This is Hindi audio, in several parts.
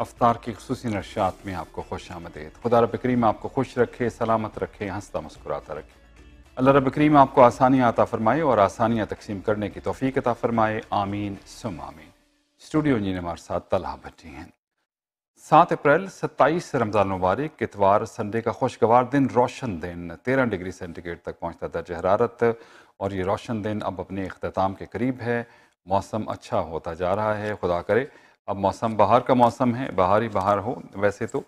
अफ्तार की खुसूसी नशात में आपको खुश आमदेद। खुदा रब करीम आपको खुश रखे, सलामत रखे, हंसता मुस्कुराता रखे। अल्लाह रब करीम आपको आसानियाँ अता फ़रमाए और आसानियाँ तकसीम करने की तौफीक अता फ़रमाए, आमीन सुम आमीन। स्टूडियो इंजीनियर हमारे साथ तलहा भट्टी हैं। 7 अप्रैल 27 रमज़ान मुबारक इतवार संडे का खुशगवार दिन, रोशन दिन। 13 डिग्री सेंटीग्रेड तक पहुँचता दर्ज हरारत और ये रोशन दिन अब अपने अख्ताम के करीब है। मौसम अच्छा होता जा रहा है, खुदा करे अब मौसम बाहर का मौसम है, बाहर ही बाहर हो। वैसे तो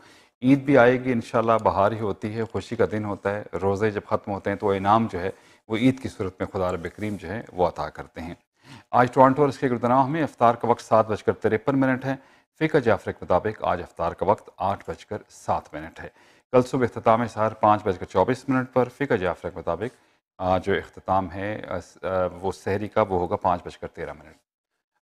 ईद भी आएगी इंशाल्लाह, बाहर ही होती है, खुशी का दिन होता है। रोज़े जब ख़त्म होते हैं तो वह इनाम जो है वो ईद की सूरत में खुदा रब करीम जो है वो अता करते हैं। आज टोरंटो और इसके गुरुद्वारा में इफ्तार का वक्त 7:53 है। फ़िका जाफर के मुताबिक आज इफ्तार का वक्त 8:07 है। कल सुबह अख्ताम सहर 5:24 पर, फ़िका जाफर के मुताबिक जो अख्ताम है वो सहरी का वो होगा 5:13।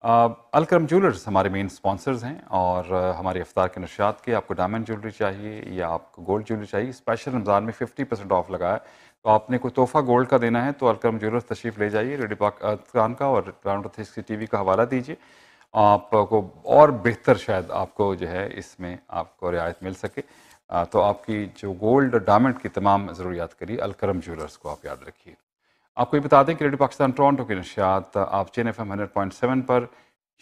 अल करम ज्वेलर्स हमारे मेन स्पॉन्सर्स हैं और हमारे इफ्तार के नशात के आपको डायमंड ज्वेलरी चाहिए या आपको गोल्ड ज्वेलरी चाहिए, स्पेशल रमज़ान में 50% ऑफ लगाया, तो आपने कोई तोहफ़ा गोल्ड का देना है तो अल करम ज्वेलर्स तशरीफ़ ले जाइए। रेडियो पाकिस्तान का और टोरंटो 360 टीवी का हवाला दीजिए, आपको और बेहतर शायद आपको जो है इसमें आपको रियायत मिल सके। तो आपकी जो गोल्ड और डायमंड की तमाम ज़रूरियात के लिए अल करम ज्वेलर्स को आप याद रखिए। आपको ये बता दें कि रेडियो पाकिस्तान टोरंटो की नशात आप चिन FM 100.7 पर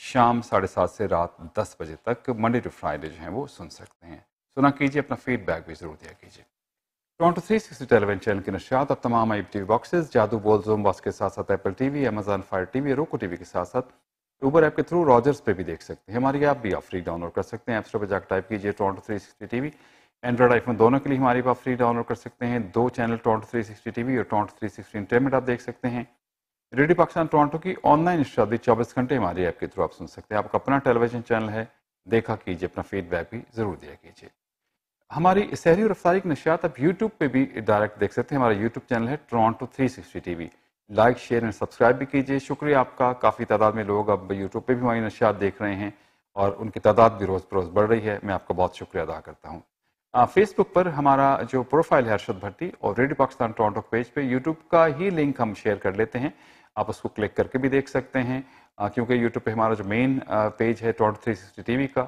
शाम 7:30 से रात 10 बजे तक मंडे टू फ्राइडे जो हैं वो सुन सकते हैं। सुना कीजिए, अपना फीडबैक भी ज़रूर दिया कीजिए। टोरंटो 360 टेलीविजन चैनल की नशात अब तमाम IPTV बॉक्सेस, जादू बोल जूम बॉक्स के साथ साथ Apple TV, Amazon Fire TV और Roku TV के साथ साथ ऊबर ऐप के थ्रू रॉजर्स पे भी देख सकते हैं। हमारी ऐप भी आप फ्री डाउनलोड कर सकते हैं। ऐप स्टोर पर जाकर टाइप कीजिए टोरंटो 360 TV। एंड्रॉइड आईफोन दोनों के लिए हमारे पास फ्री डाउनलोड कर सकते हैं। 2 चैनल टोरंटो 360 टीवी और टोरंटो 360 इंटरनेट आप देख सकते हैं। रेडियो पाकिस्तान टोरंटो की ऑनलाइन शादी 24 घंटे हमारी ऐप के थ्रू आप सुन सकते हैं। आपका अपना टेलीविजन चैनल है, देखा कीजिए, अपना फीडबैक भी ज़रूर दिया कीजिए। हमारी सहरी और अफ्तारी की नशात आप यूट्यूब पर भी डायरेक्ट देख सकते हैं। हमारा यूट्यूब चैनल है Toronto 360 TV. Like share and subscribe भी कीजिए। शुक्रिया आपका, काफ़ी तादाद में लोग अब यूट्यूब पर भी हमारी नशात देख रहे हैं और उनकी तादाद भी रोज़ बरोज़ बढ़ रही है। मैं आपका बहुत शुक्रिया अदा करता हूँ। फेसबुक पर हमारा जो प्रोफाइल है अर्शद भट्टी और रेडियो पाकिस्तान टोरंटो पेज पे यूट्यूब का ही लिंक हम शेयर कर लेते हैं, आप उसको क्लिक करके भी देख सकते हैं। क्योंकि यूट्यूब पे हमारा जो मेन पेज है टोरंटो 360 टीवी का,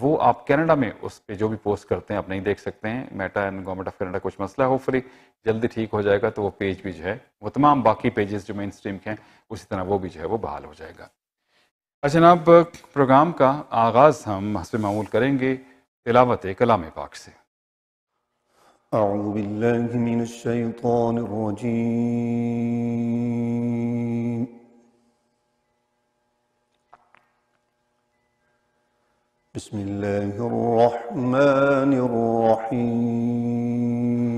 वो आप कनाडा में उस पे जो भी पोस्ट करते हैं आप नहीं देख सकते हैं। Meta and government of Canada कुछ मसला है, होपफुली जल्दी ठीक हो जाएगा, तो वो पेज भी जो है वो तमाम बाकी पेजेस जो मेन स्ट्रीम के हैं उसी तरह वो भी जो है वो बहाल हो जाएगा। अच्छा जनाब, प्रोग्राम का आगाज़ हम हस्ब मामूल करेंगे तिलावत कलाम पाक से। अऊज़ुबिल्लाहि मिनश्शैतानिर्रजीम। बिस्मिल्लाहिर्रहमानिर्रहीम।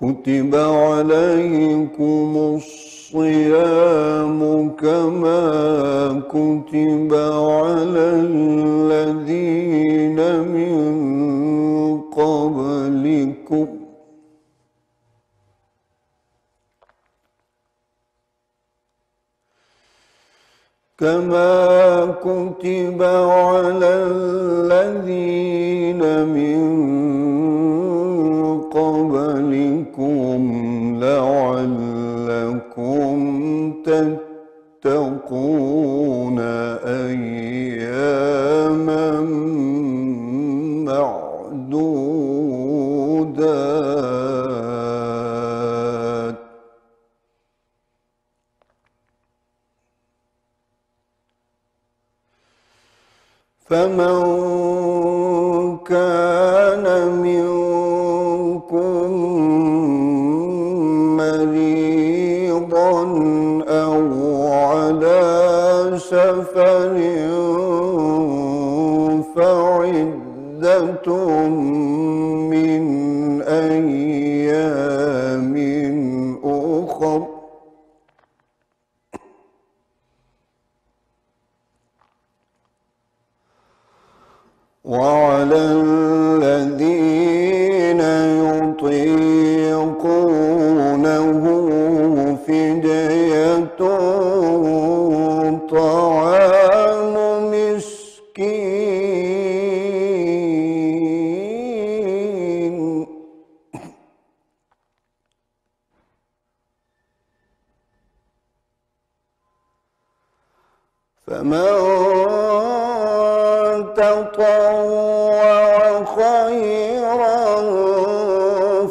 كتب عليكم الصيام كما كتب على الذين من قبلكم كما كتب على الذين من قبلكم لعلكم تتقون أياما معدودات فمن كان منكم مريضا أو على سفر فعدة من أيام أخر وعلى الذين يطيقونه فدية طعام مسكين فمن تطوع خيرا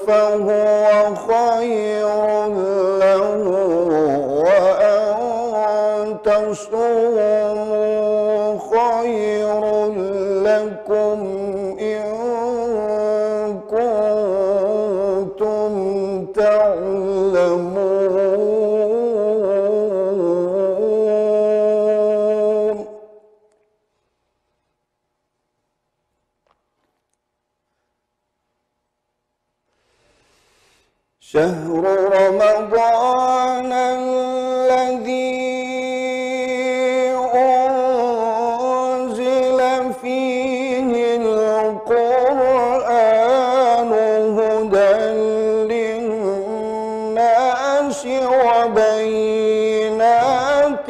فهو خير له وأن تصوموا خير لكم إن كنتم تعلمون شهر رمضان الذي أنزل فيه القرآن هدى للناس وبينات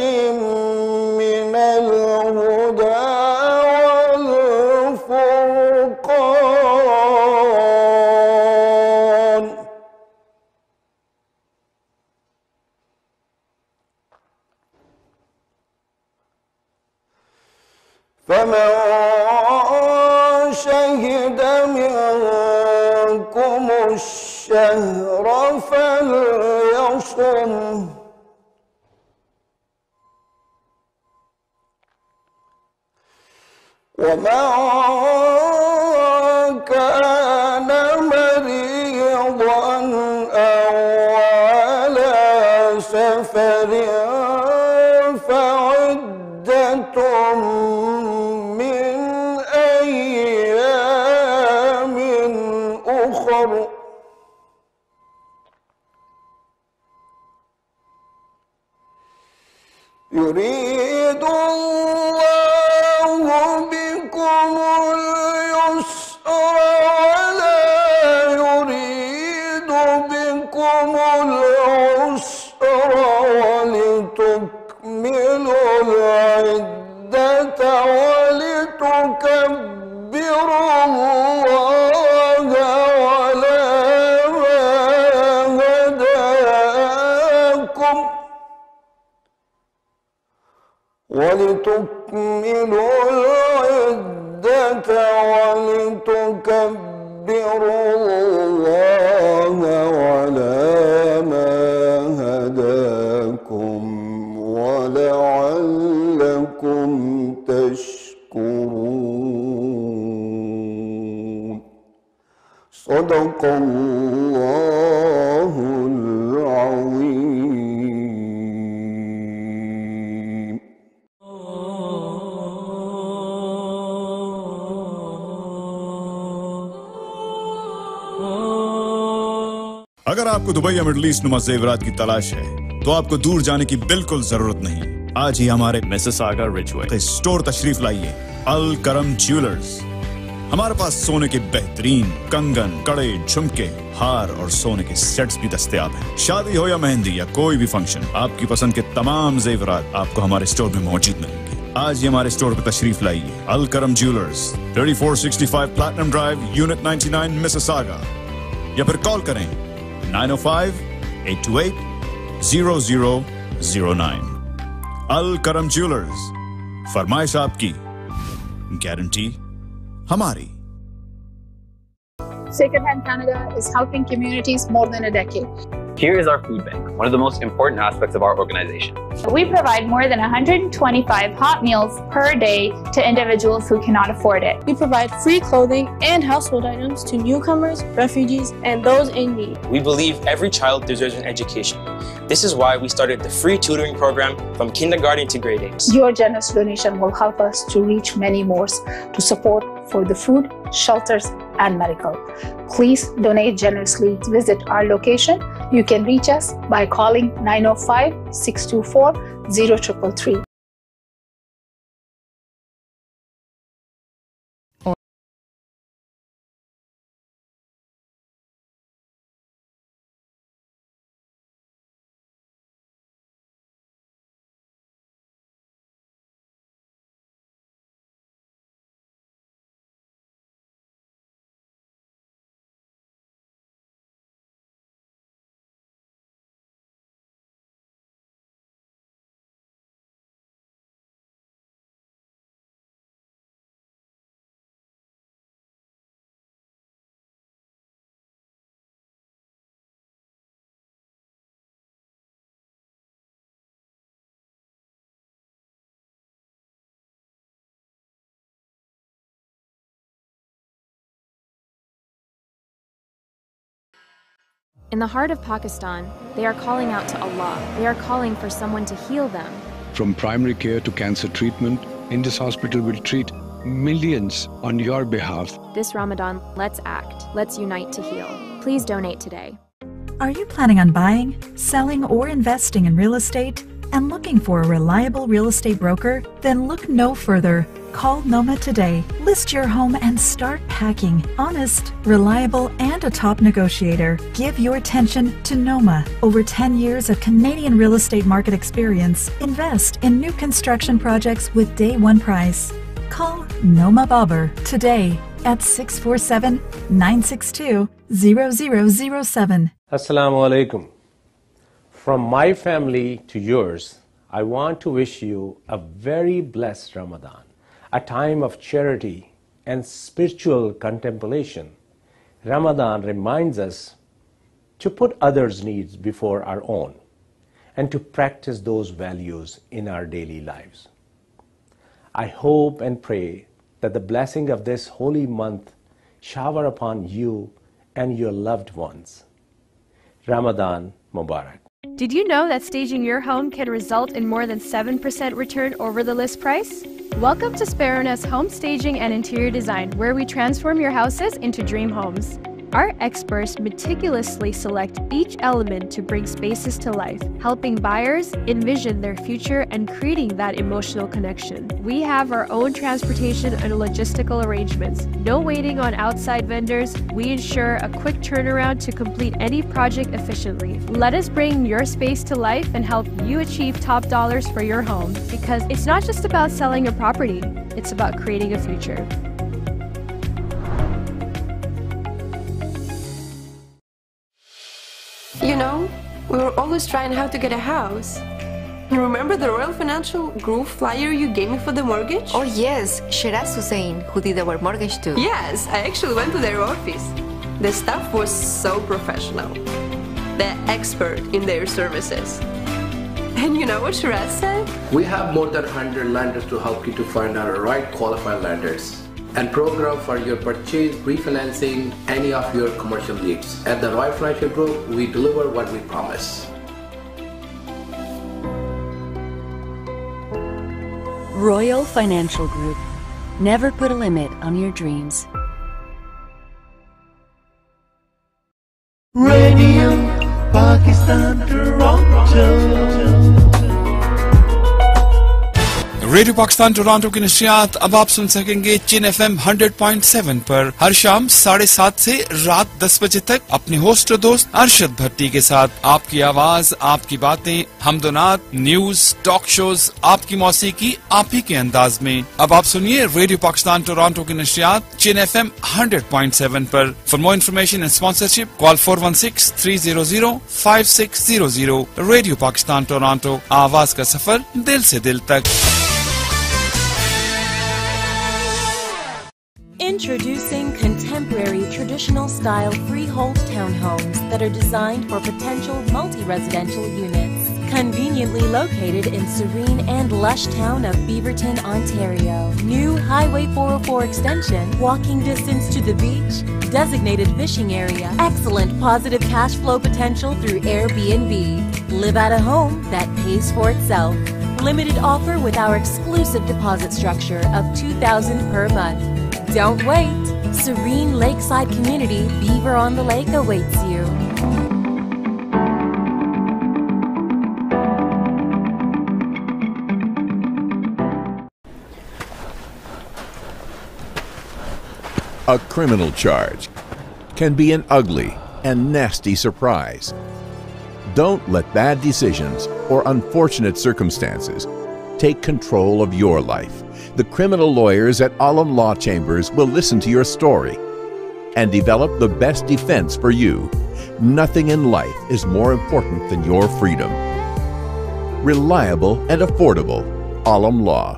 من الهدى والفرقان فمن شهد منكم الشهر فليصم ومن كان مريضا أو على سفر فعدة يريد الله بكم اليسر ولا يريد بكم العسر ولتكملوا العدة ولتكبروا الله على ما هداكم ولتكملوا العدة ولتكبروا الله على ما هداكم ولعلكم تشكرون صدق الله العظيم अगर आपको दुबई या मिडल ईस्ट नुमा जेवरात की तलाश है तो आपको दूर जाने की बिल्कुल जरूरत नहीं। आज ही हमारे मिसिसागा रिचवे स्टोर तशरीफ लाइए। अल करम ज्वेलर्स हमारे पास सोने के बेहतरीन कंगन, कड़े, झुमके, हार और सोने के सेट्स भी दस्तयाब हैं। शादी हो या मेहंदी या कोई भी फंक्शन, आपकी पसंद के तमाम जेवरात आपको हमारे स्टोर में मौजूद मिलेंगे। आज ही हमारे स्टोर पर तशरीफ लाइए। Al Karam jewellers 3465 platinum drive unit 99 Mississauga या फिर कॉल करें 905-828-0009। अल करम ज्वेलर्स, फरमाइश आपकी, गारंटी हमारी। Secondhand Canada is helping communities more than a decade. Here is our food bank, one of the most important aspects of our organization. We provide more than 125 hot meals per day to individuals who cannot afford it. We provide free clothing and household items to newcomers, refugees, and those in need. We believe every child deserves an education. This is why we started the free tutoring program from kindergarten to grade 8. Your generous donation will help us to reach many more to support for the food, shelters, and medical. Please donate generously. Visit our location. You can reach us by calling 905-624-0333. In the heart of Pakistan, they are calling out to Allah. They are calling for someone to heal them. From primary care to cancer treatment, Indus Hospital will treat millions on your behalf. This Ramadan, let's act. Let's unite to heal. Please donate today. Are you planning on buying, selling, or investing in real estate and looking for a reliable real estate broker? Then look no further. Call Noma today. List your home and start packing. Honest, reliable, and a top negotiator. Give your attention to Noma. Over 10 years of Canadian real estate market experience. Invest in new construction projects with day one price. Call Noma Babur today at 647-962-0007. Assalamu alaikum. From my family to yours, I want to wish you a very blessed Ramadan, a time of charity and spiritual contemplation. Ramadan reminds us to put others' needs before our own and to practice those values in our daily lives. I hope and pray that the blessing of this holy month shower upon you and your loved ones. Ramadan Mubarak. Did you know that staging your home can result in more than 7% return over the list price? Welcome to Sparrenes Home Staging and Interior Design, where we transform your houses into dream homes. Our experts meticulously select each element to bring spaces to life, helping buyers envision their future and creating that emotional connection. We have our own transportation and logistical arrangements. No waiting on outside vendors. We ensure a quick turnaround to complete any project efficiently. Let us bring your space to life and help you achieve top dollars for your home, because it's not just about selling a property, it's about creating a future. You know, we were always trying how to get a house. You remember the Royal Financial Group flyer you gave me for the mortgage? Oh yes, Shiraz Hussain, who did our mortgage too. Yes, I actually went to their office. The staff was so professional. They're expert in their services. And you know what Shiraz said? We have more than 100 lenders to help you to find our right qualified lenders and program for your purchase, refinancing, any of your commercial needs. At the Royal Financial Group, we deliver what we promise. Royal Financial Group. Never put a limit on your dreams. Radio Pakistan Toronto. Radio Pakistan Toronto की नशियात अब आप सुन सकेंगे चिन FM 100.7 पर हर शाम 7:30 से रात 10 बजे तक अपने होस्ट और दोस्त अरशद भट्टी के साथ। आपकी आवाज, आपकी बातें, हमदोनात, न्यूज, टॉक शोज, आपकी मौसीकी आप ही के अंदाज में। अब आप सुनिए रेडियो पाकिस्तान टोरंटो की नशियात चिन FM 100.7 पर। For more information and sponsorship call 416-300-5600। Radio Pakistan Toronto, आवाज का सफर दिल से दिल तक। Introducing contemporary traditional style freehold townhomes that are designed for potential multi-residential units. Conveniently located in serene and lush town of Beaverton, Ontario. New Highway 404 extension, walking distance to the beach, designated fishing area, excellent positive cash flow potential through Airbnb. Live at a home that pays for itself. Limited offer with our exclusive deposit structure of $2,000 per month. Don't wait. Serene lakeside community, Beaver on the Lake awaits you. A criminal charge can be an ugly and nasty surprise. Don't let bad decisions or unfortunate circumstances take control of your life. The criminal lawyers at Alam Law Chambers will listen to your story and develop the best defense for you. Nothing in life is more important than your freedom. Reliable and affordable, Alam Law.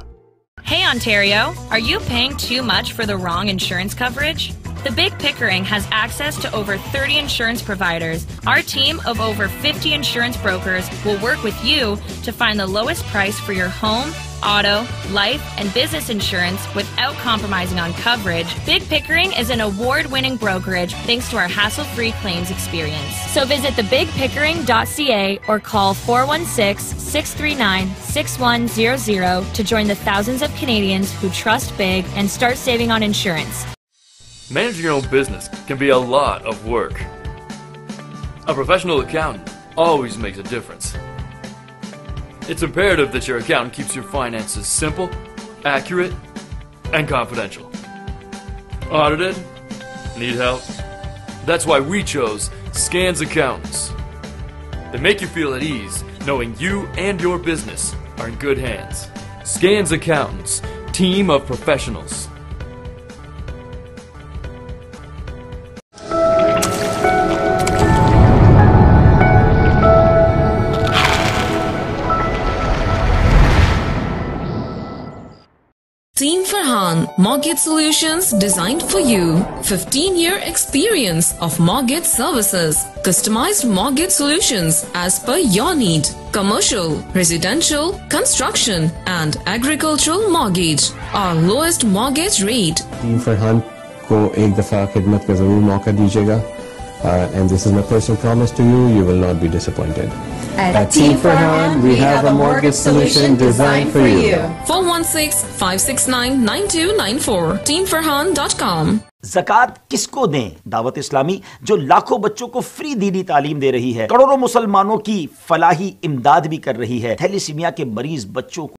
Hey Ontario, are you paying too much for the wrong insurance coverage? The Big Pickering has access to over 30 insurance providers. Our team of over 50 insurance brokers will work with you to find the lowest price for your home, auto, life, and business insurance without compromising on coverage. Big Pickering is an award-winning brokerage thanks to our hassle-free claims experience. So visit thebigpickering.ca or call 416-639-6100 to join the thousands of Canadians who trust Big and start saving on insurance. Managing your own business can be a lot of work. A professional accountant always makes a difference. It's imperative that your accountant keeps your finances simple, accurate, and confidential. Audited? Need help? That's why we chose Scans Accountants. They make you feel at ease knowing you and your business are in good hands. Scans Accountants, team of professionals. Team Farhan, mortgage solutions designed for you. 15-year experience of mortgage services. Customized mortgage solutions as per your need. Commercial, residential, construction and agricultural mortgage. Our lowest mortgage rate. Team Farhan ko ek dafa khidmat ka zarur mauka dijiyega. And this is my personal promise to you, you will not be disappointed. At Team Farhan, we have a mortgage solution designed for you. 416-569-9294 teamfarhan.com. ज़कात किसको दें? दावत इस्लामी जो लाखों बच्चों को फ्री दीनी तालीम दे रही है, करोड़ों मुसलमानों की फलाही इमदाद भी कर रही है, थैलेसीमिया के मरीज बच्चों को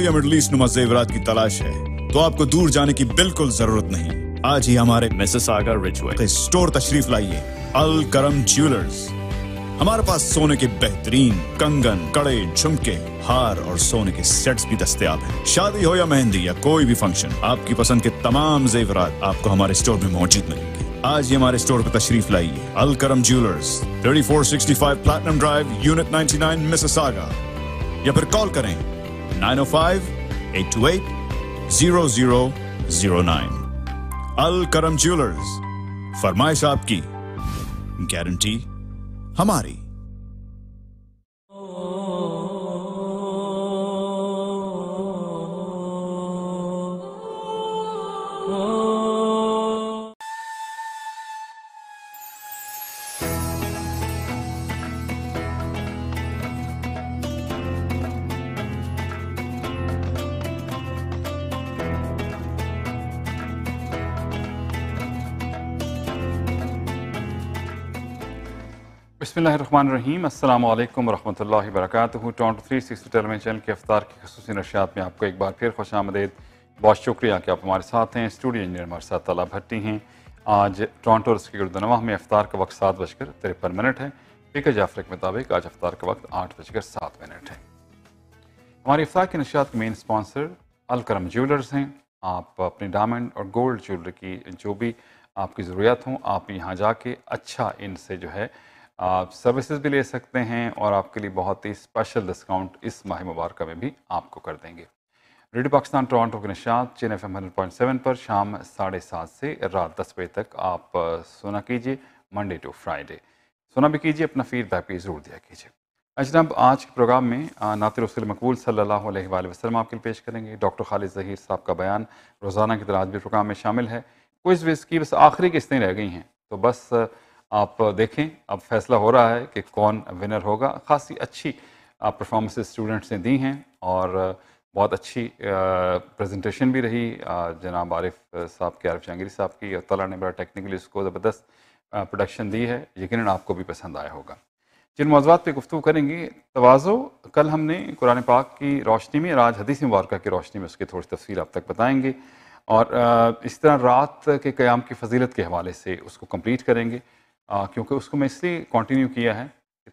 या मिडल ईस्ट नुमा ज़ेवरात की तलाश है तो आपको दूर जाने की बिल्कुल जरूरत नहीं। आज ही हमारे मिसिसागा रिजवे स्टोर तशरीफ लाइए। अल करम ज्वेलर्स, हमारे पास सोने के बेहतरीन कंगन, कड़े, झुमके, हार और सोने के सेट्स भी दस्तयाब हैं। शादी हो या मेहंदी या कोई भी फंक्शन, आपकी पसंद के तमाम जेवरात आपको हमारे स्टोर में मौजूद मिलेंगे। आज ही हमारे स्टोर पर तशरीफ लाइए। Al Karam jewellers, 3465 platinum drive, unit 99, Mississauga, या फिर कॉल करें 905-828-0009। अल करम ज्वेलर्स, फरमाइश आपकी, गारंटी हमारी। बिस्मिल्लाहिर्रहमानिर्रहीम, अस्सलाम वालेकुम वरहमतुल्लाहि वबरकातुहू। टोरंटो 360 टेलीविजन चैनल के इफ्तार की ख़ुसूसी नशात में आपको एक बार फिर खुशामदीद। बहुत शुक्रिया कि आप हमारे साथ हैं। स्टूडियो इंजीनियर हमारे साथ तला भट्टी हैं। आज टोरंटो और उसके गुरुद्वारा में इफ्तार का वक्त 7:53 है। फिकर जाफर के मुताबिक आज इफ्तार का वक्त 8:07 है। हमारे इफ्तार की नशात के मेन स्पॉन्सर अल करम ज्वेलर्स हैं। आप अपने डायमंड और गोल्ड ज्वेलरी की जो भी आपकी ज़रूरत हो, आप यहाँ जाके अच्छा इनसे जो है आप सर्विसेज भी ले सकते हैं और आपके लिए बहुत ही स्पेशल डिस्काउंट इस माह मुबारक में भी आपको कर देंगे। रेडियो पाकिस्तान टोरंटो के निशात चिन FM 100.7 पर शाम 7:30 से रात 10 बजे तक आप सुना कीजिए, मंडे टू फ्राइडे सुना भी कीजिए। अपना फीडबैक भी ज़रूर दिया कीजिए। अजनब, आज के प्रोग्राम में नात रसूल मकबूल सल्लल्लाहु अलैहि वसल्लम आपके लिए पेश करेंगे। डॉक्टर खालिद ज़हीर साहब का बयान रोज़ाना की तरह आज भी प्रोग्राम में शामिल है। कुछ विज़ की बस आखिरी किस्तें रह गई हैं, तो बस आप देखें अब फैसला हो रहा है कि कौन विनर होगा। खासी अच्छी परफॉर्मेंस स्टूडेंट्स ने दी हैं और बहुत अच्छी प्रेजेंटेशन भी रही जनाब आरिफ साहब की, आरिफ जहांगीर साहब की। और तला ने बड़ा टेक्निकली इसको ज़बरदस्त प्रोडक्शन दी है, यकीनन आपको भी पसंद आया होगा। जिन मौज़ूआत पर गुफ्तगू करेंगे। तवाज़ो कल हमने कुरान पाक की रोशनी में और आज हदीस मुबारका की रोशनी में उसके थोड़ी तफसील आप तक बताएँगे और इस तरह रात के क़याम की फजीलत के हवाले से उसको कम्प्लीट करेंगे, क्योंकि उसको मैं इसलिए कंटिन्यू किया है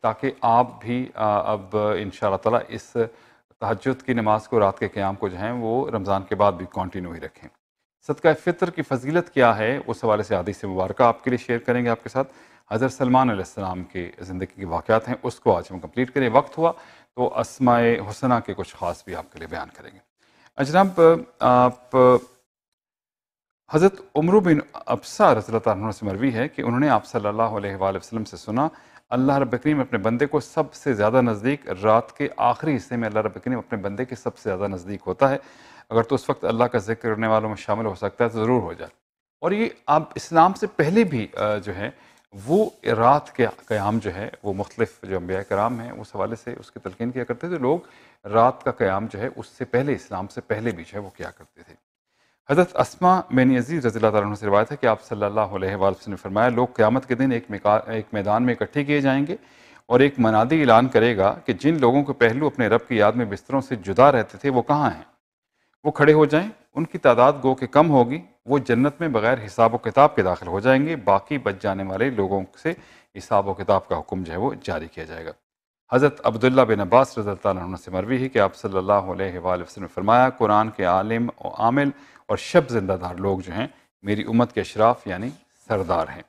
ताकि आप भी अब इंशाअल्लाह ताला इस तहज्जुद की नमाज को, रात के क़याम को जो है वो रमज़ान के बाद भी कंटिन्यू ही रखें। सदका फ़ितर की फजीलत क्या है, उस हवाले से हदीस मुबारक आपके लिए शेयर करेंगे। आपके साथ हज़रत सलमान अलैहिस्सलाम के ज़िंदगी के वाक़यात हैं, उसको आज हम कंप्लीट करें। वक्त हुआ तो अस्माए हुस्ना के कुछ ख़ास भी आपके लिए बयान करेंगे। अजनाब, आप हज़रत उमर बिन अब्सा रज़ियल्लाहु अन्हु से मरवी है कि उन्होंने आप सल्लल्लाहु अलैहि वसल्लम से सुना, अल्लाह रब्बुल करीम अपने बंदे को सबसे ज़्यादा नज़दीक, रात के आखिरी हिस्से में अल्लाह रब्बुल करीम अपने बंदे के सबसे ज़्यादा नज़दीक होता है। अगर तो उस वक्त अल्लाह का जिक्र करने वालों में शामिल हो सकता है तो ज़रूर हो जाए। और ये आप इस्लाम से पहले भी जो है वो रात के क़याम जो है वो मुख्तलिफ जो अंबिया कराम हैं उस हवाले से उसकी तलकीन किया करते थे। लोग रात का क़याम जो है उससे पहले, इस्लाम से पहले भी जो है वो किया करते थे। हज़रत अस्मा बिन यज़ीद रज़ियल्लाहु अन्हा से रिवायत है कि आप सल्लल्लाहु अलैहि वसल्लम ने फरमाया, लोग क़यामत के दिन एक मैदान में इकट्ठे किए जाएंगे और एक मनादी ऐलान करेगा कि जिन लोगों के पहलू अपने रब की याद में बिस्तरों से जुदा रहते थे वो कहाँ हैं। वो खड़े हो जाएं, उनकी तादाद गो के कम होगी, वो जन्नत में बग़ैर हिसाब व किताब के दाखिल हो जाएंगे। बाकी बच जाने वाले लोगों से हिसाब व किताब का हुक्म जो है वो जारी किया जाएगा। हज़रत अब्दुल्ला बिन अब्बास रज़ियल्लाहु अन्हु से मरवी है कि आप सल्लल्लाहु अलैहि वसल्लम ने फरमाया, कुरान के आलिम और आमिल और शब जिंदादार लोग जो हैं मेरी उम्मत के अशराफ यानी सरदार हैं।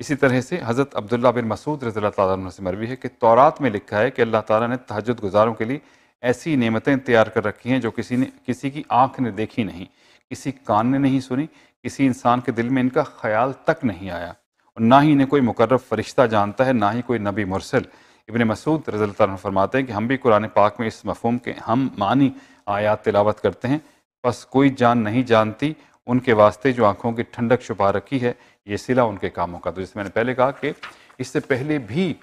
इसी तरह से हज़रत अब्दुल्ला बिन मसूद रज़ियल्लाहु अन्हु से मरवी है कि तौरात में लिखा है कि अल्लाह ताला ने तहज्जुद गुजारों के लिए ऐसी नेमतें तैयार कर रखी हैं जो किसी की आँख ने देखी नहीं, किसी कान ने नहीं सुनी, किसी इंसान के दिल में इनका ख्याल तक नहीं आया और ना ही इन्हें कोई मुकर्रब फरिश्ता जानता है, ना ही कोई नबी मुरसल। इब्ने मसूद रज़ियल्लाहु अन्हु फरमाते हैं कि हम भी कुरान पाक में इस मफ़हूम के हम मानी आयात तिलावत करते हैं, बस कोई जान नहीं जानती उनके वास्ते जो आँखों की ठंडक छुपा रखी है, ये सिला उनके कामों का। तो जैसे मैंने पहले कहा कि इससे पहले भी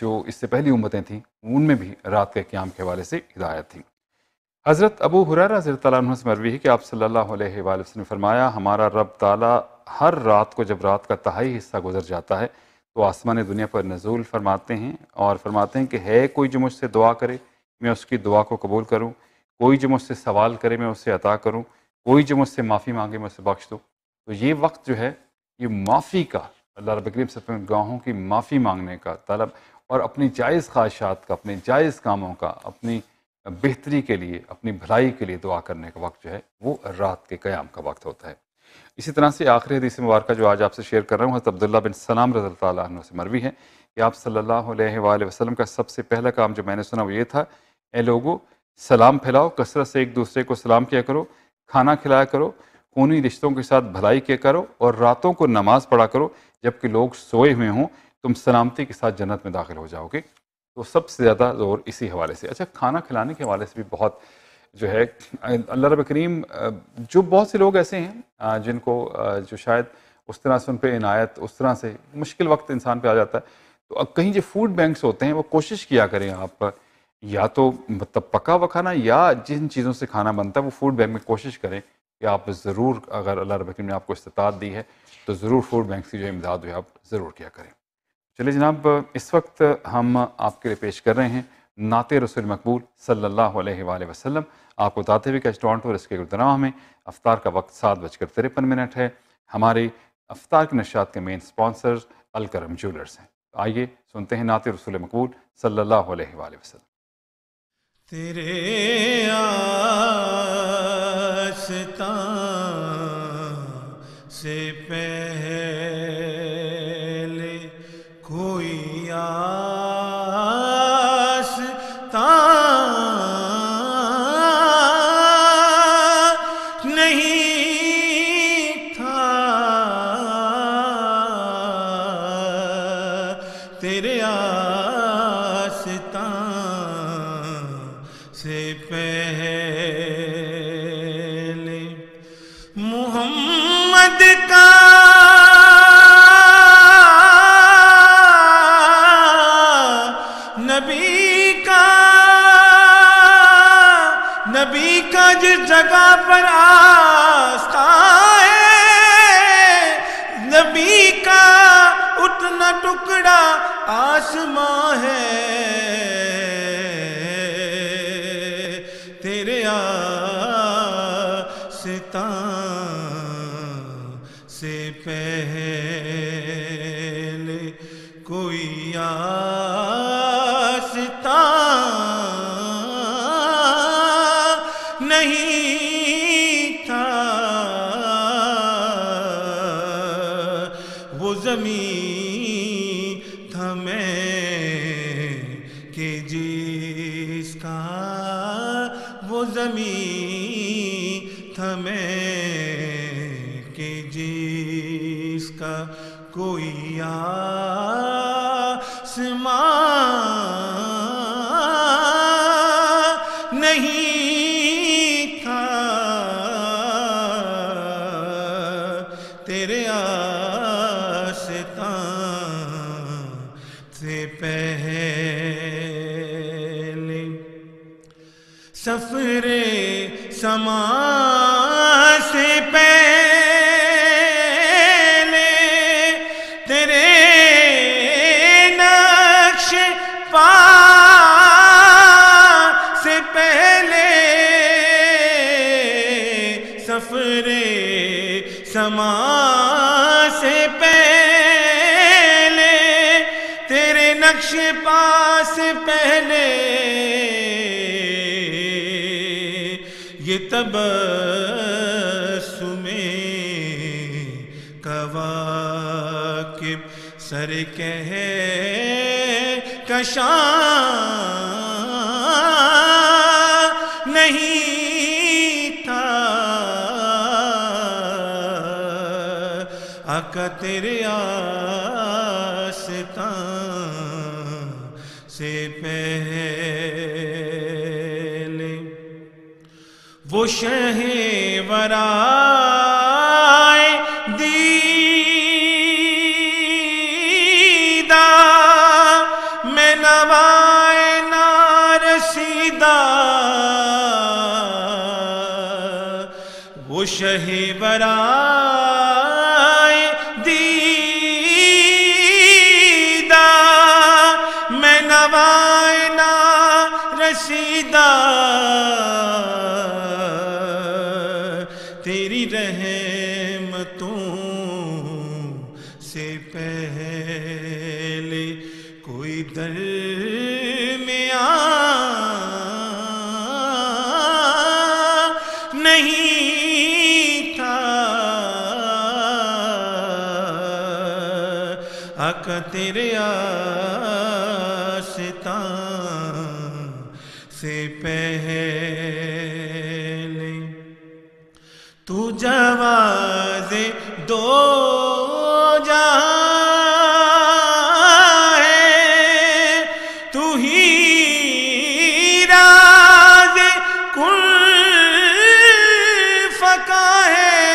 जो इससे पहली उम्मतें थीं उनमें भी रात के क़याम के हवाले से हिदायत थी। हज़रत अबू हुरैरा रज़ियल्लाहु अन्हु से मरवी है कि आप सल्लल्लाहु अलैहि वसल्लम ने फरमाया, हमारा रब ताला हर रात को जब रात का तिहाई हिस्सा गुजर जाता है तो आसमान दुनिया पर नज़ूल फरमाते हैं और फरमाते हैं कि है कोई जो मुझसे दुआ करे मैं उसकी दुआ को कबूल करूं, कोई जो मुझसे सवाल करे मैं उससे अता करूं, कोई जो मुझसे माफ़ी मांगे मैं उसे बख्श दूं। तो ये वक्त जो है ये माफ़ी का, अल्लाह रब्बुल करीम से अपने गुनाहों की माफ़ी मांगने का तलब और अपनी जायज़ ख्वाहिशात का, अपने जायज़ कामों का, अपनी बेहतरी के लिए, अपनी भलाई के लिए दुआ करने का वक्त जो है वो रात के क़याम का वक्त होता है। इसी तरह से आखिरी हदीस मुबारक जो आज आपसे शेयर कर रहा हूँ, हज़रत अब्दुल्ला बिन सलाम रज़ियल्लाहु अन्हु से मरवी है कि आप सल्लल्लाहु अलैहि वसल्लम का सबसे पहला काम जो मैंने सुना वो ये था, ए लोगो सलाम फैलाओ, कसरत से एक दूसरे को सलाम किया करो, खाना खिलाया करो, खूनी रिश्तों के साथ भलाई किया करो और रातों को नमाज़ पढ़ा करो जबकि लोग सोए हुए हों, तुम सलामती के साथ जन्नत में दाखिल हो जाओगे। तो सबसे ज़्यादा ज़ोर इसी हवाले से। अच्छा, खाना खिलाने के हवाले से भी बहुत जो है अल्लाह रब्बुल करीम, जो बहुत से लोग ऐसे हैं जिनको जो शायद उस तरह से उन पर इनायत, उस तरह से मुश्किल वक्त इंसान पे आ जाता है, तो अब कहीं जो फूड बैंक्स होते हैं वो कोशिश किया करें आप या तो मतलब पका हुआ खाना या जिन चीज़ों से खाना बनता है वो फूड बैंक में कोशिश करें कि आप ज़रूर, अगर अल्लाह रब्बुल करीम ने आपको इस्तात दी है तो ज़रूर फूड बैंक की जो इमदाद है आप ज़रूर किया करें। चलिए जनाब, इस वक्त हम आपके लिए पेश कर रहे हैं नाते रसूल मकबूल सल्लल्लाहु अलैहि वसल्लम। आपको बताते हुए कि टोरंटो और इसके गुरुद्वारा में अफ्तार का वक्त 7:53 है। हमारे अफ्तार के नशात के मेन स्पॉन्सर अल करम ज्वेलर्स हैं। आइए सुनते हैं नाते रसूल मकबूल सल्लल्लाहु अलैहि वसल्लम। तेरे आस्था से पहले कोई जगह पर आस्था है, नबी का उठ कितना टुकड़ा आसमां है तेरे आसितां से पहले कोई आसितां नहीं था। वो ज़मीं था मैं के जिसका, वो ज़मीं था मैं के जिसका कोई आसमां नहीं था। तेरे आस्तां से पहले सफ़रे समा से पहले तेरे नक्श पा से पहले सफ़रे समा से पहले तेरे नक्श पा से पहले ये तब सर कह कशा नहीं था। आका तेरे आस्तां से पहले वो शहवाराए दी शहे बराए दीदा मैं नवाए ना रसीदा तेरी रहमतों से पहले कोई दर में आ नहीं। आका तेरे आस्तां से पहले तू जवाज़े दो जहां है, तू ही राज़े कुल फ़का है,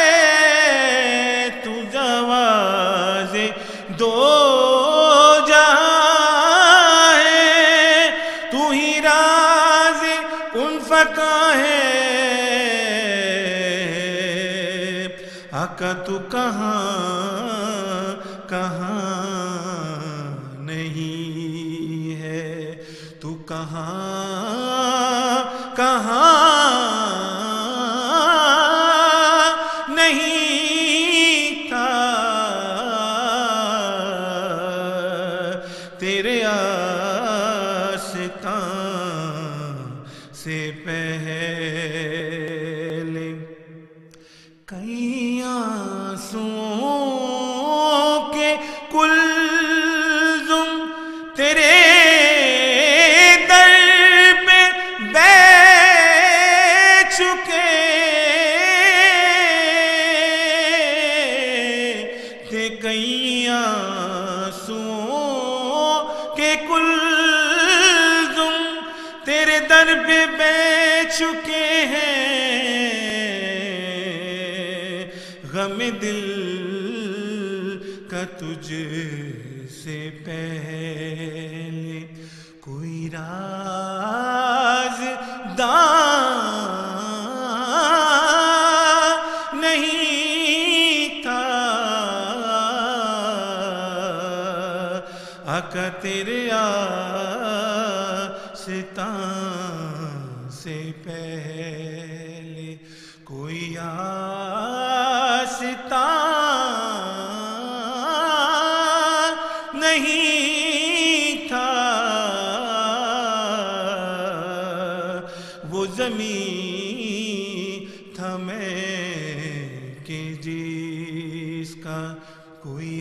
तू जवाज़े दो जहां है, तू ही राज उन फका है। आका तू कहाँ कहाँ नहीं है, तू कहाँ कहाँ नहीं। तेरे आस्तां से पहले कई आंसुओं के कुलज़ुम तेरे दर पे बह चुके, ते कई आंसुओं के कुलज़ुम तेरे दर पे बह चुके हैं। गम दिल का तुझसे पहले कोई राज दा नहीं था। आका तेरे आस्तां से पहले कोई आस्तां नहीं था, वो ज़मीं था मैं के जिसका कोई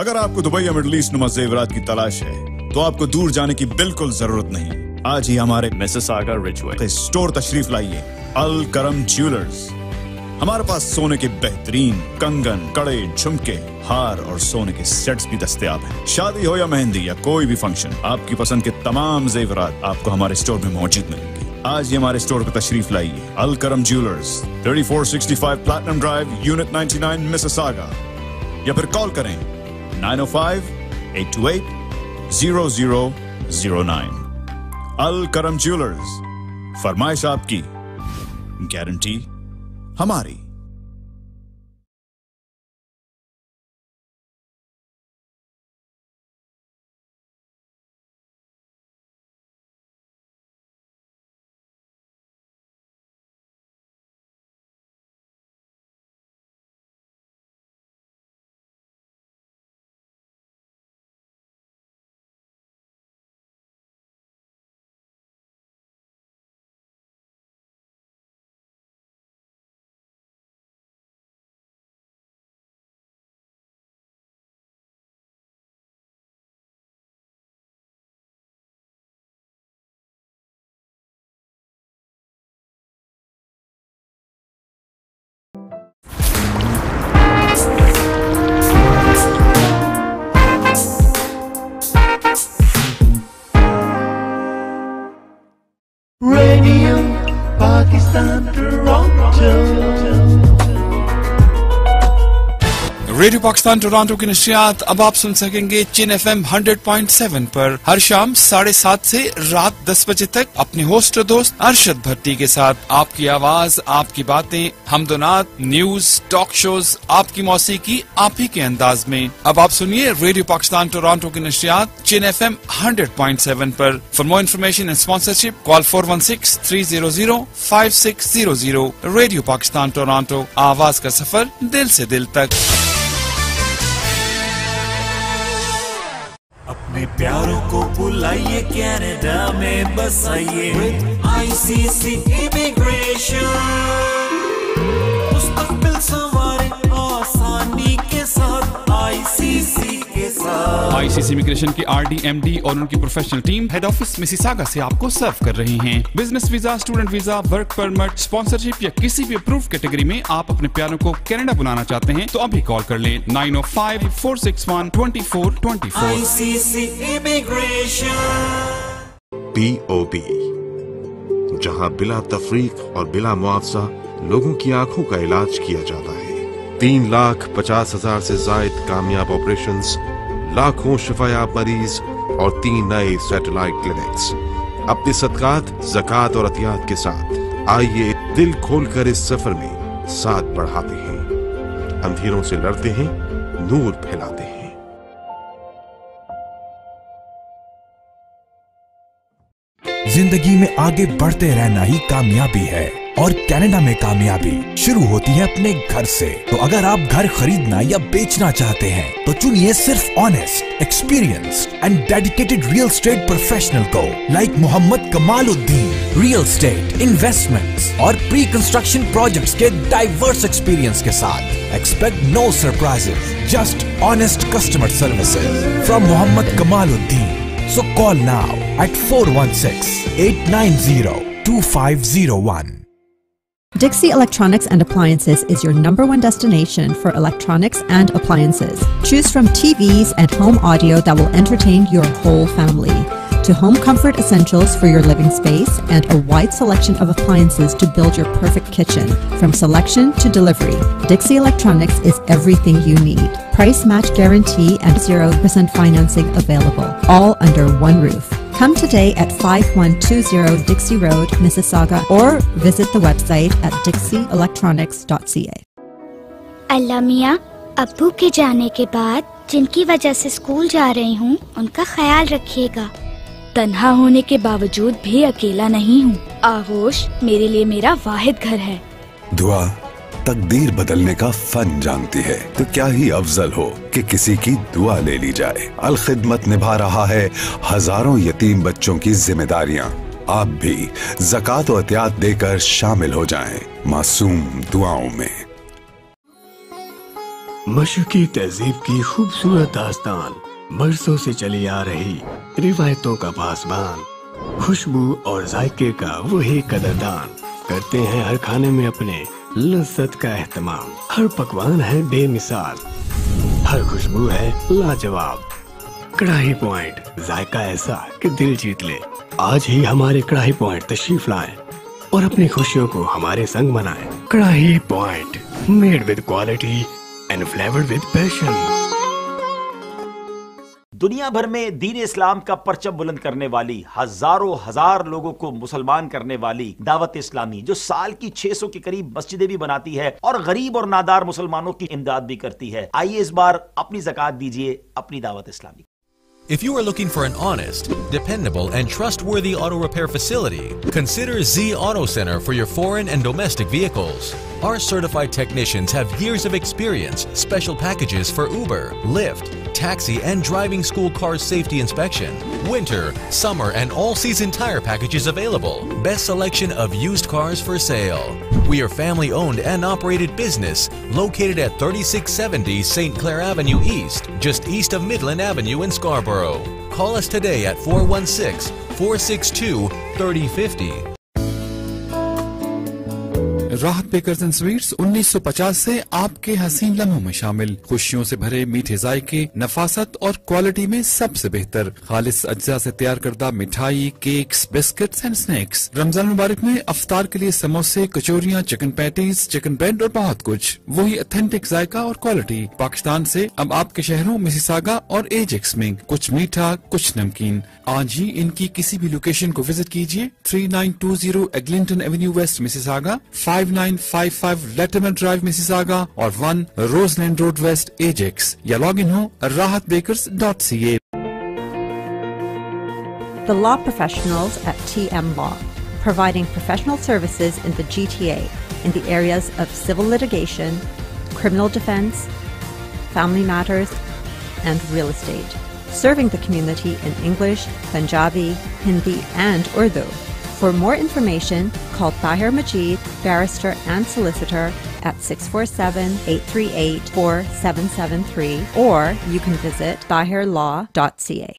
अगर आपको दुबई या मिडल ईस्ट नुमा जेवरात की तलाश है तो आपको दूर जाने की बिल्कुल जरूरत नहीं। आज ही हमारे मिसिसागा रिजवे स्टोर तशरीफ लाइए। अल करम ज्वेलर्स, हमारे पास सोने के बेहतरीन कंगन, कड़े, झुमके, हार और सोने के सेट्स भी दस्तयाब हैं। शादी हो या मेहंदी या कोई भी फंक्शन, आपकी पसंद के तमाम जेवरात आपको हमारे स्टोर में मौजूद मिलेंगे। आज ही हमारे स्टोर पर तशरीफ लाइए। Al Karam jewellers, 3465 platinum drive, unit 99, Mississauga, या फिर कॉल करें 905-828-0009। अल करम ज्वेलर्स, फरमाइश आपकी, गारंटी हमारी। Radio Pakistan Toronto, Radio Pakistan Toronto की नशियात अब आप सुन सकेंगे चिन FM 100.7 पर हर शाम 7:30 से रात 10 बजे तक अपने होस्ट और दोस्त अरशद भट्टी के साथ। आपकी आवाज, आपकी बातें, हमदोनात, न्यूज, टॉक शोज, आपकी मौसीकी आप ही के अंदाज में। अब आप सुनिए रेडियो पाकिस्तान टोरंटो की नशियात चिन FM 100.7 पर। For more information and sponsorship call 416-300-5600। Radio Pakistan Toronto, आवाज का सफर दिल से दिल तक। अपने प्यारों को बुलाइए, कनाडा में बसाइए। ICC इमिग्रेशन मुस्तकबिल संवारे आसानी के साथ, ICC के साथ। ICC इमिग्रेशन की RDMD और उनकी professional team head office Mississauga से आपको सर्व कर रही हैं। Business visa, student visa, work permit, sponsorship या किसी भी अप्रूव कैटेगरी में आप अपने प्यारों को कनाडा बुलाना चाहते हैं तो अभी कॉल कर लें 905-461-2424। ICC immigration. POB, जहाँ बिला तफरीक और बिला मुआवजा लोगों की आंखों का इलाज किया जाता है। 3,50,000 से जायद कामयाब ऑपरेशंस, लाखों शफायाब मरीज और 3 नए सैटेलाइट क्लिनिक्स। अपने सदकात, ज़कात और अतियात के साथ आइए दिल खोलकर इस सफर में साथ बढ़ाते हैं। अंधेरों से लड़ते हैं, नूर फैलाते हैं। जिंदगी में आगे बढ़ते रहना ही कामयाबी है और कनाडा में कामयाबी शुरू होती है अपने घर से। तो अगर आप घर खरीदना या बेचना चाहते हैं तो चुनिए सिर्फ honest, experienced and dedicated real estate professional को, like Mohammad Kamaluddin. Real estate, investments और प्री कंस्ट्रक्शन प्रोजेक्ट्स के डाइवर्स एक्सपीरियंस के साथ expect no surprises, just honest customer services from Mohammad Kamaluddin. So call now at 416-890-2501। Dixie Electronics and Appliances is your #1 destination for electronics and appliances. Choose from TVs and home audio that will entertain your whole family, to home comfort essentials for your living space and a wide selection of appliances to build your perfect kitchen. From selection to delivery, Dixie Electronics is everything you need. Price match guarantee and 0% financing available, all under one roof. Come today at 5120 Dixie Road, Mississauga, or visit the website at dixieelectronics.ca. Allah मियाँ, अब्बू के जाने के बाद जिनकी वजह से स्कूल जा रही हूँ, उनका ख्याल रखिएगा। तन्हा होने के बावजूद भी अकेला नहीं हूँ। आगोश मेरे लिए मेरा वाहिद घर है। दुआ तकदीर बदलने का फन जानती है, तो क्या ही अफजल हो कि किसी की दुआ ले ली जाए। अल खिदमत निभा रहा है हजारों यतीम बच्चों की जिम्मेदारियाँ। आप भी ज़कात और अतियात देकर शामिल हो जाएं मासूम दुआओं में। मशरकी तहजीब की खूबसूरत दास्तान, बरसों से चली आ रही रिवायतों का पासबान, खुशबू और जायके का वही कदरदान। करते हैं हर खाने में अपने लज्जत का एहतमाम, हर पकवान है बेमिसाल, हर खुशबू है लाजवाब। कढ़ाई पॉइंट, जायका ऐसा कि दिल जीत ले। आज ही हमारे कढ़ाई पॉइंट तशरीफ लाएं और अपनी खुशियों को हमारे संग मनाएं। कढ़ाई point, made with quality and flavoured with passion. दुनिया भर में दीन इस्लाम का परचम बुलंद करने वाली, हजारों हजार लोगों को मुसलमान करने वाली दावत इस्लामी, जो साल की 600 के करीब मस्जिदें भी बनाती है और गरीब और नादार मुसलमानों की इमदाद भी करती है। आइए इस बार अपनी ज़कात दीजिए अपनी Dawat Islami. If you are looking for an honest, dependable and trustworthy auto repair facility, consider Z Auto Center for your foreign and domestic vehicles. Our certified technicians have years of experience, special packages for Uber, Lyft, taxi and driving school car safety inspection, winter, summer and all-season tire packages available, best selection of used cars for sale. We are family owned and operated business located at 3670 St. Clair Avenue East, just east of Midland Avenue in Scarborough. Call us today at 416-462-3050. राहत बेकर्स एंड स्वीट्स 1950 से आपके हसीन लम्हों में शामिल, खुशियों से भरे मीठे जायके, नफासत और क्वालिटी में सबसे बेहतर खालिस अज्जा से तैयार करदा मिठाई, cakes, biscuits and snacks. Ramzan मुबारक में अफ्तार के लिए समोसे, कचोरियाँ, चिकन पैटीज, चिकन ब्रेड और बहुत कुछ। वही ऑथेंटिक जायका और क्वालिटी पाकिस्तान से अब आपके शहरों मिसिसागा और एजेक्स में, कुछ मीठा कुछ नमकीन। आज ही इनकी किसी भी लोकेशन को विजिट कीजिए। 3920 Eglinton Avenue waste Mississauga, 5955 Letterman drive Mississauga और 1 रोजलैंड रोड वेस्ट एजेक्स, या लॉग इन हो rahatbakers.ca। The law professionals at TM Law, providing professional services in the GTA in the areas of civil litigation, criminal defense, family matters and real estate, serving the community in English, Punjabi, Hindi and Urdu. For more information, call Tahir Majeed, barrister and solicitor at 647-838-4773, or you can visit tahirlaw.ca.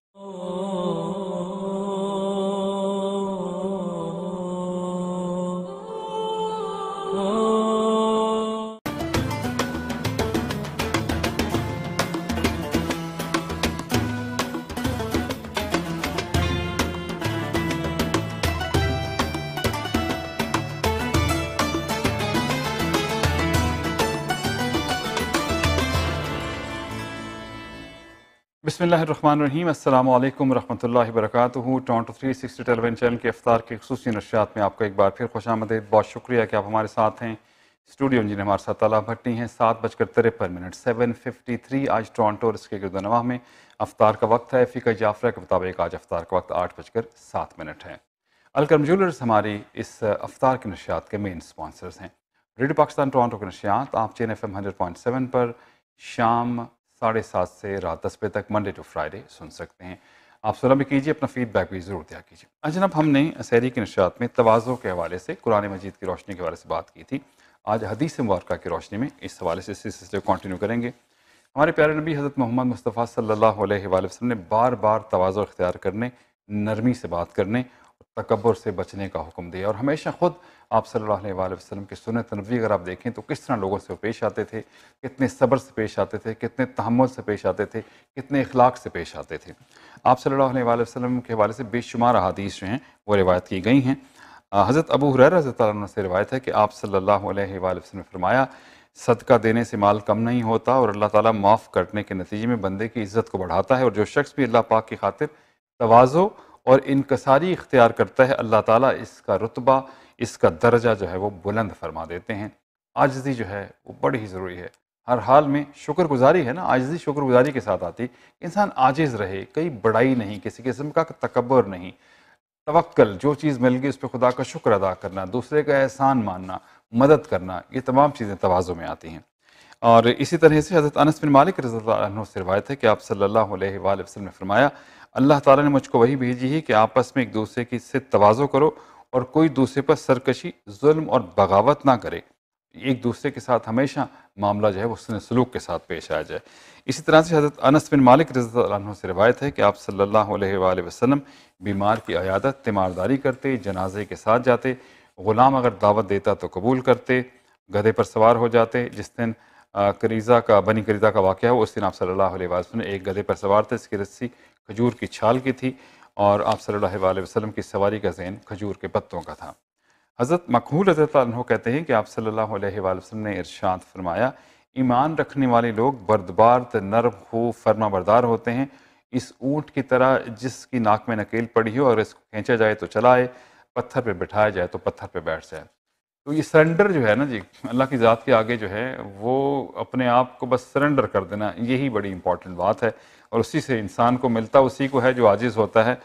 बिस्मिल्लाहिर्रहमानिर्रहीम, अस्सलामु अलैकुम रहमतुल्लाहि वबरकातुहू। टोरंटो 360 टेलीविजन चैनल के इफ्तार की खुसूसी नशियात में आपका एक बार फिर खुशामदीद। बहुत शुक्रिया कि आप हमारे साथ हैं। स्टूडियो इंजीनियर हमारे साथ ताला भट्टी हैं। 7:53 7:53 आज टोरंटो और इसके गिरदोनवा में अफ्तार का वक्त है। फ़िका जाफरा के मुताबिक आज अफ्तार का वक्त 8:07 है। अल करम ज्वेलर्स हमारी इस अफ्तार की नशियात के मेन स्पॉन्सर्स हैं। रेडियो पाकिस्तान टोरंटो की नशियात आप चिन FM 100.7 पर शाम 7:30 से रात 10 बजे तक मंडे टू फ्राइडे सुन सकते हैं। आप सुना भी कीजिए, अपना फीडबैक भी ज़रूर दिया कीजिए। आज जनाब हमने सहरी की नशात में तवाज़ो के हवाले से, कुरान मजीद की रोशनी के हवाले से बात की थी। आज हदीस मुबारका की रोशनी में इस हवाले से सिलसिले कंटिन्यू करेंगे। हमारे प्यारे नबी हज़रत मोहम्मद मुस्तफ़ा सल्लल्लाहु अलैहि वसल्लम ने बार बार तवाज़ो इख्तियार करने, नरमी से बात करने और तकबर से बचने का हुक्म दिया। और हमेशा ख़ुद आप सल्लल्लाहु अलैहि वसल्लम की सुन्नत तनवी अगर आप देखें तो किस तरह लोगों से पेश आते थे, कितने सब्र से पेश आते थे, कितने तहम्मुल से पेश आते थे, कितने इखलाक से पेश आते थे। आप सल्लल्लाहु अलैहि वसल्लम के हवाले से बेशुमार अहादीस जो हैं वो रिवायत की गई हैं। हज़रत अबू हुरैरा रज़ियल्लाहु अन्हु से रिवायत है कि आप सल्लल्लाहु अलैहि वसल्लम ने फरमाया, सदका देने से माल कम नहीं होता और अल्लाह ताला माफ़ करने के नतीजे में बंदे की इज़्ज़त को बढ़ाता है, और जो शख्स भी अल्लाह पाक की खातिर तवाज़ो और इनकसारी इख्तियार करता है अल्लाह ताला इसका रुतबा, इसका दर्जा जो है वो बुलंद फरमा देते हैं। आजिज़ी जो है वो बड़ी ही ज़रूरी है, हर हाल में शुक्रगुजारी है ना, आजिज़ी शुक्रगुजारी के साथ आती, इंसान आजिज़ रहे, कई बड़ाई नहीं, किसी किस्म का तकबर नहीं, तवक्कल, जो चीज़ मिल गई उस पर खुदा का शुक्र अदा करना, दूसरे का एहसान मानना, मदद करना, ये तमाम चीज़ें तवाज़ो में आती हैं। और इसी तरह से हज़रत अनस बिन मालिक रज़ियल्लाहु अन्हु से रिवायत है कि आप सल्लल्लाहु अलैहि वसल्लम ने फरमाया, अल्लाह ताला ने मुझको वही भेजी है कि आपस में एक दूसरे की से तवाज़ो करो और कोई दूसरे पर सरकशी, जुल्म और बगावत ना करे। एक दूसरे के साथ हमेशा मामला जो है वो उसने सलूक के साथ पेश आया जाए। इसी तरह से हज़रत अनस बिन मालिक रज़ियल्लाहु अन्हु से रिवायत है कि आप सल्लल्लाहु अलैहि वसल्लम बीमार की अयादत तीमारदारी करते, जनाजे के साथ जाते, ग़ुलाम अगर दावत देता तो कबूल करते, गधे पर सवार हो जाते। जिस दिन करीज़ा का, बनी करीज़ा का वाक़या हुआ, उस दिन आप सल्लल्लाहु अलैहि वसल्लम एक गधे पर सवार थे, इसकी रस्सी खजूर की छाल की थी और आप सल्लल्लाहु अलैहि वसल्लम की सवारी का ज़हन खजूर के पत्तों का था। हज़रत मक़बूल रज़ियल्लाहु अन्हु कहते हैं कि आप सल्लल्लाहु अलैहि वसल्लम ने इरशाद फरमाया, ईमान रखने वाले लोग बर्दबार, नरम खू, फर्मा बरदार होते हैं, इस ऊँट की तरह जिसकी नाक में नकेल पड़ी हो और इसको खींचा जाए तो चला आए, पत्थर पे बिठाया जाए तो पत्थर पे बैठ जाए। तो ये सरेंडर जो है ना जी, अल्लाह की ज़ात के आगे जो है वो अपने आप को बस सरेंडर कर देना, यही बड़ी इंपॉर्टेंट बात है। और उसी से इंसान को मिलता उसी को है जो आजिज़ होता है,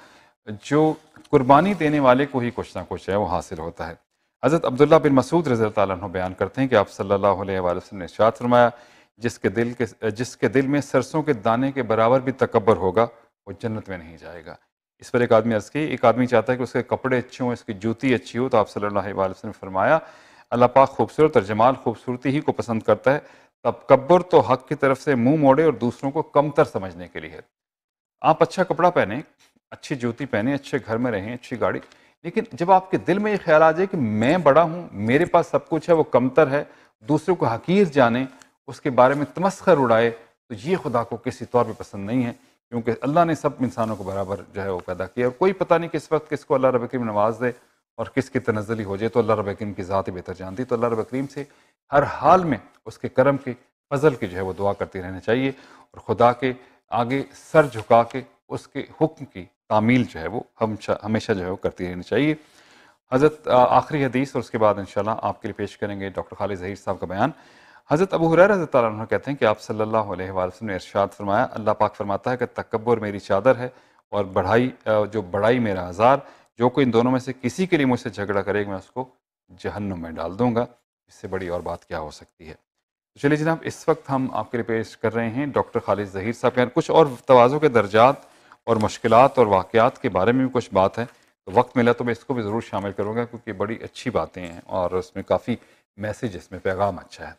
जो कुर्बानी देने वाले को ही कुछ ना कुछ है वो हासिल होता है। हज़रत अब्दुल्ला बिन मसूद रज़ियल्लाहु अन्हु बयान करते हैं कि आप सल्लल्लाहु अलैहि वसल्लम ने इरशाद फरमाया, जिसके दिल में सरसों के दाने के बराबर भी तकबर होगा वो जन्नत में नहीं जाएगा। इस पर एक आदमी अर्ज़ की, एक आदमी चाहता है कि उसके कपड़े अच्छे हों, इसकी जूती अच्छी हो, तो आप सल्लल्लाहु अलैहि वसल्लम ने फरमाया, अल्लाह पाक खूबसूरत और जमाल, खूबसूरती ही को पसंद करता है, तकब्बुर तो हक़ की तरफ से मुंह मोड़े और दूसरों को कमतर समझने के लिए है। आप अच्छा कपड़ा पहने, अच्छी जूती पहने, अच्छे घर में रहें, अच्छी गाड़ी, लेकिन जब आपके दिल में ये ख्याल आ जाए कि मैं बड़ा हूँ, मेरे पास सब कुछ है, वो कमतर है, दूसरों को हकीर जाने, उसके बारे में तमस्खर उड़ाए, तो ये खुदा को किसी तौर पर पसंद नहीं है, क्योंकि अल्लाह ने सब इंसानों को बराबर जो है वो पैदा किया और कोई पता नहीं किस वक्त किसको अल्लाह रब करीम नवाज दे और किसकी तनज़्ज़ुली हो जाए, तो अल्लाह रब करीम की ज़ात बेहतर जानती। तो अल्लाह रब करीम से हर हाल में उसके करम के, फजल की जो है वो दुआ करती रहनी चाहिए और खुदा के आगे सर झुका के उसके हुक्म की तामील जो है वो हमेशा जो है वो करती रहनी चाहिए। हज़रत आखिरी हदीस और उसके बाद इंशाल्लाह आपके लिए पेश करेंगे डॉक्टर खालिद ज़हीर साहब का बयान। हज़रत अबू हुरैरा रज़ियल्लाहु अन्हु कहते हैं कि आप सल्लल्लाहु अलैहि वसल्लम ने इरशाद फरमाया, अल्लाह पाक फरमाता है कि तकब्बुर मेरी चादर है और बड़ाई मेरा आज़ार, जो कोई इन दोनों में से किसी के लिए मुझसे झगड़ा करेगा मैं उसको जहन्नुम में डाल दूँगा। इससे बड़ी और बात क्या हो सकती है। तो चलिए जनाब, इस वक्त हम आपके लिए पेश कर रहे हैं डॉक्टर खालिद ज़हीर साहब के कुछ और तवाज़ो के दर्जात और मुश्किलात और वाक़यात के बारे में भी कुछ बात है, तो वक्त मिला तो मैं इसको भी ज़रूर शामिल करूँगा क्योंकि बड़ी अच्छी बातें हैं और उसमें काफ़ी मैसेज, इसमें पैगाम अच्छा है।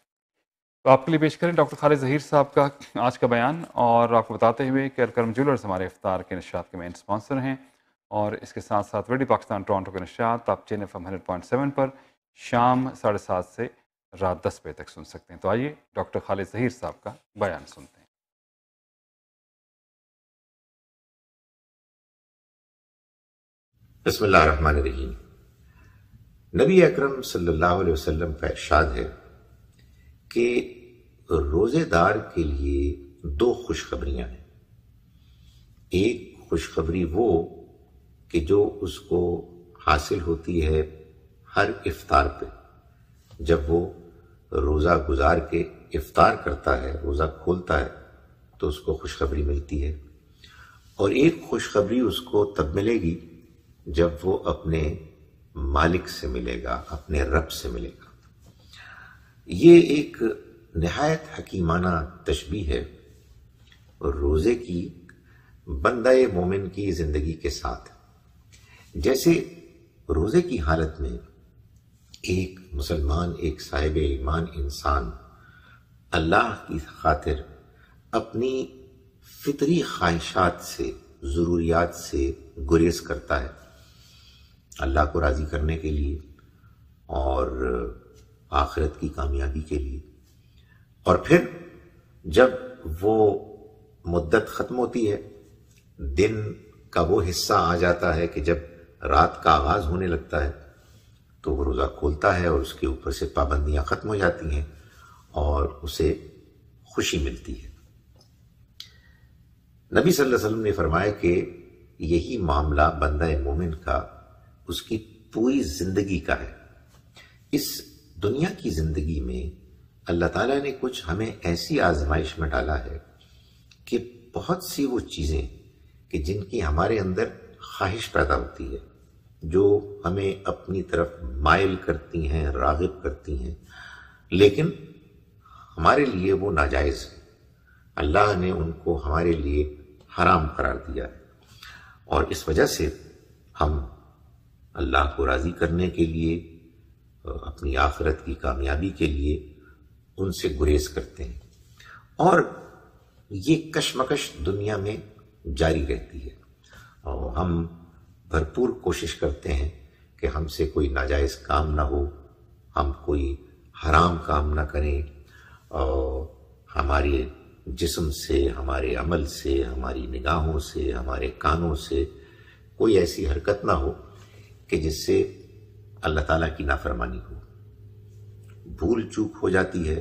तो आपके लिए पेश करें डॉक्टर खालिद ज़हीर साहब का आज का बयान। और आपको बताते हुए कि अल करम ज्वेलर्स हमारे इफ्तार के नशात के मेन स्पॉन्सर हैं और इसके साथ साथ रेडियो पाकिस्तान टोरंटो के नशात आप चिन FM 100.7 पर शाम 7:30 से रात 10 बजे तक सुन सकते हैं। तो आइए डॉक्टर खालिद ज़हीर साहब का बयान सुनते हैं। बिस्मिल्लाहिर्रहमानिर्रहीम। नबी अकरम सल्लल्लाहु अलैहि वसल्लम का इरशाद है कि रोजेदार के लिए दो खुशखबरियां हैं। एक खुशखबरी वो कि जो उसको हासिल होती है हर इफ्तार पे, जब वो रोज़ा गुजार के इफ्तार करता है, रोज़ा खोलता है तो उसको खुशखबरी मिलती है। और एक खुशखबरी उसको तब मिलेगी जब वो अपने मालिक से मिलेगा, अपने रब से मिलेगा। ये एक नहायत हकीमाना तशबीह है रोज़े की बंदाए मोमिन की ज़िंदगी के साथ। जैसे रोज़े की हालत में एक मुसलमान, एक साहिब ईमान इंसान अल्लाह की खातिर अपनी फितरी ख्वाहिशात से, ज़रूरियात से गुरेज करता है, अल्लाह को राज़ी करने के लिए और आखिरत की कामयाबी के लिए। और फिर जब वो मुद्दत ख़त्म होती है, दिन का वो हिस्सा आ जाता है कि जब रात का आगाज़ होने लगता है तो वो रोज़ा खोलता है और उसके ऊपर से पाबंदियाँ ख़त्म हो जाती हैं और उसे खुशी मिलती है। नबी सल्लल्लाहु अलैहि वसल्लम ने फरमाया कि यही मामला बंदा मोमिन का उसकी पूरी ज़िंदगी का है। इस दुनिया की ज़िंदगी में अल्लाह ताला ने कुछ हमें ऐसी आजमाइश में डाला है कि बहुत सी वो चीज़ें कि जिनकी हमारे अंदर ख्वाहिश पैदा होती है, जो हमें अपनी तरफ मायल करती हैं, राग़िब करती हैं, लेकिन हमारे लिए वो नाजायज़ है। अल्लाह ने उनको हमारे लिए हराम करार दिया है और इस वजह से हम अल्लाह को राज़ी करने के लिए, अपनी आखिरत की कामयाबी के लिए उनसे गुरेज करते हैं और ये कशमकश दुनिया में जारी रहती है। और हम भरपूर कोशिश करते हैं कि हमसे कोई नाजायज़ काम ना हो, हम कोई हराम काम ना करें और हमारे जिस्म से, हमारे अमल से, हमारी निगाहों से, हमारे कानों से कोई ऐसी हरकत ना हो कि जिससे अल्लाह ताला की नाफरमानी हो। भूल चूक हो जाती है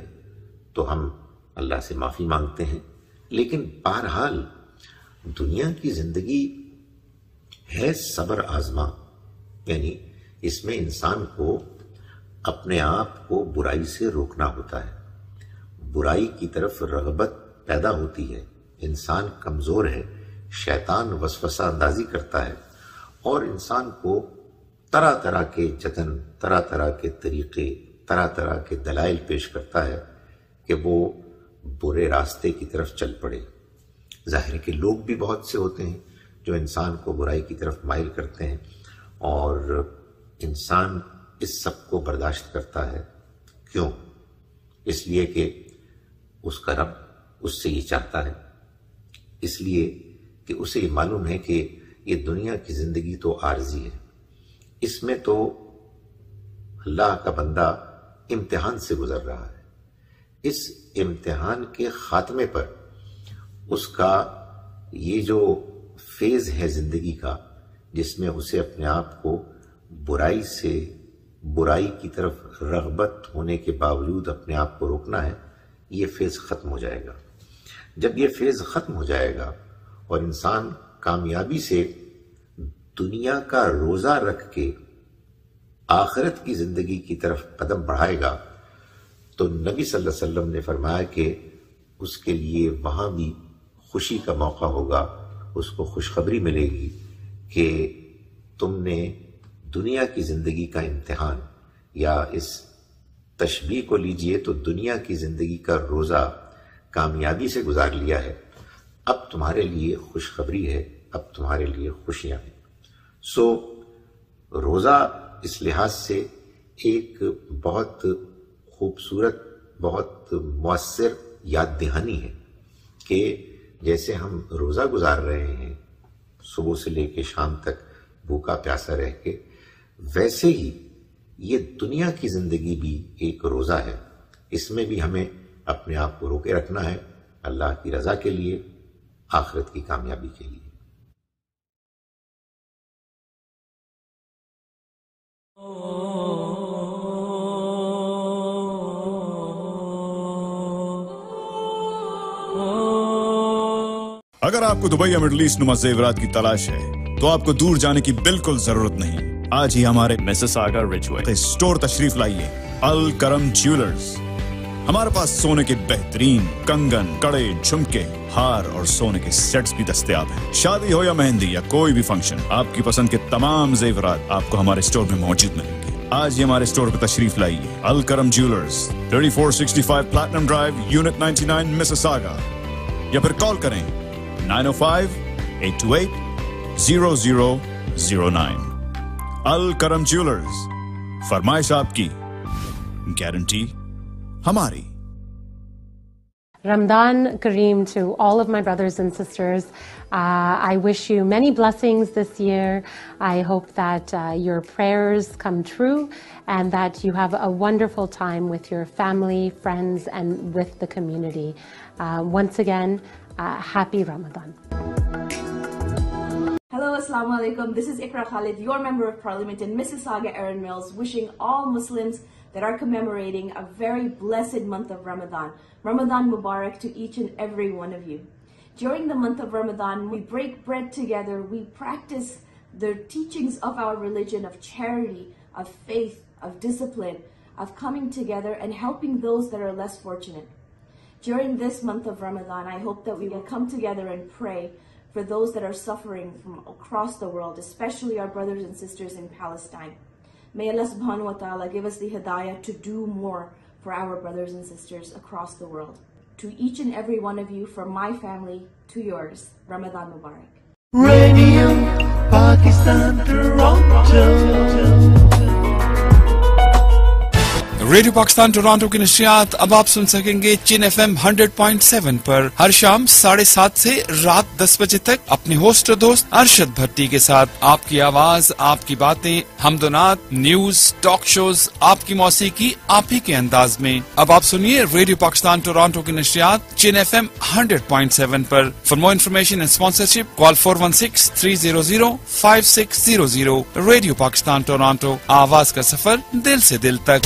तो हम अल्लाह से माफ़ी मांगते हैं, लेकिन बहरहाल दुनिया की ज़िंदगी है सब्र आज़मा, यानी इसमें इंसान को अपने आप को बुराई से रोकना होता है। बुराई की तरफ रगबत पैदा होती है, इंसान कमज़ोर है, शैतान वसवसा अंदाजी करता है और इंसान को तरह तरह के जतन, तरह तरह के तरीक़े, तरह तरह के दलाइल पेश करता है कि वो बुरे रास्ते की तरफ चल पड़े। ज़ाहिर है कि लोग भी बहुत से होते हैं जो इंसान को बुराई की तरफ माइल करते हैं और इंसान इस सब को बर्दाश्त करता है। क्यों? इसलिए कि उसका रब उससे ये चाहता है, इसलिए कि उसे ये मालूम है कि ये दुनिया की ज़िंदगी तो आर्जी है, इसमें तो अल्लाह का बंदा इम्तिहान से गुज़र रहा है। इस इम्तिहान के ख़ात्मे पर उसका ये जो फेज़ है ज़िंदगी का जिसमें उसे अपने आप को बुराई से, बुराई की तरफ रग़बत होने के बावजूद अपने आप को रोकना है, ये फ़ेज़ ख़त्म हो जाएगा। जब ये फ़ेज़ ख़त्म हो जाएगा और इंसान कामयाबी से दुनिया का रोज़ा रख के आखिरत की ज़िंदगी की तरफ कदम बढ़ाएगा तो नबी सल्लल्लाहु अलैहि वसल्लम ने फरमाया कि उसके लिए वहाँ भी खुशी का मौका होगा, उसको खुशखबरी मिलेगी कि तुमने दुनिया की ज़िंदगी का इम्तिहान, या इस तशबीह को लीजिए तो दुनिया की ज़िंदगी का रोज़ा कामयाबी से गुजार लिया है, अब तुम्हारे लिए खुशखबरी है, अब तुम्हारे लिए खुशियाँ हैं। सो रोज़ा इस लिहाज से एक बहुत खूबसूरत, बहुत मुअस्सर याद दहानी है कि जैसे हम रोज़ा गुजार रहे हैं सुबह से लेकर शाम तक भूखा प्यासा रह के, वैसे ही ये दुनिया की ज़िंदगी भी एक रोज़ा है, इसमें भी हमें अपने आप को रोके रखना है अल्लाह की रज़ा के लिए, आखिरत की कामयाबी के लिए। अगर आपको दुबई या मिडल ईस्ट नुमा ज़ेवरात की तलाश है तो आपको दूर जाने की बिल्कुल जरूरत नहीं। आज ही हमारे मिसिसागा रिजवे स्टोर तशरीफ लाइए। अल करम ज्वेलर्स, हमारे पास सोने के बेहतरीन कंगन, कड़े, झुमके, हार और सोने के सेट्स भी दस्तयाब हैं। शादी हो या मेहंदी या कोई भी फंक्शन, आपकी पसंद के तमाम जेवरात आपको हमारे स्टोर में मौजूद मिलेंगे। आज ही हमारे स्टोर पर तशरीफ लाइए। Al Karam jewellers, 3465 platinum drive, unit 99, Mississauga, या फिर कॉल करें 905-828-0009। अल करम ज्वेलर्स, फरमाइश आपकी, गारंटी हमारी। Ramadan Kareem to all of my brothers and sisters. I wish you many blessings this year. I hope that your prayers come true and that you have a wonderful time with your family, friends, and with the community. Once again, happy Ramadan. Hello, Assalamu Alaikum. This is Iqra Khalid, your Member of Parliament in Mississauga, Erin Mills, wishing all Muslims that are commemorating a very blessed month of Ramadan. Ramadan Mubarak to each and every one of you. During the month of Ramadan, we break bread together, we practice the teachings of our religion, of charity, of faith, of discipline, of coming together and helping those that are less fortunate. During this month of Ramadan, I hope that we will come together and pray for those that are suffering from across the world, especially our brothers and sisters in Palestine. May Allah subhanahu wa ta'ala give us the hidayah to do more for our brothers and sisters across the world. To each and every one of you, from my family to yours, Ramadan Mubarak. Radio Pakistan Toronto. Radio Pakistan Toronto की नशियात अब आप सुन सकेंगे चिन FM 100.7 पर हर शाम 7:30 से रात 10 बजे तक अपने होस्ट और दोस्त अरशद भट्टी के साथ। आपकी आवाज, आपकी बातें, हमदोनात, न्यूज, टॉक शोज, आपकी मौसीकी आप ही के अंदाज में। अब आप सुनिए रेडियो पाकिस्तान टोरंटो की नशियात चिन FM 100.7 पर। For more information and sponsorship call 416-300-5600। Radio Pakistan Toronto, आवाज का सफर दिल से दिल तक।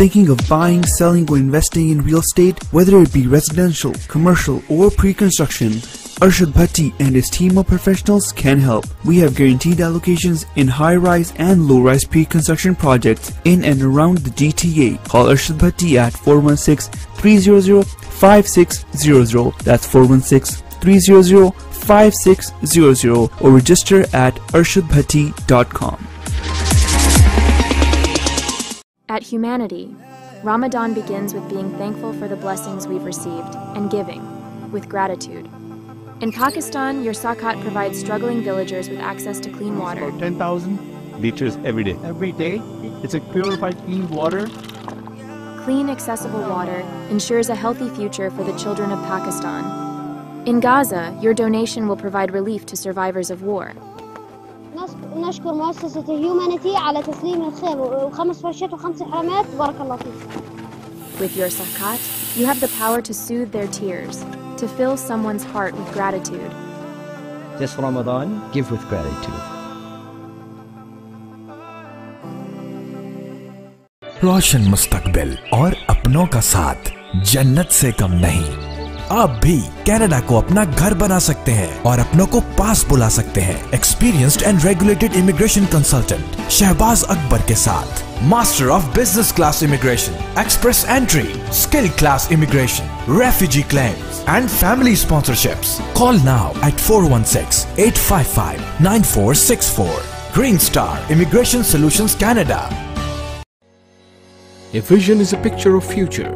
Thinking of buying, selling or investing in real estate, whether it be residential, commercial or pre-construction, Arshad Bhatti and his team of professionals can help. We have guaranteed allocations in high-rise and low-rise pre-construction projects in and around the GTA. Call Arshad Bhatti at 416-300-5600. That's 416-300-5600 or register at arshadbhatti.com. At Humanity, Ramadan begins with being thankful for the blessings we've received and giving with gratitude. In Pakistan, your Sakat provides struggling villagers with access to clean water. About 10,000 liters every day. Every day? It's a purified clean water. Clean, accessible water ensures a healthy future for the children of Pakistan. In Gaza, your donation will provide relief to survivors of war. نشكر مؤسسة Humanity على تسليم الخير وخمس فرشات وخمس حرامات بارك الله فيك. With your Sakat, you have the power to soothe their tears, to fill someone's heart with gratitude. This Ramadan, give with gratitude. रोशन मुस्तकबिल और अपनों का साथ जन्नत से कम नहीं। आप भी कनाडा को अपना घर बना सकते हैं और अपनों को पास बुला सकते हैं। Experienced and regulated immigration consultant Shahbaz Akbar के साथ master of business class immigration, express entry, skill class immigration, refugee claims and family sponsorships. Call now at 416-855-9464। Green star immigration solutions Canada. A vision is a picture of future.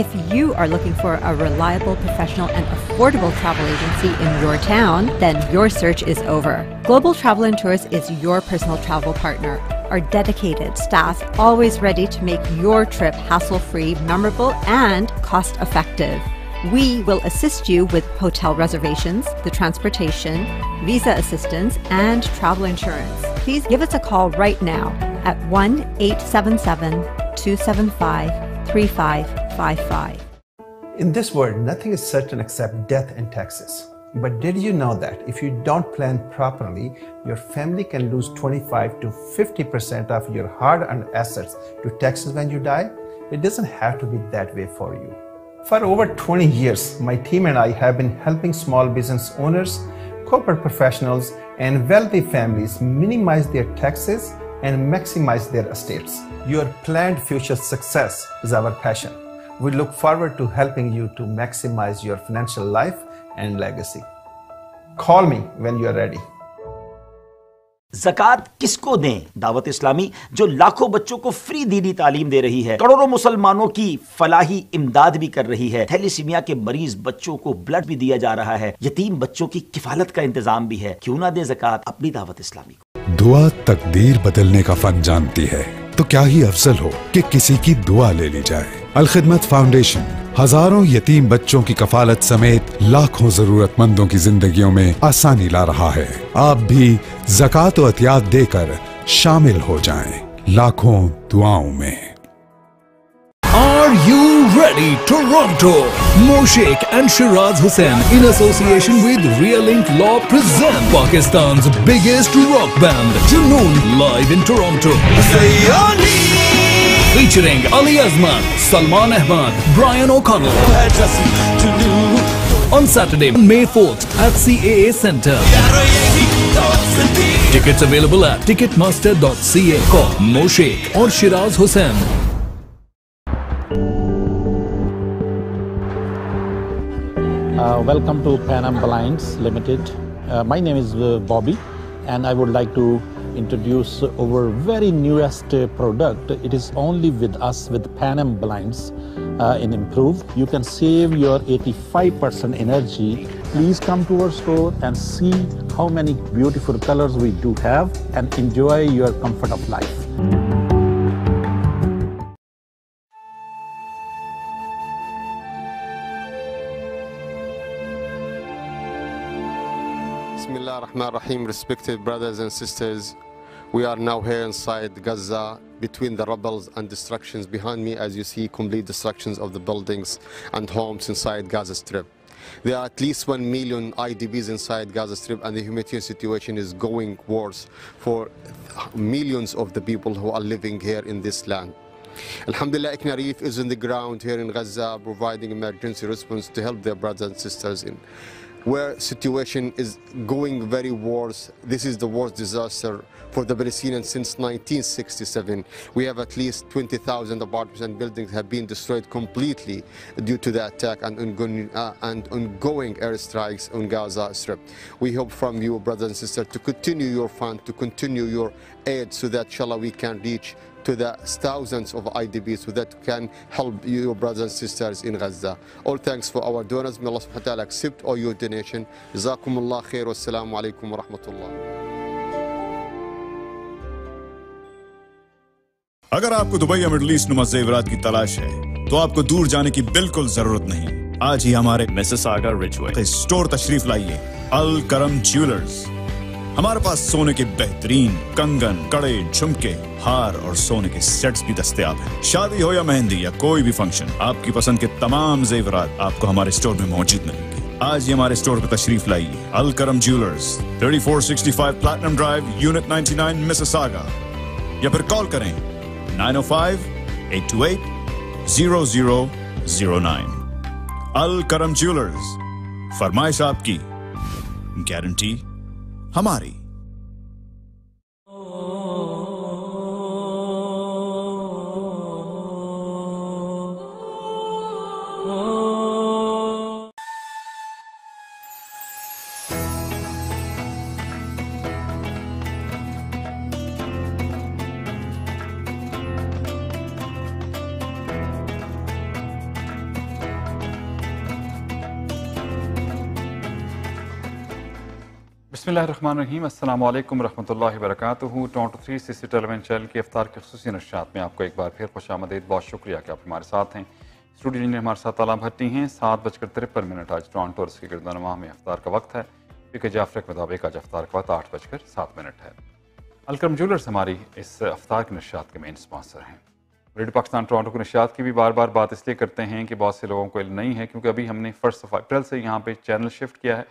If you are looking for a reliable, professional, and affordable travel agency in your town, then your search is over. Global Travel and Tours is your personal travel partner. Our dedicated staff always ready to make your trip hassle-free, memorable, and cost-effective. We will assist you with hotel reservations, the transportation, visa assistance, and travel insurance. Please give us a call right now at 1-877-275-3555. In this world, nothing is certain except death and taxes. But did you know that if you don't plan properly, your family can lose 25 to 50% of your hard-earned assets to taxes when you die? It doesn't have to be that way for you. For over 20 years, my team and I have been helping small business owners, corporate professionals, and wealthy families minimize their taxes and maximize their estates. Your planned future success is our passion. We look forward to helping you to maximize your financial life and legacy. Call me when you are ready. ज़कात किसको दें? दावत इस्लामी जो लाखों बच्चों को फ्री दीनी तालीम दे रही है, करोड़ों मुसलमानों की फलाही इमदाद भी कर रही है, थैलीसीमिया के मरीज बच्चों को ब्लड भी दिया जा रहा है, यतीम बच्चों की किफालत का इंतजाम भी है। क्यों ना दे ज़कात अपनी दावत इस्लामी को? दुआ तकदीर बदलने का फन जानती है, तो क्या ही अफजल हो कि किसी की दुआ ले ली जाए। अल खिदमत फाउंडेशन हजारों यतीम बच्चों की कफालत समेत लाखों जरूरतमंदों की जिंदगियों में आसानी ला रहा है। आप भी ज़कात और अतियात देकर शामिल हो जाएं लाखों दुआओं में। Are you ready, Toronto? Moshik and Shiraz Hussain, in association with Realink Law, present Pakistan's biggest rock band. Junoon, live in Toronto. Featuring Ali Azman, Salman Ahmad, Brian O'Connell. On Saturday, May 4th at CAA Centre. Tickets available at ticketmaster.ca. Call Moshik or Shiraz Hussain. Welcome to Panam Blinds Limited. My name is Bobby, and I would like to introduce our very newest product. It is only with us, with Panam Blinds in Improve. You can save your 85% energy. Please come to our store and see how many beautiful colors we do have and enjoy your comfort of life. Bismillahirrahmanirrahim. Respected brothers and sisters, we are now here inside Gaza between the rubbles and destructions. Behind me, as you see, complete destructions of the buildings and homes inside Gaza Strip. There are at least 1 million IDPs inside Gaza Strip, and the humanitarian situation is going worse for millions of the people who are living here in this land. Alhamdulillah, Iqra Khalid is on the ground here in Gaza providing emergency response to help their brothers and sisters in where situation is going very worse. This is the worst disaster for the Palestinians since 1967. We have at least 20,000 apartments and buildings have been destroyed completely due to the attack and ongoing airstrikes on Gaza Strip. We hope from you, brothers and sisters, to continue your fund, to continue your aid so that, inshallah, we can reach to the thousands of IDPs so that can help your brothers and sisters in Gaza. All thanks for our donors. May Allah subhanahu wa ta'ala accept all your donation. Jazakumullah khair. Wassalamu alaikum wa rahmatullah. अगर आपको दुबई या मिडल ईस्ट नुमा ज़ेवरात की तलाश है तो आपको दूर जाने की बिल्कुल जरूरत नहीं। आज ही हमारे मिसिसागा रिजवे स्टोर तशरीफ लाइए। अल करम ज्वेलर्स, हमारे पास सोने के बेहतरीन कंगन, कड़े, झुमके, हार और सोने के सेट्स भी दस्तयाब हैं। शादी हो या मेहंदी या कोई भी फंक्शन, आपकी पसंद के तमाम जेवरात आपको हमारे स्टोर में मौजूद मिलेंगे। आज ही हमारे स्टोर पर तशरीफ लाइए। Al Karam jewellers, 3465 platinum drive, unit 99, Mississauga, या फिर कॉल करें 905-828-0009। अल करम ज्वेलर्स, फरमाइश आपकी, गारंटी हमारी। बिस्मिल्लाहिर्रहमानिर्रहीम। अस्सलाम वालेकुम रहमतुल्लाहि वबरकातुहू। टोरंटो 360 टेलीविजन चैनल की इफ्तार के खुसूसी नशात में आपको एक बार फिर खुश आमदीद। बहुत शुक्रिया कि आप हमारे साथ हैं। स्टूडियो में हमारे साथ आला भट्टी हैं। 7:53 आज टोरंटो और इसके गिरदोनवा में इफ्तार का वक्त है। पिक जाफरे के मुताबिक आज इफ्तार का वक्त 8:07 है। अल करम ज्वेलर्स हमारी इस इफ्तार के नशात के मेन स्पॉन्सर हैं। रेडियो पाकिस्तान टोरंटो के नशात की भी बार बार बात इसलिए करते हैं कि बहुत से लोगों को इल्म नहीं है, क्योंकि अभी हमने 1 अप्रैल से यहाँ पर चैनल शिफ्ट किया है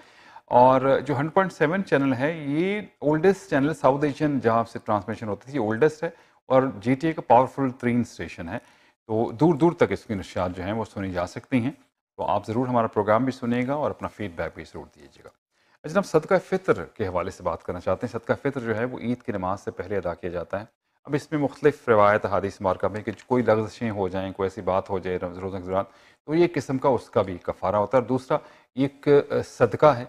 और जो 100.7 चैनल है ये ओल्डेस्ट चैनल साउथ एशियन जहाँ से ट्रांसमिशन होती थी ओल्डेस्ट है और GTA का पावरफुल 3 स्टेशन है, तो दूर दूर तक इसकी नशात जो हैं वो सुनी जा सकती हैं। तो आप ज़रूर हमारा प्रोग्राम भी सुनिएगा और अपना फीडबैक भी ज़रूर दीजिएगा। अच्छा, हम सदका फ़ितर के हवाले से बात करना चाहते हैं। सदका फ़ितर जो है वो ईद की नमाज से पहले अदा किया जाता है। अब इसमें मुख्तलिफ रवायत हदीस मार्का में कि कोई लफ्ज़ें हो जाएँ, कोई ऐसी बात हो जाए रोज़ा के दौरान, तो ये किस्म का उसका भी कफ़ारा होता है। और दूसरा एक सदका है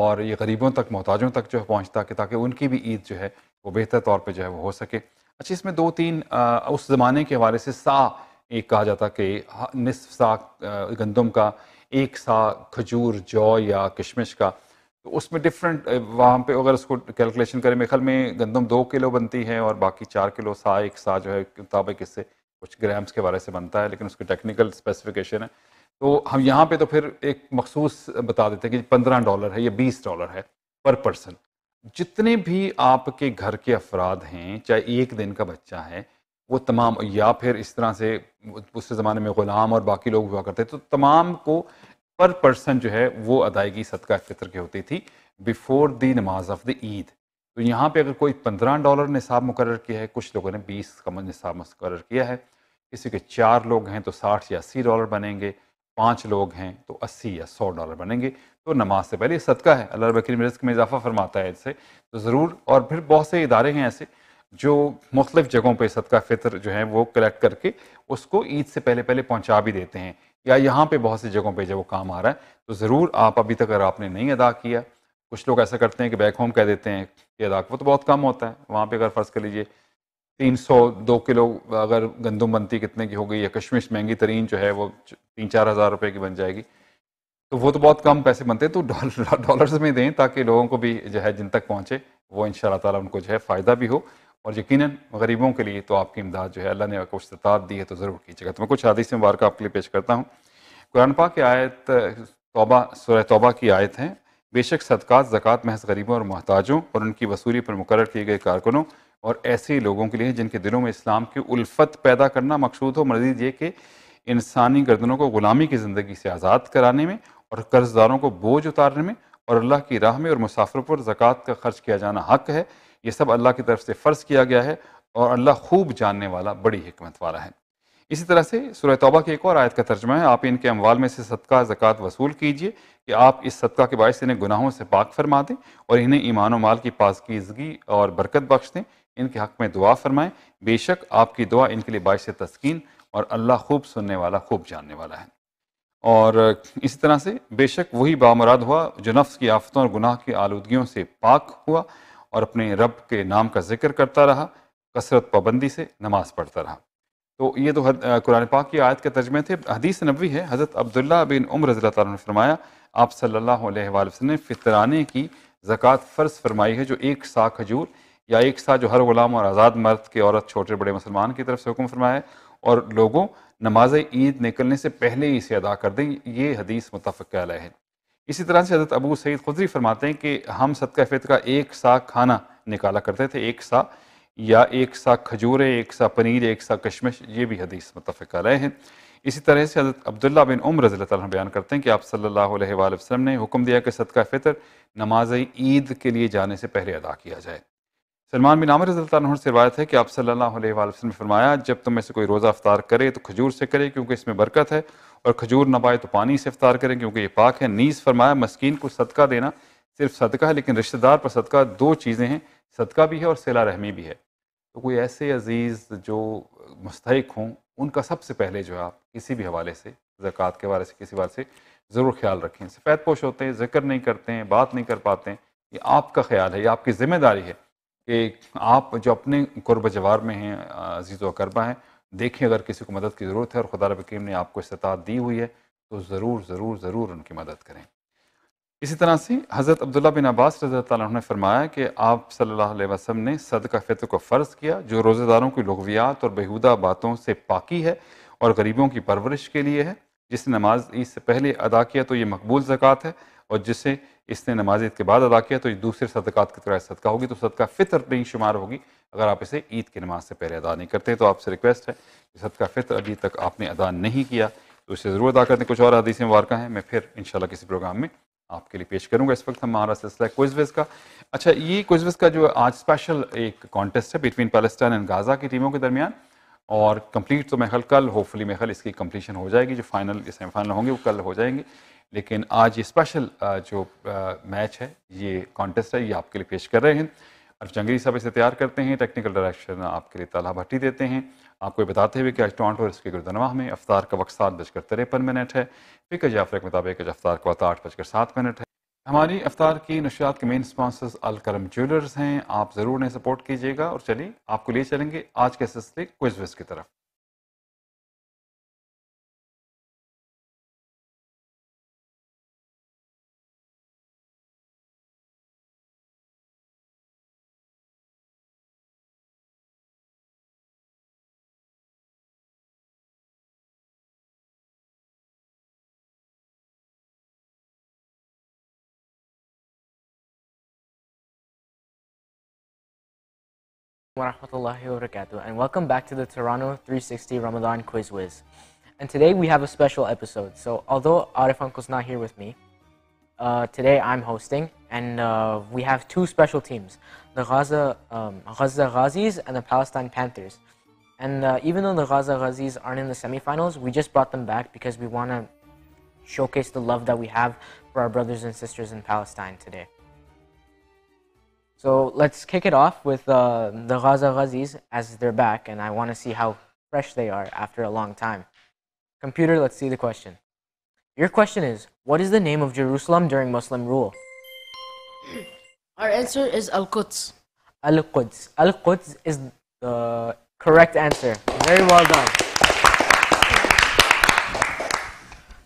और ये गरीबों तक, मोहताजों तक जो है पहुँचता है ताकि उनकी भी ईद जो है वो बेहतर तौर पर जो है वो हो सके। अच्छा, इसमें दो तीन उस ज़माने के हवाले से सा एक कहा जाता कि निसफ सा गंदम का, एक सा खजूर, जौ या किशमिश का, तो उसमें डिफरेंट वहाँ पे अगर उसको कैलकुलेशन करें, मेरे ख्याल में गंदम 2 किलो बनती है और बाकी 4 किलो सा, एक सा जो है मुताबिक इससे कुछ ग्राम्स के बारे से बनता है, लेकिन उसकी टेक्निकल स्पेसिफिकेशन है। तो हम यहाँ पे तो फिर एक मखसूस बता देते हैं कि $15 है या $20 है पर पर्सन। जितने भी आपके घर के अफराद हैं, चाहे एक दिन का बच्चा है, वो तमाम, या फिर इस तरह से उस ज़माने में ग़ुलाम और बाकी लोग हुआ करते, तो तमाम को पर पर्सन जो है वो अदायगी सदका फितर की होती थी बिफोर दी नमाज ऑफ द ईद। तो यहाँ पे अगर कोई $15 निसाब मुकर्रर किया है, कुछ लोगों ने 20 का निसाब मुकर्रर किया है, किसी के 4 लोग हैं तो $60 या $80 बनेंगे, 5 लोग हैं तो $80 या $100 बनेंगे। तो नमाज से पहले सदका है, अल्लाह बकरी रिज़्क़ में इजाफा फरमाता है इससे, तो ज़रूर। और फिर बहुत से इदारे हैं ऐसे जो मुख्तलिफ़ जगहों पर सदका फितर जो है वो कलेक्ट करके उसको ईद से पहले पहले पहुँचा भी देते हैं, या यहाँ पे बहुत सी जगहों पे जब वो काम आ रहा है, तो ज़रूर आप अभी तक अगर आपने नहीं अदा किया। कुछ लोग ऐसा करते हैं कि बैक होम कह देते हैं कि अदा, वो तो बहुत कम होता है। वहाँ पे अगर फ़र्ज़ कर लीजिए 2 किलो अगर गंदम बनती कितने की हो गई, या कश्मीश महंगी तरीन जो है वो 3-4 हज़ार रुपये की बन जाएगी, तो वो तो बहुत कम पैसे बनते हैं। तो डॉलर्स में दें ताकि लोगों को भी जो है जिन तक पहुँचे वो इंशाअल्लाह ताला उनको जो है फ़ायदा भी हो, और यकीनन गरीबों के लिए तो आपकी इमदाद जो है अल्लाह ने आपको इस्तात दी है, तो ज़रूर कीजिएगा। तो मैं कुछ हदीस मुबारक आपके लिए पेश करता हूँ। कुरान पाक की आयत तौबा, सूरह तौबा की आयत है, बेशक सदक़ात ज़कात महज़ गरीबों और मोहताजों और उनकी वसूली पर मुकर्रर किए गए कारकुनों और ऐसे लोगों के लिए जिनके दिलों में इस्लाम की उल्फत पैदा करना मकसूद हो, मज़ीद ये कि इंसानी गर्दनों को ग़ुलामी की ज़िंदगी से आज़ाद कराने में और कर्जदारों को बोझ उतारने में और अल्लाह की राह में और मुसाफिरों पर ज़कात का खर्च किया जाना हक है। ये सब अल्लाह की तरफ से फ़र्ज़ किया गया है और अल्लाह खूब जानने वाला, बड़ी हिकमत वाला है। इसी तरह से सूरह तौबा की एक और आयत का तर्जुमा है, आप इनके अमवाल में से सदका ज़कात वसूल कीजिए कि आप इस सदका के बायस इन्हें गुनाहों से पाक फरमा दें और इन्हें ईमान व माल की पाकीज़गी और बरकत बख्श दें। इनके हक़ में दुआ फरमाएँ, बेशक आपकी दुआ इनके लिए बायस तस्कीन और अल्लाह खूब सुनने वाला, खूब जानने वाला है। और इसी तरह से बेशक वही बामुराद हुआ जो नफ्स की आफतों और गुनाह की आलूदगियों से पाक हुआ और अपने रब के नाम का जिक्र करता रहा, कसरत पाबंदी से नमाज पढ़ता रहा। तो ये तो कुरान पाक की आयत के तर्जमे थे। हदीस नबवी है, हज़रत अब्दुल्ला बिन उमर रज़ियल्लाहु अन्हु ने फरमाया, आप सल्लल्लाहु अलैहि वसल्लम ने फितराने की ज़कात फ़र्ज़ फरमाई है जो 1 सआ खजूर या 1 सआ, जो हर ग़ुलाम और आज़ाद मर्द के, औरत, छोटे बड़े मुसलमान की तरफ से हुक्म फरमाया है, और लोगों नमाज ईद निकलने से पहले ही इसे अदा कर दें। ये हदीस मुत्तफ़क़ अलैह है। इसी तरह से हज़रत अबू सईद खुदरी फरमाते हैं कि हम सदका फितर का 1 सआ खाना निकाला करते थे, 1 सआ या 1 सआ खजूरें, 1 सआ पनीर, 1 सआ कशमिश। ये भी हदीस मुत्तफ़क़ अलैह है। इसी तरह से हज़रत अब्दुल्ला बिन उमर रज़ियल्लाहु अन्हु बयान करते हैं कि आप सल्लल्लाहु अलैहि वसल्लम ने हुक्म दिया कि सदका फितर नमाज ईद के लिए जाने से पहले अदा किया जाए। सलमान बिन आमिर रज़ियल्लाहु अन्हु से रिवायत है कि आप सल्लल्लाहु अलैहि वसल्लम ने फरमाया, जब तुम में से कोई रोज़ा इफ्तार करे तो खजूर से करे क्योंकि इसमें बरकत है, और खजूर न पाए तो पानी से इफ्तार करें क्योंकि ये पाक है। नीज़ फरमाया, मस्कीन को सदका देना सिर्फ सदका है, लेकिन रिश्तेदार पर सदका 2 चीज़ें हैं, सदका भी है और सिला रहमी भी है। तो कोई ऐसे अजीज़ जो मुस्तहिक हों, उनका सबसे पहले जो है आप किसी भी हवाले से, ज़कात के हवाले से, किसी हवाले से ज़रूर ख्याल रखें। सफ़ेद पोश होते हैं, ज़िक्र नहीं करते हैं, बात नहीं कर पाते हैं, ये आपका ख्याल है, ये आपकी ज़िम्मेदारी है कि आप जो अपने क़ुर्ब जवार में हैं, अजीज़ व अक़रबा हैं, देखें अगर किसी को मदद की ज़रूरत है और खुदा रब्बुल करीम ने आपको इस्तात दी हुई है तो ज़रूर ज़रूर ज़रूर उनकी मदद करें। इसी तरह से हज़रत अब्दुल्ला बिन अब्बास रज़ियल्लाहु अन्हु ने फरमाया कि आप सल्लल्लाहु अलैहि वसल्लम ने सदका फ़ितर को फ़र्ज़ किया जो रोज़ेदारों की लुग़वियात और बेहूदा बातों से पाकी है और गरीबों की परवरिश के लिए है। जिसने नमाज ईद से पहले अदा किया तो ये मकबूल ज़कात है, और जिसे इसने नमाज ईद के बाद अदा किया तो ये दूसरे सदक़ात की तरह सदका होगी, तो सदका फ़ितर नहीं शुमार होगी अगर आप इसे ईद की नमाज से पहले अदा नहीं करते। तो आपसे रिक्वेस्ट है कि सदका फ़ितर अभी तक आपने अदा नहीं किया तो इसे ज़रूर अदा करते। कुछ और हदीसें मुबारक हैं, मैं फिर इंशाल्लाह किसी प्रोग्राम में आपके लिए पेश करूँगा। इस वक्त हमारा सिलसिला क्विज़ विज़ का। अच्छा, ये क्विज़ विज़ का जो आज स्पेशल एक कॉन्टेस्ट है बिटवीन पैलेस्टाइन एंड गाज़ा की टीमों के दरमियान, और कंप्लीट तो महल कल होपफुली महल इसकी कंप्लीशन हो जाएगी, जो फाइनल सेमीफाइनल होंगे वो कल हो जाएंगे, लेकिन आज ये स्पेशल जो मैच है, ये कॉन्टेस्ट है, ये आपके लिए पेश कर रहे हैं। चंगरी साहब इसे तैयार करते हैं, टेक्निकल डायरेक्शन आपके लिए तलहा भट्टी देते हैं। आपको बताते हुए कि आज टोरंटो और इसके गुरुदनवाह में अफ्तार का वक्त 7:53 है। फिकर जाफरे के मुताबिक अफ्तार का वक्त 8:07 है। हमारी अफ्तार की नशियात के मेन स्पॉन्सर्स अल करम ज्वेलर्स हैं, आप ज़रूर उन्हें सपोर्ट कीजिएगा। और चलिए आपको ले चलेंगे आज के सिलसिले क्विज़ विज़ की तरफ। Warahmatullahi wabarakatuh, and welcome back to the Toronto 360 Ramadan Quiz Whiz. And today we have a special episode. So although Arif Uncle's not here with me, today I'm hosting, and we have two special teams, the Gaza Gahazis and the Palestine Panthers. And even though the Gaza Gahazis aren't in the semifinals, we just brought them back because we want to showcase the love that we have for our brothers and sisters in Palestine today. So let's kick it off with the Gaza Gahazis, as they're back, and I want to see how fresh they are after a long time. Computer, let's see the question. Your question is, what is the name of Jerusalem during Muslim rule? Our answer is Al-Quds. Al-Quds. Al-Quds is the correct answer. Very well done.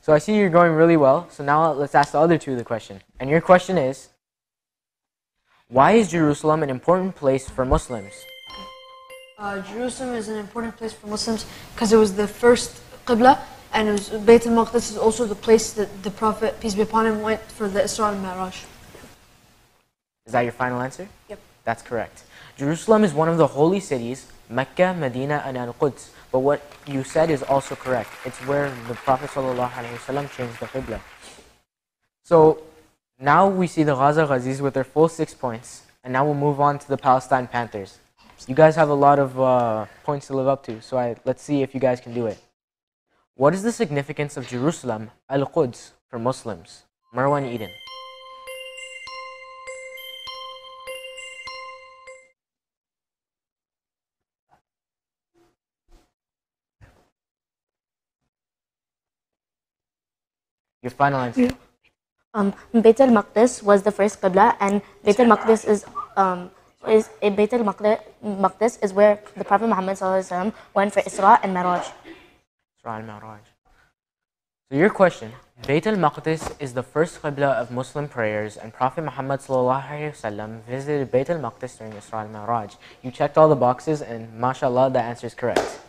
So I see you're going really well. So now let's ask the other two the question. And your question is, why is Jerusalem an important place for Muslims? Jerusalem is an important place for Muslims because it was the first Qibla, and it was Bayt al-Maqdis is also the place that the Prophet, peace be upon him, went for the Isra and Mi'raj. Is that your final answer? Yep. That's correct. Jerusalem is one of the holy cities, Mecca, Medina, and Al-Quds. But what you said is also correct. It's where the Prophet ﷺ changed the Qibla. So now we see the Gaza Gahazis with their full 6 points, and now we'll move on to the Palestine Panthers. You guys have a lot of points to live up to, so let's see if you guys can do it. What is the significance of Jerusalem, Al-Quds, for Muslims? Marwan Eden. Your final answer. Yeah. Bayt al-Maqdis was the first Qibla, and Bayt al-Maqdis is where the Prophet Muhammad ﷺ went for Isra and Mi'raj. Isra and Mi'raj. So your question, Bayt al-Maqdis is the first Qibla of Muslim prayers, and Prophet Muhammad ﷺ visited Bayt al-Maqdis during Isra and Mi'raj. You checked all the boxes, and mashallah, the answer is correct.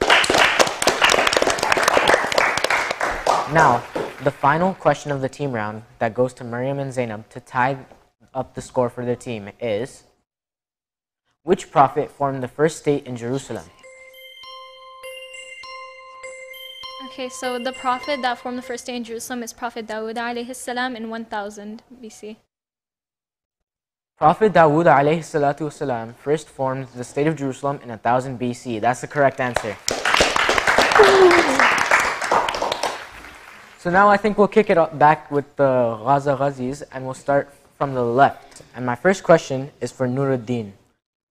Now, the final question of the team round that goes to Miriam and Zainab to tie up the score for their team is, which prophet formed the first state in Jerusalem? Okay, so the prophet that formed the first state in Jerusalem is Prophet Dawood alayhi salam in 1000 BC. Prophet Dawood alayhi salatu salam first formed the state of Jerusalem in 1000 BC. That's the correct answer. So now I think we'll kick it back with the Gaza Gahazis, and we'll start from the left. And my first question is for Nuruddin.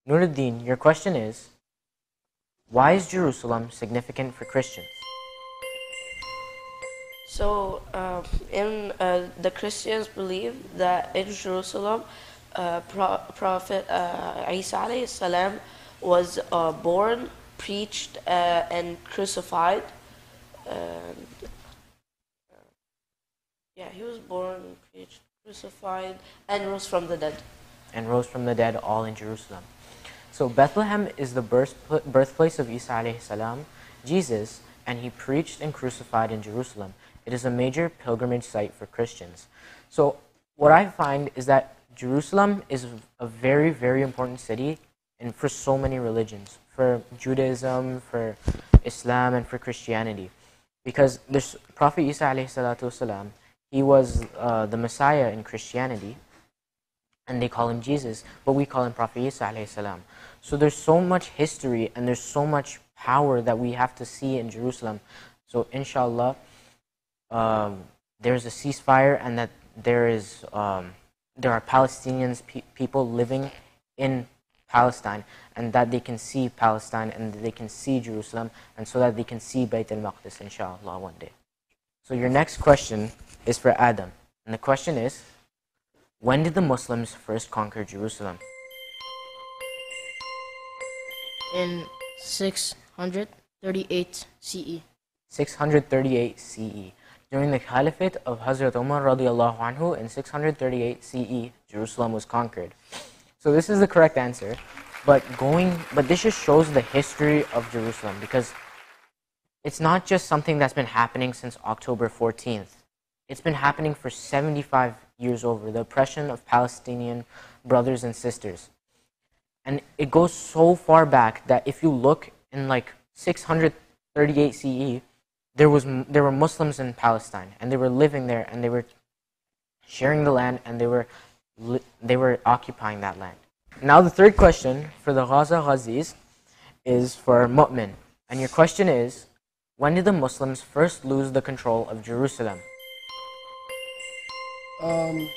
Nuruddin, your question is, why is Jerusalem significant for Christians? So the Christians believe that in Jerusalem, Prophet Isa alayhi salam was born, preached, and crucified. Yeah, he was born, preached, crucified, and rose from the dead. And rose from the dead, all in Jerusalem. So Bethlehem is the birthplace of Isa alayhi salam, Jesus, and he preached and crucified in Jerusalem. It is a major pilgrimage site for Christians. So what I find is that Jerusalem is a very, very important city, and for so many religions, for Judaism, for Islam, and for Christianity. Because this Prophet Isa alayhi salatu salam, he was the Messiah in Christianity, and they call him Jesus, but we call him Prophet Isa alayhi salam. So there's so much history, and there's so much power that we have to see in Jerusalem. So inshallah, there's a ceasefire, and that there are Palestinians people living in Palestine, and that they can see Palestine and they can see Jerusalem, and so that they can see Bayt al-Maqdis, inshallah, one day. So your next question is for Adam, and the question is, when did the Muslims first conquer Jerusalem? In 638 CE. 638 CE. During the Caliphate of Hazrat Umar radiallahu anhu in 638 CE, Jerusalem was conquered. So this is the correct answer, but this just shows the history of Jerusalem, because it's not just something that's been happening since October 14th. It's been happening for 75 years over, the oppression of Palestinian brothers and sisters. And it goes so far back that if you look in like 638 CE, there were Muslims in Palestine, and they were living there, and they were sharing the land, and they were occupying that land. Now the third question for the Gaza Gahazis is for Mu'min, and your question is, when did the Muslims first lose the control of Jerusalem? In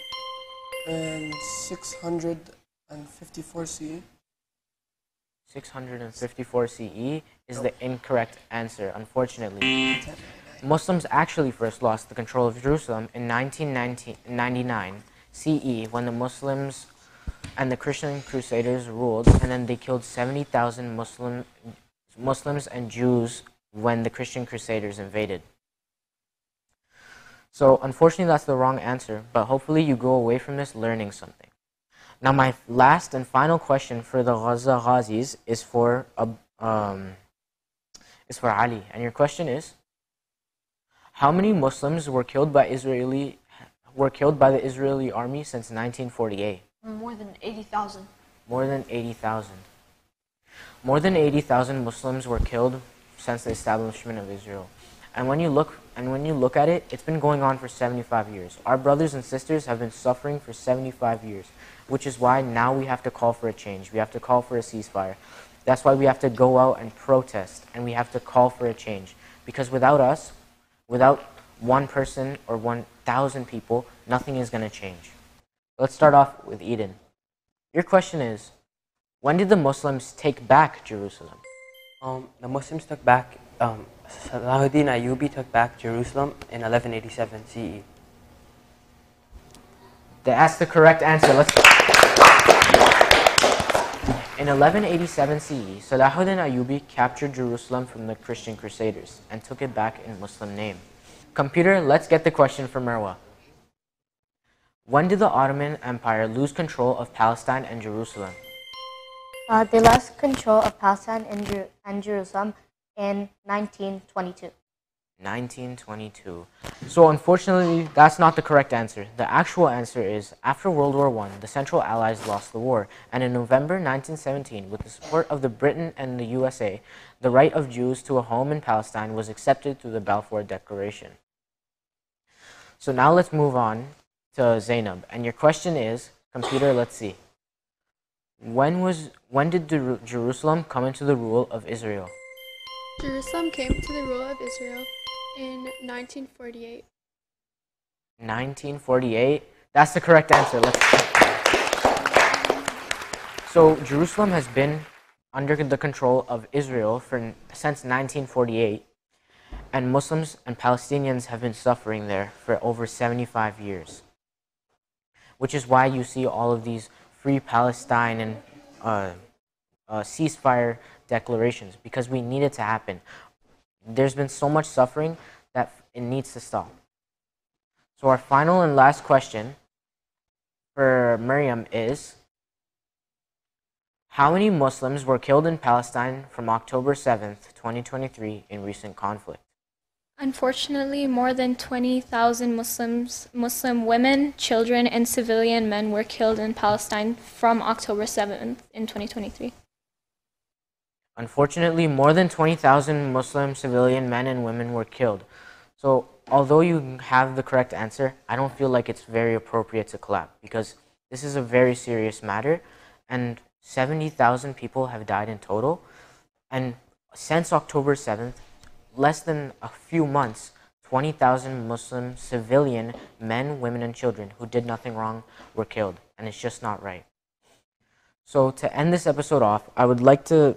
654 CE. 654 CE is the incorrect answer, unfortunately. Muslims actually first lost the control of Jerusalem in 1999 CE, when the Muslims and the Christian Crusaders ruled, and then they killed 70,000 Muslims and Jews when the Christian Crusaders invaded. So unfortunately that's the wrong answer, but hopefully you go away from this learning something. Now my last and final question for the Gaza Ghazis is for Ali, and your question is, how many Muslims were killed by the Israeli army since 1948? More than 80,000. More than 80,000. More than 80,000 Muslims were killed since the establishment of Israel. And when you look at it, it's been going on for 75 years. Our brothers and sisters have been suffering for 75 years, which is why now we have to call for a change. We have to call for a ceasefire. That's why we have to go out and protest, and we have to call for a change. Because without us, without one person or 1,000 people, nothing is going to change. Let's start off with Eden. Your question is, when did the Muslims take back Jerusalem? The Muslims took back Salahuddin Ayyubi took back Jerusalem in 1187 CE. That's the correct answer. Let's go. In 1187 CE, Salahuddin Ayyubi captured Jerusalem from the Christian Crusaders and took it back in Muslim name. Computer, let's get the question from Marwa. When did the Ottoman Empire lose control of Palestine and Jerusalem? They lost control of Palestine and Jerusalem in 1922. 1922. So unfortunately, that's not the correct answer. The actual answer is, after World War I, the Central Allies lost the war, and in November 1917, with the support of the Britain and the USA, the right of Jews to a home in Palestine was accepted through the Balfour Declaration. So now let's move on to Zainab, and your question is, computer, let's see. When did Jerusalem come into the rule of Israel? Jerusalem came to the rule of Israel in 1948. 1948? That's the correct answer. So Jerusalem has been under the control of Israel since 1948, and Muslims and Palestinians have been suffering there for over 75 years, which is why you see all of these Free Palestine and ceasefire declarations, because we need it to happen. There's been so much suffering that it needs to stop. So our final and last question for Miriam is, how many Muslims were killed in Palestine from October 7th, 2023 in recent conflict? Unfortunately, more than 20,000 Muslim women, children, and civilian men were killed in Palestine from October 7th in 2023. Unfortunately, more than 20,000 Muslim civilian men and women were killed. So, although you have the correct answer, I don't feel like it's very appropriate to clap, because this is a very serious matter, and 70,000 people have died in total. And since October 7th, less than a few months, 20,000 Muslim civilian men, women, and children who did nothing wrong were killed, and it's just not right. So to end this episode off, I would like to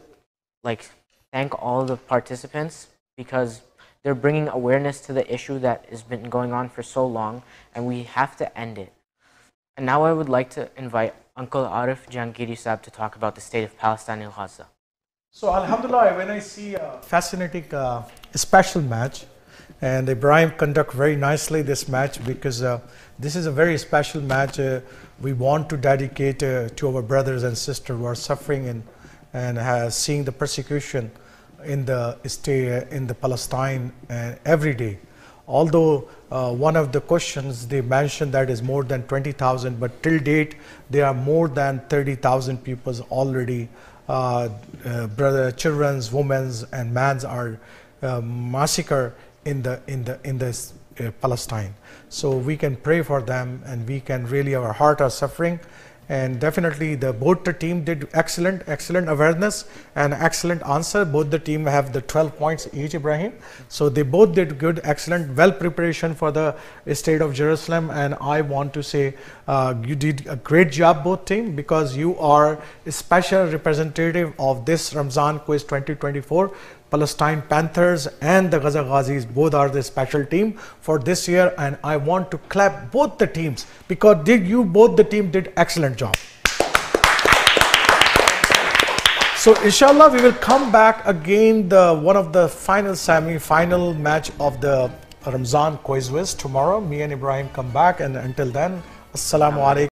thank all the participants, because they're bringing awareness to the issue that has been going on for so long, and we have to end it. And now I would like to invite Uncle Arif Jangiri Saab to talk about the state of Palestine in Gaza. So Alhamdulillah, when I see a fascinating special match, and Ibrahim conduct very nicely this match, because this is a very special match we want to dedicate to our brothers and sisters who are suffering and seeing the persecution in the Palestine every day. Although one of the questions they mentioned that is more than 20,000, but till date there are more than 30,000 people already, children, women, and men are massacred in Palestine. So we can pray for them, and we can really, our heart are suffering. And definitely both the team did excellent awareness and excellent answer. Both the team have the 12 points each, Ibrahim. So they both did good, excellent, well preparation for the state of Jerusalem. And I want to say you did a great job, both team, because you are a special representative of this Ramzan Quiz 2024. Palestine Panthers and the Gaza Gahazis both are the special team for this year, and I want to clap both the teams, because both the team did excellent job. So inshallah we will come back again one of the final semi-final match of the Ramzan Quiz tomorrow. Me and Ibrahim come back, and until then, Assalamu alaikum.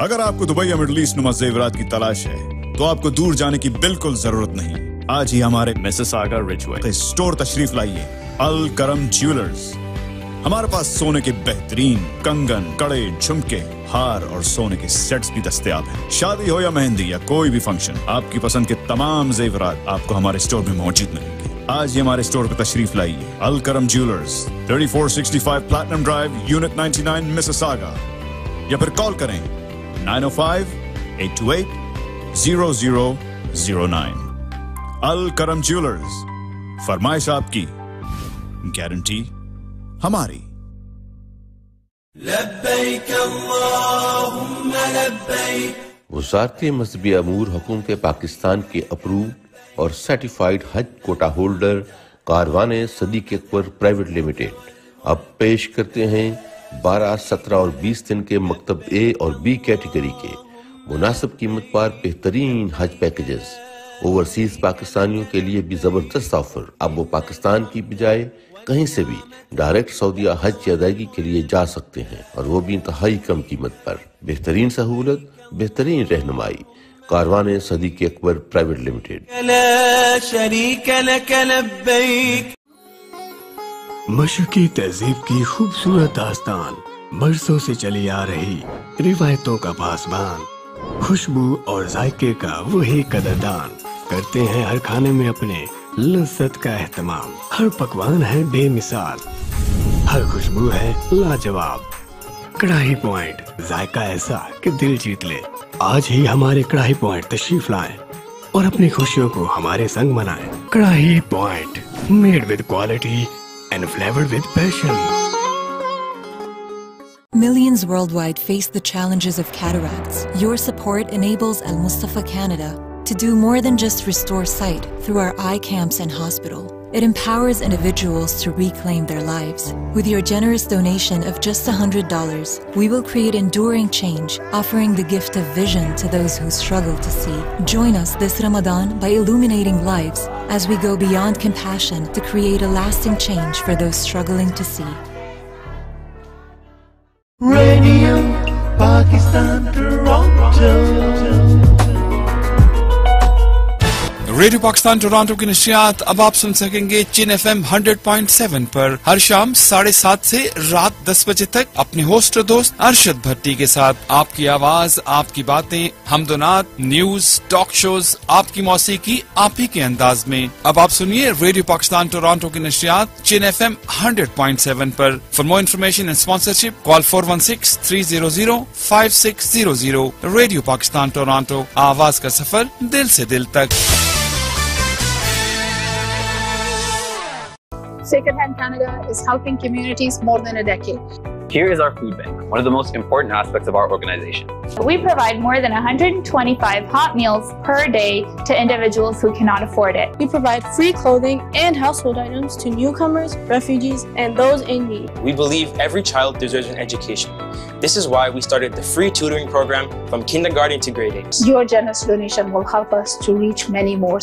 अगर आपको दुबई या मिडल ईस्ट नुमा जेवरात की तलाश है तो आपको दूर जाने की बिल्कुल जरूरत नहीं। आज ही हमारे मिसिसागा रिजवे स्टोर तशरीफ लाइए। अल करम ज्वेलर्स, हमारे पास सोने के बेहतरीन कंगन, कड़े, झुमके, हार और सोने के सेट्स भी दस्तयाब हैं। शादी हो या मेहंदी या कोई भी फंक्शन, आपकी पसंद के तमाम जेवरात आपको हमारे स्टोर में मौजूद मिलेंगे। आज ही हमारे स्टोर पर तशरीफ लाइए। Al Karam jewellers, 3465 platinum drive, unit 99, Mississauga, या फिर कॉल करें 905-828-0009। अल करम ज्वेलर्स, फरमाइश आपकी, गारंटी हमारी। वज़ारत मज़हबी अमूर हुकूमत पाकिस्तान के अप्रूव और सर्टिफाइड हज quota holder Karwane Sadiq Akbar private limited अब पेश करते हैं 12, 17 और 20 दिन के मकतब ए और बी कैटेगरी के मुनासिब कीमत पर बेहतरीन हज पैकेजेस। ओवरसीज पाकिस्तानियों के लिए भी जबरदस्त ऑफर। अब वो पाकिस्तान की बजाय कहीं से भी डायरेक्ट सऊदीया हज की अदायगी के लिए जा सकते हैं, और वो भी इंतहाई कम कीमत पर। बेहतरीन सहूलत, बेहतरीन रहनुमाई, कारवाने सदीक अकबर प्राइवेट लिमिटेड। मशरकी तहजीब की खूबसूरत दास्तान, बरसों से चली आ रही रिवायतों का पासबान, खुशबू और जायके का वही कदरदान। करते हैं हर खाने में अपने लज्जत का एहतमाम, हर पकवान है बेमिसाल, हर खुशबू है लाजवाब। कढ़ाई पॉइंट, जायका ऐसा कि दिल जीत ले। आज ही हमारे कढ़ाई पॉइंट तशरीफ लाएं और अपनी खुशियों को हमारे संग मनाएं। कढ़ाई point, made with quality and flavored with passion. Millions worldwide face the challenges of cataracts. Your support enables Al Mustafa Canada to do more than just restore sight through our eye camps and hospital. It empowers individuals to reclaim their lives. With your generous donation of just $100, we will create enduring change, offering the gift of vision to those who struggle to see. Join us this Ramadan by illuminating lives as we go beyond compassion to create a lasting change for those struggling to see. Radio Pakistan Toronto. Radio Pakistan Toronto की नशियात अब आप सुन सकेंगे चिन FM 100.7 पर हर शाम 7:30 से रात 10 बजे तक अपने होस्ट और दोस्त अरशद भट्टी के साथ। आपकी आवाज, आपकी बातें, हमदोनात, न्यूज, टॉक शोज, आपकी मौसीकी आप ही के अंदाज में। अब आप सुनिए रेडियो पाकिस्तान टोरंटो की नशियात चिन FM 100.7 पर। For more information and sponsorship call 416-300-5600। Radio Pakistan Toronto, आवाज का सफर दिल से दिल तक। Secondhand Canada is helping communities more than a decade. Here is our food bank, one of the most important aspects of our organization. We provide more than 125 hot meals per day to individuals who cannot afford it. We provide free clothing and household items to newcomers, refugees, and those in need. We believe every child deserves an education. This is why we started the free tutoring program from kindergarten to grade 8. Your generous donation will help us to reach many more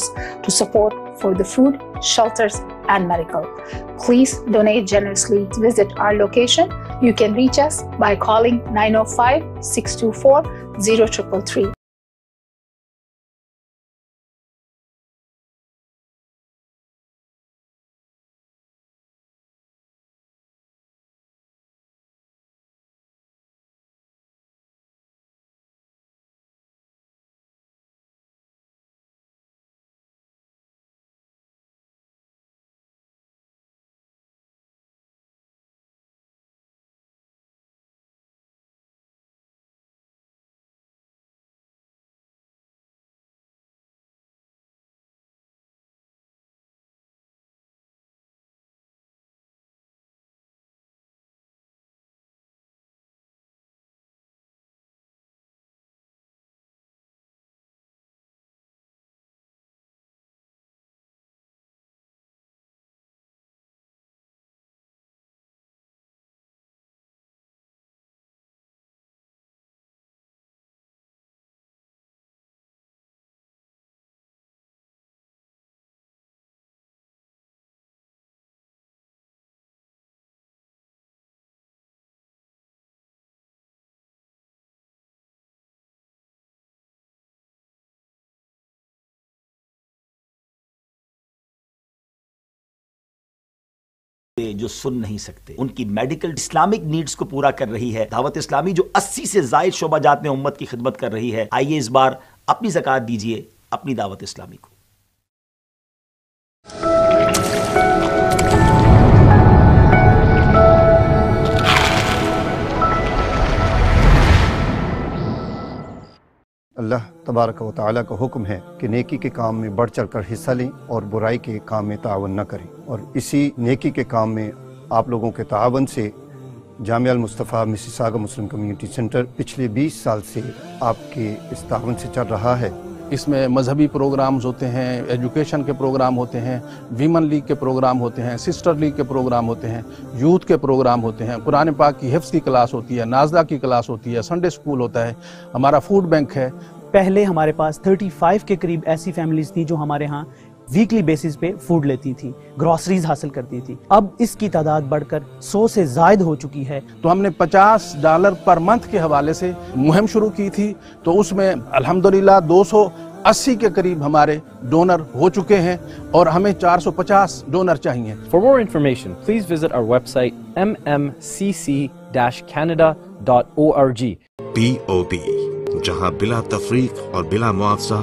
to support for the food, shelters, and medical. Please donate generously. Visit our location. You can reach us by calling 905-624-0333. जो सुन नहीं सकते उनकी मेडिकल इस्लामिक नीड्स को पूरा कर रही है। दावत इस्लामी जो 80 से जायद शोबाजात में उम्मत की खिदमत कर रही है। आइए इस बार अपनी ज़कात दीजिए अपनी दावत इस्लामी को। अल्लाह तबारक व तआला का हुक्म है कि नेकी के काम में बढ़ चढ़ कर हिस्सा लें और बुराई के काम में तावन न करें। और इसी नेकी के काम में आप लोगों के तावन से Jamia Mustafa Mississauga Muslim community centre पिछले 20 साल से आपके इस तावन से चल रहा है। इसमें मजहबी प्रोग्राम्स होते हैं, एजुकेशन के प्रोग्राम होते हैं, वीमन लीग के प्रोग्राम होते हैं, सिस्टर लीग के प्रोग्राम होते हैं, यूथ के प्रोग्राम होते हैं, कुरान पाक की हिफ्ज़ की क्लास होती है, नाजदा की क्लास होती है, संडे स्कूल होता है, हमारा फूड बैंक है। पहले हमारे पास 35 के करीब ऐसी फैमिलीज थी जो हमारे यहाँ वीकली बेसिस पे फूड लेती थी, ग्रॉसरीज हासिल करती थी। अब इसकी तादाद बढ़कर 100 से जायद हो चुकी है। तो हमने $50 पर मंथ के हवाले से मुहिम शुरू की थी, तो उसमें अल्हम्दुलिल्लाह 280 के करीब हमारे डोनर हो चुके हैं और हमें 450 डोनर चाहिए। For more information please visit our website mmcc-canada.org। POB जहाँ बिला तफरीक और बिला मुआवजा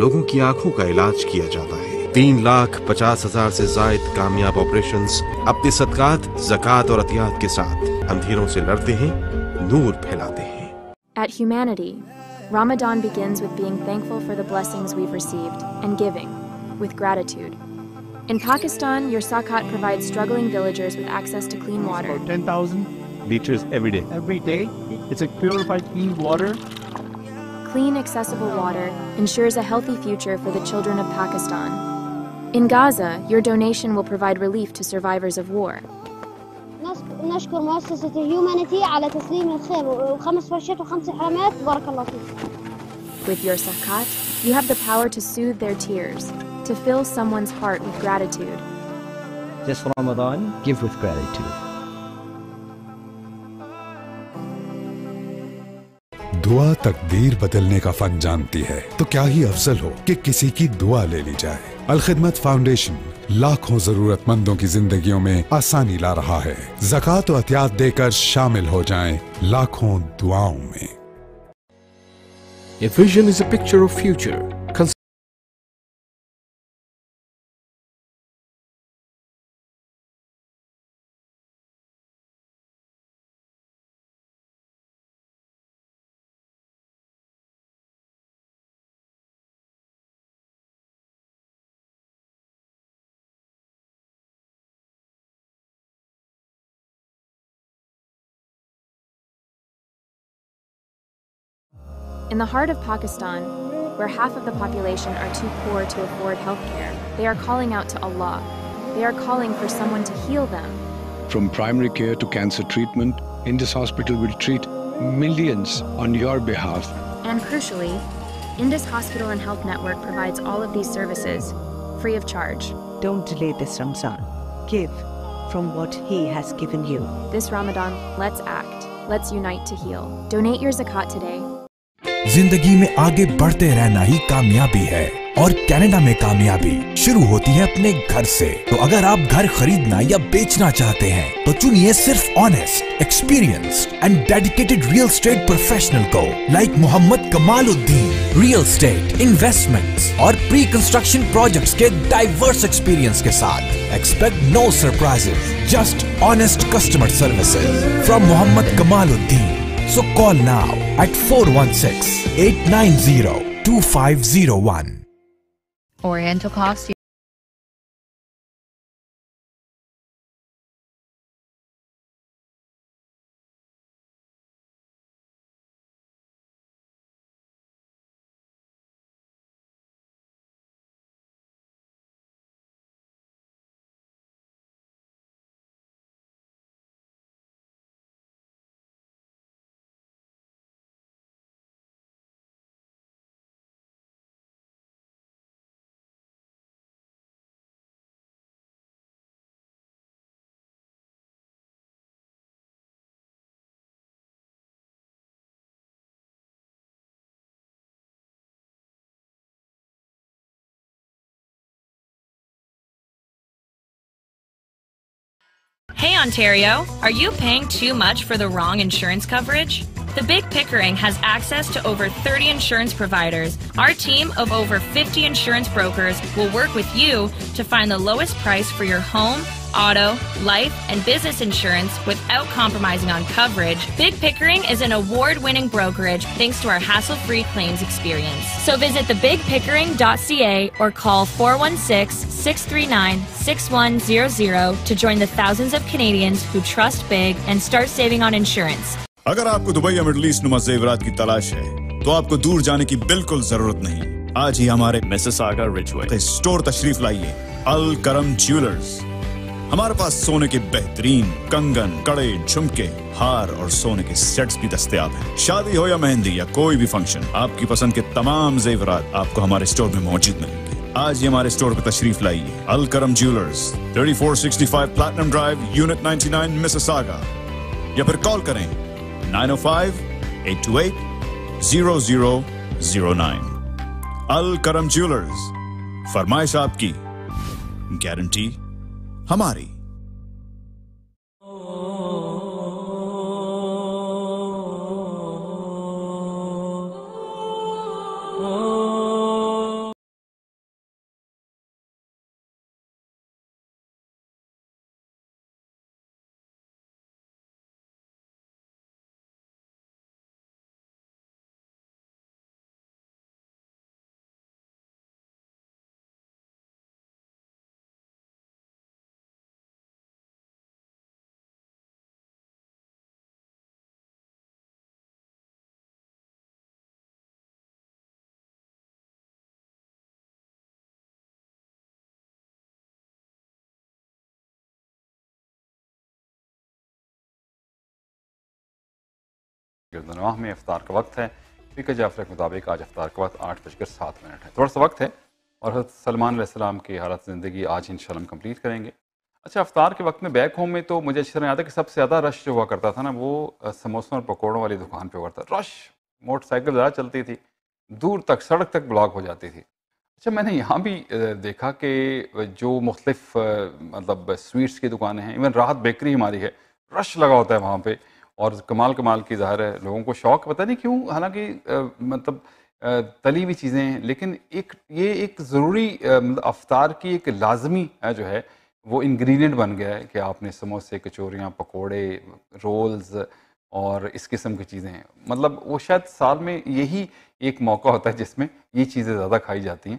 लोगों की आँखों का इलाज किया जाता है। 3,50,000 से ज्यादा कामयाब ऑपरेशंस अपने सदकात, ज़कात और अतियात के साथ अंधेरों से लड़ते हैं, नूर फैलाते हैं। At Humanity, Ramadan begins with being thankful for the blessings we've received and giving with gratitude. In Pakistan, your Sakat provides struggling villagers with access to clean water. About 10,000 liters every day. It's a purified clean water. clean, accessible water ensures a healthy future for the children of Pakistan. In Gaza, your donation will provide relief to survivors of war. نشكر مؤسسة Humanity على تسليم الخير وخمس فرشات وخمس حرامات بارك الله فيك. With your zakat, you have the power to soothe their tears, to fill someone's heart with gratitude. This Ramadan, give with gratitude. दुआ तकदीर बदलने का फन जानती है, तो क्या ही अफजल हो कि किसी की दुआ ले ली जाए। अल खिदमत फाउंडेशन लाखों जरूरतमंदों की जिंदगियों में आसानी ला रहा है। ज़कात और अतियात देकर शामिल हो जाएं लाखों दुआओं में। A vision is a picture of future. In the heart of Pakistan, where half of the population are too poor to afford healthcare, they are calling out to Allah. They are calling for someone to heal them. From primary care to cancer treatment, Indus Hospital will treat millions on your behalf. And crucially, Indus Hospital and Health Network provides all of these services free of charge. Don't delay this Ramzan. Give from what He has given you. This Ramadan, let's act. Let's unite to heal. Donate your zakat today. जिंदगी में आगे बढ़ते रहना ही कामयाबी है और कनाडा में कामयाबी शुरू होती है अपने घर से। तो अगर आप घर खरीदना या बेचना चाहते हैं तो चुनिए सिर्फ honest, experienced and dedicated real estate professional को like Mohammad Kamaluddin. Real estate, investments और प्री कंस्ट्रक्शन प्रोजेक्ट्स के डाइवर्स एक्सपीरियंस के साथ expect no surprises, just honest customer services from Mohammad Kamaluddin. So call now at 416-890-2501. Oriental Costume. Hey Ontario, are you paying too much for the wrong insurance coverage? The Big Pickering has access to over 30 insurance providers. Our team of over 50 insurance brokers will work with you to find the lowest price for your home, auto, life, and business insurance without compromising on coverage. Big Pickering is an award-winning brokerage thanks to our hassle-free claims experience. So visit thebigpickering.ca or call 416-639-6100 to join the thousands of Canadians who trust Big and start saving on insurance. अगर आपको दुबई या मिडल ईस्ट नुमा ज़ेवरात की तलाश है तो आपको दूर जाने की बिल्कुल जरूरत नहीं। आज ही हमारे मिसिसागा रिचवे स्टोर तशरीफ लाइए। अल करम ज्वेलर्स। हमारे पास सोने के बेहतरीन कंगन, कड़े, झुमके, हार और सोने के सेट्स भी दस्तयाब हैं। शादी हो या मेहंदी या कोई भी फंक्शन, आपकी पसंद के तमाम जेवरात आपको हमारे स्टोर में मौजूद मिलेंगे। आज ही हमारे स्टोर पर तशरीफ लाइए। Al Karam jewellers, 3465 platinum drive, unit 99, Mississauga, या फिर कॉल करें 905-828-0009। अल करम ज्वेलर्स, फरमाइश आपकी, गारंटी हमारी। गर्दनवाह में इफ्तार का वक्त है। स्पीकर जाफर के मुताबिक आज इफ्तार का वक्त 8:07 है, थोड़ा सा वक्त है और हज़रत सलमान अलैहिस्सलाम की हालत ज़िंदगी आज इंशाल्लाह हम कंप्लीट करेंगे। अच्छा, इफ्तार के वक्त में बैक होम में तो मुझे अच्छी तरह याद है कि सबसे ज़्यादा रश जो हुआ करता था ना, वो समोसों और पकौड़ों वाली दुकान पर हुआ करता था। रश, मोटरसाइकिल ज़्यादा चलती थी, दूर तक सड़क तक ब्लॉक हो जाती थी। अच्छा, मैंने यहाँ भी देखा कि जो मुख्तलिफ मतलब स्वीट्स की दुकानें हैं, इवन राहत बेकरी हमारी है, रश लगा होता है वहाँ पर और कमाल की ज़ाहिर है लोगों को शौक़, पता नहीं क्यों, हालांकि मतलब तली हुई चीज़ें हैं, लेकिन एक ये एक ज़रूरी मतलब अफ्तार की एक लाजमी जो है वो इंग्रेडिएंट बन गया है कि आपने समोसे, कचौरियाँ, पकोड़े, रोल्स और इस किस्म की चीज़ें हैं। मतलब वो शायद साल में यही एक मौका होता है जिसमें ये चीज़ें ज़्यादा खाई जाती हैं,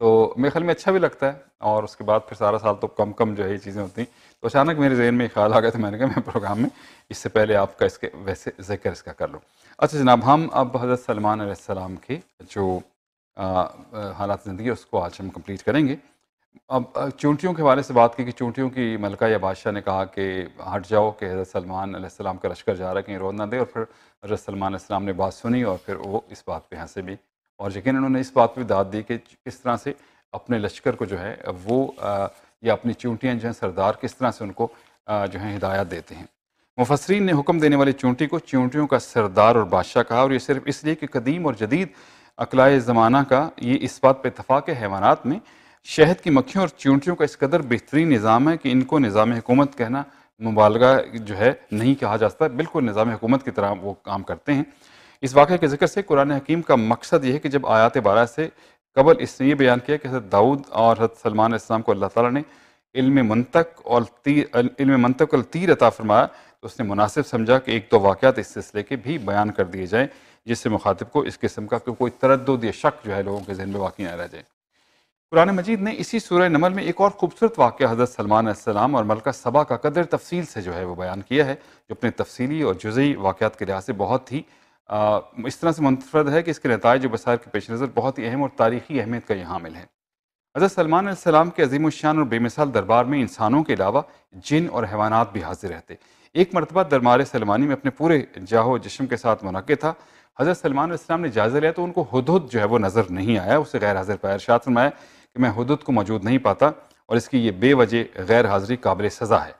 तो मेरे ख्याल में अच्छा भी लगता है। और उसके बाद फिर सारा साल तो कम कम जो है ये चीज़ें होती हैं। तो अचानक मेरे जहन में ख्याल आ गया था, मैंने कहा मैं प्रोग्राम में इससे पहले आपका इसके वैसे जिक्र इसका कर लूँ। अच्छा जनाब, हम अब हज़रत सलमान अलैहिस्सलाम के जो हालात ज़िंदगी उसको आज हम कंप्लीट करेंगे। अब चूंटियों के हवाले से बात की कि चूंटियों की मलका या बादशाह ने कहा कि हट जाओ कि हज़रत सलमान अलैहिस्सलाम का लश्कर जा रहा है, कहीं रो ना दे। और फिर हज़रत सलमान अलैहिस्सलाम ने बात सुनी और फिर वो इस बात पे हंसे भी और यकीन उन्होंने इस बात पे दाद दी कि किस तरह से अपने लश्कर को जो है वो या अपनी चूंटियाँ जो हैं सरदार किस तरह से उनको जो है हिदायत देते हैं। मुफस्सरीन ने हुक्म देने वाली चूंटी को चूंटियों का सरदार और बादशाह कहा, और ये सिर्फ इसलिए कि कदीम और जदीद अकलाए ज़माना का ये इस बात पर इतफ़ाक़ है हैवानात में शहद की मक्खियों और चूंटियों का इस कदर बेहतरीन निज़ाम है कि इनको निज़ाम हुकूमत कहना मुबालगा जो है नहीं कहा जाता, बिल्कुल निज़ाम हुकूमत की तरह वो काम करते हैं। इस वाक़े के ज़िक्र से कुरान हकीम का मकसद यह है कि जब आयात 12 से कबल इसने ये बयान किया कि हज़रत दाऊद और हज़रत सलमान अलैहिस्सलाम को अल्लाह ताला ने इल्म मंतक और तीर अता फरमाया, तो उसने मुनासिब समझा कि एक दो वाक़यात इस सिलसिले के भी बयान कर दिए जाएँ जिससे मुखातिब को इस किस्म का कोई तरद्दुद या शक जो है लोगों के जहन में वाक़ई ना रह जाए। कुरान मजीद ने इसी सूरह नमल में एक और खूबसूरत वाक़या हज़रत सलमान अलैहिस्सलाम और मलका सबा का कदर तफसील से जो है वो बयान किया है, जो अपने तफसीली और जुज़ई वाक़यात के लिहाज से बहुत ही इस तरह से मुनफरद है कि इसके नताइज बसार के पेश नज़र बहुत ही अहम और तारीख़ी अहमियत का यहाँ हामिल है। हज़रत सलमान अलैहिस्सलाम के अजीम शान और बेमिसाल दरबार में इंसानों के अलावा जिन और हैवानात भी हाजिर रहते। एक मरतबा दरबार सलमानी में अपने पूरे जाहो जिस्म के साथ मुनाक़िद था। हज़रत सलमान अलैहिस्सलाम ने जायज़ा लिया तो उनको हुदहुद जो है वो नज़र नहीं आया, उसे गैर हाजिर पाया। इरशाद फरमाया कि मैं हुदहुद को मौजूद नहीं पाता और इसकी ये बेवजह गैर हाज़िरी काबिल सज़ा है,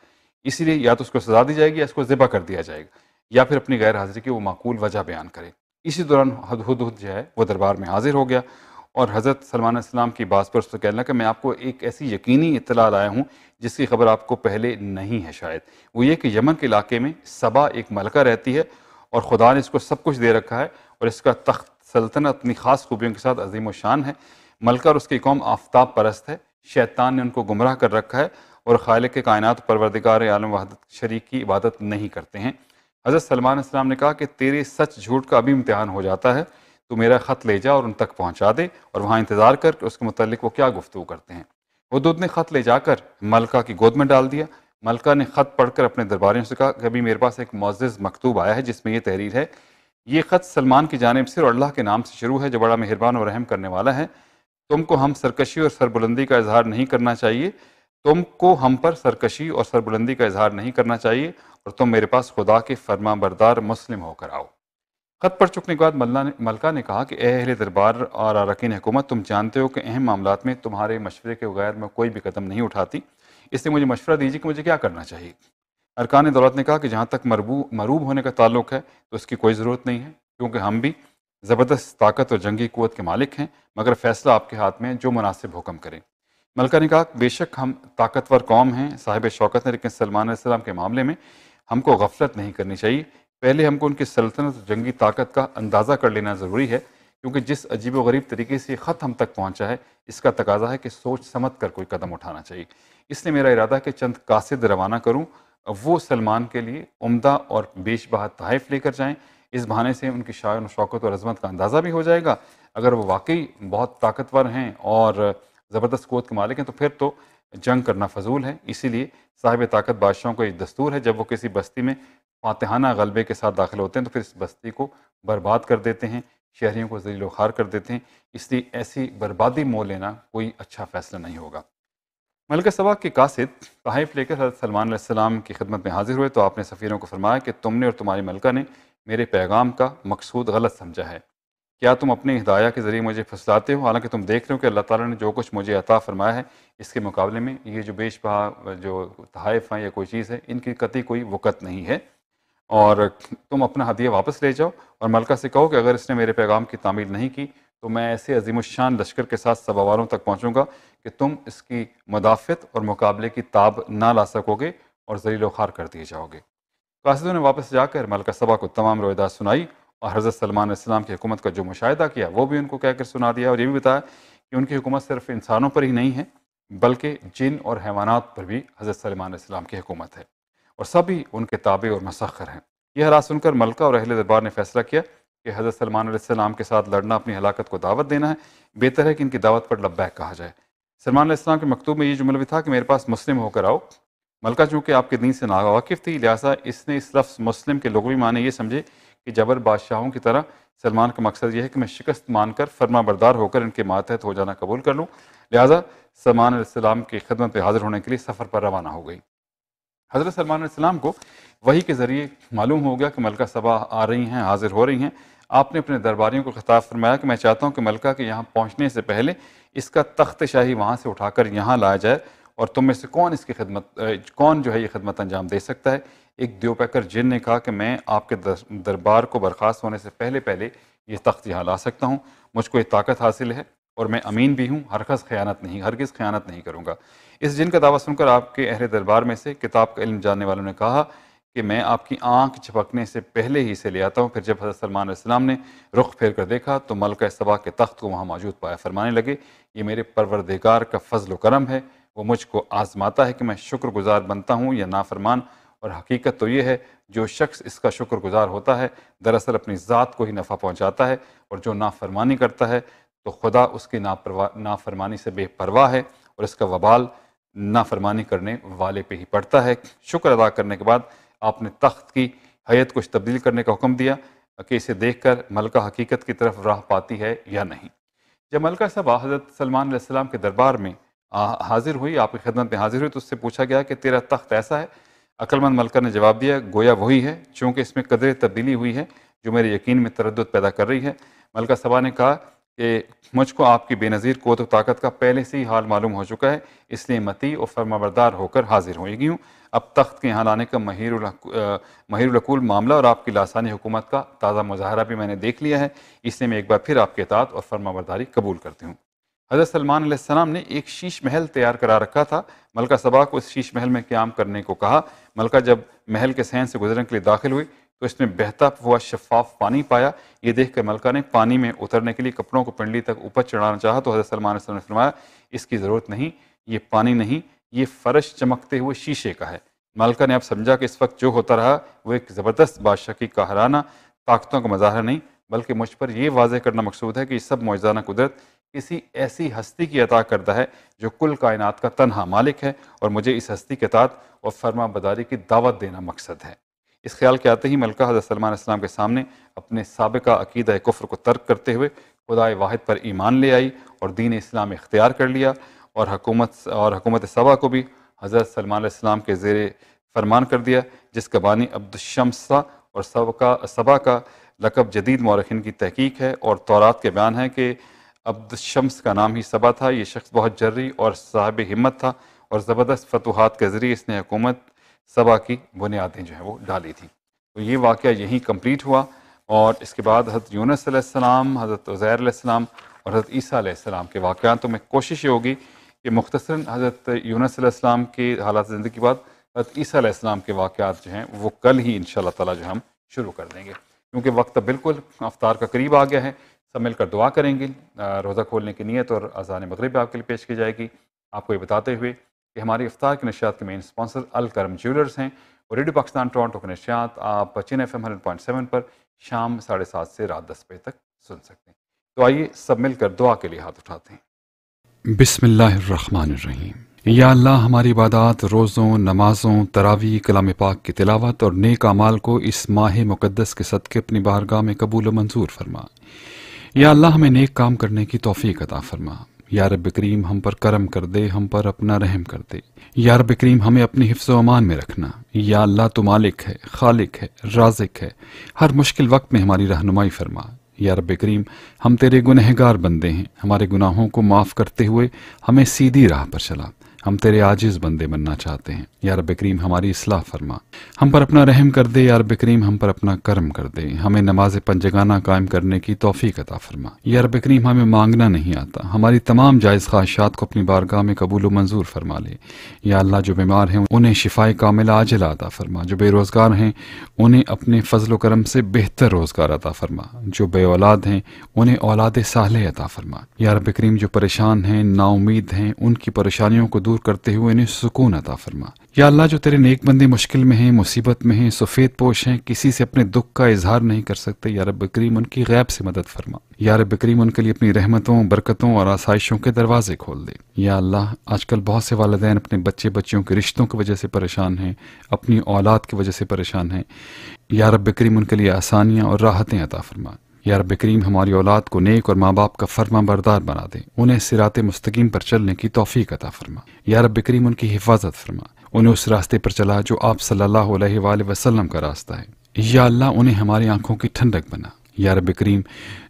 इसीलिए या तो उसको सज़ा दी जाएगी या इसको ज़िबा कर दिया जाएगा या फिर अपनी गैर हाज़िरी की वो माकूल वजह बयान करे। इसी दौरान हुदहुद जो है वो दरबार में हाजिर हो गया और हज़रत सलमान अलैहिस्सलाम की बात पर उससे कहना कि मैं आपको एक ऐसी यकीनी इत्तला लाया हूँ जिसकी खबर आपको पहले नहीं है शायद, वो ये कि यमन के इलाके में सबा एक मलका रहती है और खुदा ने इसको सब कुछ दे रखा है और इसका तख्त सल्तनत अपनी ख़ास खूबियों के साथ अजीम शान है। मलका और उसकी कौम आफ्ताब परस्त है, शैतान ने उनको गुमराह कर रखा है और खालिक के कायनात परवरदिगार आलम वहदत शरीक की इबादत नहीं करते हैं। हज़रत सलमान अलैहिस्सलाम ने कहा कि तेरे सच झूठ का अभी इम्तिहान हो जाता है, तो मेरा ख़त ले जा और उन तक पहुँचा दे और वहाँ इंतज़ार कर कि उसके मतलब वो क्या गुफ्तगू करते हैं। हुदहुद ने ख़त ले जाकर मलका की गोद में डाल दिया। मलका ने ख़त पढ़कर अपने दरबारियों से कहा कि अभी मेरे पास एक मोअज़्ज़ज़ मकतूब आया है जिसमें यह तहरीर है, ये ख़त सलमान की जानिब से और अल्लाह के नाम से शुरू है जो बड़ा मेहरबान और रहम करने वाला है। तुमको हम सरकशी और सरबुलंदी का इजहार नहीं करना चाहिए, तुमको हम पर सरकशी और सरबुलंदी का इजहार नहीं करना चाहिए और तुम मेरे पास खुदा के फरमा बरदार मुस्लिम होकर आओ। ख़त पढ़ चुकने के बाद मलका ने कहा कि अहले दरबार और अरकान हुकूमत, तुम जानते हो कि अहम मामलों में तुम्हारे मशवरे के बगैर मैं कोई भी कदम नहीं उठाती, इसलिए मुझे मशवरा दीजिए कि मुझे क्या करना चाहिए। अरकान दौलत ने कहा कि जहाँ तक मरूब होने का ताल्लुक है तो उसकी कोई ज़रूरत नहीं है क्योंकि हम भी ज़बरदस्त ताकत और जंगी क़ुव्वत के मालिक हैं, मगर फ़ैसला आपके हाथ में है, जो मुनासिब हुक्म करें। मलका ने कहा बेशक हम ताकतवर कौम हैं, साहिब शौकत हैं, लेकिन सलमान अलैहिस्सलाम के मामले में हमको गफलत नहीं करनी चाहिए, पहले हमको उनकी सल्तनत जंगी ताकत का अंदाज़ा कर लेना ज़रूरी है क्योंकि जिस अजीब व गरीब तरीके से ख़त हम तक पहुँचा है इसका तकाजा है कि सोच समझ कर कोई कदम उठाना चाहिए। इसलिए मेरा इरादा है कि चंद कासिद रवाना करूँ, वो सलमान के लिए उम्दा और बेश बहा तहफ़ लेकर जाएँ, इस बहाने से उनकी शान शौकत और अज़मत का अंदाज़ा भी हो जाएगा। अगर वो वाकई बहुत ताकतवर हैं और ज़बरदस्त क़ुव्वत के मालिक हैं तो फिर तो जंग करना फजूल है, इसीलिए साहिब ताकत बादशाहों का ये दस्तूर है जब वो किसी बस्ती में फातहाना गलबे के साथ दाखिल होते हैं तो फिर इस बस्ती को बर्बाद कर देते हैं, शहरियों को ज़लील ख़ार कर देते हैं, इसलिए ऐसी बर्बादी मोल लेना कोई अच्छा फ़ैसला नहीं होगा। मलका सबा के कासिद तहफ़ लेकर हज़रत सलमान अलैहिस्सलाम की खिदमत में हाजिर हुए तो आपने सफ़ीरों को फरमाया कि तुमने और तुम्हारी मलका ने मेरे पैगाम का मकसूद गलत समझा है। क्या तुम अपनी हिदायत के ज़रिए मुझे फसलाते हो, हालांकि तुम देख रहे हो कि अल्लाह ताला ने जो कुछ मुझे अता फरमाया है इसके मुकाबले में ये जो बेशबहा जो तहफ़ हैं या कोई चीज़ है, इनकी कतई कोई वक़्त नहीं है। और तुम अपना हदिया वापस ले जाओ और मलका से कहो कि अगर इसने मेरे पैगाम की तामील नहीं की तो मैं ऐसे अजीमुशान लश्कर के साथ सबावारों तक पहुँचूँगा कि तुम इसकी मदाफ़त और मुकाबले की ताब ना ला सकोगे और ज़लील व ख़ार कर दिए जाओगे। कासिदों ने वापस जाकर मलका सबा को तमाम रोयदा सुनाई और हज़रत सलमान इस्लाम की हुकूमत का जो मुशाहिदा किया वो भी उनको कहकर सुना दिया और ये भी बताया कि उनकी हुकूमत सिर्फ इंसानों पर ही नहीं है बल्कि जिन और हैवानात पर भी हज़रत सलमान इस्लाम की हुकूमत है और सभी उनके ताबे और मसखर हैं। यह राय सुनकर मलका और अहले दरबार ने फैसला किया कि हज़रत सलमान अलैहिस्सलाम के साथ लड़ना अपनी हलाकत को दावत देना है, बेहतर है कि इनकी दावत पर लब्बैक कहा जाए। सलमान अलैहिस्सलाम के मकतूब में ये जुमला भी था कि मेरे पास मुस्लिम होकर आओ। मलका चूँकि आपके दीन से नावाकिफ़ थी लिहाजा इसने इस लफ्ज़ मुस्लिम के लोगों भी माने ये समझे कि जबर बादशाहों की तरह सलमान का मकसद यह है कि मैं शिकस्त मानकर फर्मा बरदार होकर इनके मातहत हो जाना कबूल कर लूँ। लिहाजा सलमान अलैहिस्सलाम की खिदमत में हाजिर होने के लिए सफ़र पर रवाना हो गई। हज़रत सलमान अलैहिस्सलाम को वही के ज़रिए मालूम हो गया कि मलका सबा आ रही हैं, हाजिर हो रही हैं। आपने अपने दरबारियों को खिताब फरमाया कि मैं चाहता हूँ कि मलका के यहाँ पहुँचने से पहले इसका तख्त शाही वहाँ से उठाकर यहाँ लाया जाए और तुम में से कौन इसकी खिदमत ये खिदमत अंजाम दे सकता है। एक द्योपैकर जिन ने कहा कि मैं आपके दरबार को बर्खास्त होने से पहले ये तख्त यहाँ ला सकता हूँ, मुझको ये ताकत हासिल है और मैं अमीन भी हूँ, हरगिज़ ख़यानत नहीं करूँगा। इस जिन का दावा सुनकर आपके अहले दरबार में से किताब का इल्म जानने वालों ने कहा कि मैं आपकी आँख झपकने से पहले ही इसे ले आता हूँ। फिर जब हज़रत सलमान अलैहिस्सलाम ने रुख फेर कर देखा तो मलका सबा के तख्त को वहाँ मौजूद पाया। फरमाने लगे ये मेरे परवरदिगार का फजल व करम है, वो मुझको आजमाता है कि मैं शुक्रगुजार बनता हूँ या नाफरमान, और हकीकत तो ये है जो शख्स इसका शुक्रगुजार होता है दरअसल अपनी ज़ात को ही नफ़ा पहुँचाता है और जो नाफरमानी करता है तो खुदा उसकी नाफरमानी से बेपरवाह है और इसका वबाल नाफरमानी करने वाले पे ही पड़ता है। शुक्र अदा करने के बाद आपने तख्त की हैत कुछ तब्दील करने का हुक्म दिया कि इसे देखकर मलका हकीकत की तरफ राह पाती है या नहीं। जब मलका सबा हज़रत सलमान अलैहिस्सलाम के दरबार में हाजिर हुई, आपकी खिदमत में हाजिर हुई, तो उससे पूछा गया कि तेरा तख्त ऐसा है? अक्लमंद मलका ने जवाब दिया गोया वही है, चूँकि इसमें कदर तब्दीली हुई है जो मेरे यकीन में तरद्दुद पैदा कर रही है। मलका सबा ने कहा कि मुझको आपकी बेनज़ीर क़ुव्वत व ताकत का पहले से ही हाल मालूम हो चुका है, इसलिए मती और फरमाबरदार होकर हाजिर होएगी हूँ। अब तख्त के यहाँ लाने का महिरुलकूल मामला और आपकी लासानी हुकूमत का ताज़ा मुजाहरा भी मैंने देख लिया है, इसलिए मैं एक बार फिर आपके इताअत और फरमाबरदारी कबूल करती हूँ। हज़रत सलमान अलैहिस्सलाम ने एक शीश महल तैयार करा रखा था। मलका सबा को इस शीश महल में क़याम करने को कहा। मलका जब महल के सहन से गुजरने के लिए दाखिल हुई तो इसमें बहता हुआ शफाफ पानी पाया। ये देखकर मलका ने पानी में उतरने के लिए कपड़ों को पिंडली तक ऊपर चढ़ाना चाहा तो हज़रत सलमान अलैहिस्सलाम ने फरमाया इसकी ज़रूरत नहीं, ये पानी नहीं, ये फ़र्श चमकते हुए शीशे का है। मलका ने अब समझा कि इस वक्त जो होता रहा वो एक ज़बरदस्त बादशाह की काहराना ताकतों का मज़ाहरा नहीं बल्कि मुझ पर यह वाजह करना मकसूद है कि ये सब मौजज़ाना कुदरत किसी ऐसी हस्ती की अता करता है जो कुल कायनात का तन्हा मालिक है और मुझे इस हस्ती के अतात और फर्मा बदारी की दावत देना मकसद है। इस ख्याल के आते ही मलका हज़रत सलमान अलैहिस्सलाम के सामने अपने साबिका अकीदा कुफ्र को तर्क करते हुए खुदाए वाहिद पर ईमान ले आई और दीन इस्लाम इख्तियार कर लिया और हकूमत सबा को भी हज़रत सलमान अलैहिस्सलाम के ज़ेर फरमान कर दिया, जिसका बानी अब्दुशम्सा और सबा का लकब जदीद मौरखिन की तहकीक है और तौरात के बयान है कि अब्दुशम्स का नाम ही सबा था। ये शख्स बहुत जर्री और साहिब हिम्मत था और ज़बरदस्त फतूहात के ज़रिए इसने हुकूमत सबा की बुनियादें जो हैं वो डाली थी। तो ये वाक़या यहीं कंप्लीट हुआ और इसके बाद हज़रत यूनुस अलैहिस्सलाम, हज़रत उज़ैर अलैहिस्सलाम और हज़रत ईसा अलैहिस्सलाम के वाक़यात में कोशिश ये होगी कि मुख्तसरन हज़रत यूनुस अलैहिस्सलाम के हालात ज़िंदगी के बाद हज़रत ईसा अलैहिस्सलाम के वाक़यात जो हैं वो कल ही इंशाअल्लाह ताला जो हम शुरू कर देंगे, क्योंकि वक्त बिल्कुल अफ्तार का करीब आ गया है। सब मिलकर दुआ करेंगे। रोज़ा खोलने की नीयत और अज़ान मग़रिब आपके लिए पेश की जाएगी। आपको ये बताते हुए कि हमारी इफ्तार की नशात के मेन स्पॉन्सर अल करम ज्वेलर्स हैं और रेडियो पाकिस्तान टोरंटो की नशात आप चिन FM 100.7 पर शाम 7:30 से रात 10 बजे तक सुन सकते हैं। तो आइए सब मिलकर दुआ के लिए हाथ उठाते हैं। बिस्मिल्लाहिर्रहमानिर्रहीम। या अल्लाह हमारी इबादत, रोज़ों, नमाज़ों, तरावी, कलाम पाक की तिलावत और नेक अमाल को इस माह मुक़द्दस के सदक़े अपनी बारगाह में कबूल व मंजूर फरमा। या अल्लाह हमें नेक काम करने की तौफीक अता फरमा। या रब करीम हम पर करम कर दे, हम पर अपना रहम कर दे। या रब करीम हमें अपने हिफ्ज़ अमान में रखना। या अल्लाह तो मालिक है, खालिक है, राज़िक है, हर मुश्किल वक्त में हमारी रहनुमाई फरमा। या रब करीम हम तेरे गुनहगार बंदे हैं, हमारे गुनाहों को माफ़ करते हुए हमें सीधी राह पर चला। हम तेरे आजिज़ बंदे बनना चाहते हैं। या रब करीम हमारी इस्लाह फरमा, हम पर अपना रहम कर दे। या रब करीम हम पर अपना करम कर दे, हमें नमाज पंजगाना कायम करने की तौफीक अता फरमा। या रब करीम हमें मांगना नहीं आता, हमारी तमाम जायज़ ख्वाहिशात को अपनी बारगाह में कबूल व मंजूर फरमा ले। या अल्लाह जो बीमार हैं उन्हें शिफाए कामिल आजिला अता फरमा, जो बेरोज़गार हैं उन्हें अपने फजल व करम से बेहतर रोज़गार अता फरमा, जो बे औलाद हैं उन्हें औलाद साले अता फरमा। या रब करीम जो परेशान हैं, नाउमीद हैं, उनकी परेशानियों को दूर करते हुए इन्हें सुकून अता फरमा। या अल्लाह जो तेरे नेक बंदे मुश्किल में हैं, मुसीबत में हैं, सफ़ेद पोश हैं, किसी से अपने दुख का इजहार नहीं कर सकते, या रब करीम उनकी गैब से मदद फरमा। या रब करीम उनके लिए अपनी रहमतों, बरकतों और आसाइशों के दरवाजे खोल दे। या अल्लाह आजकल बहुत से वालिदैन अपने बच्चे बच्चियों के रिश्तों की वजह से परेशान हैं, अपनी औलाद की वजह से परेशान हैं, या रब करीम उनके लिए आसानियाँ और राहतें अता फरमा। या रब करीम हमारी औलाद को नेक और माँ बाप का फर्मा बरदार बना दे, उन्हें सिरात मुस्तकीम पर चलने की तौफीक अता फरमा। या रब करीम उनकी हिफाजत फरमा, उन्हें उस रास्ते पर चला जो आप सल्लल्लाहु अलैहि वसल्लम का रास्ता है। या अल्लाह उन्हें हमारी आंखों की ठंडक बना। या रब करीम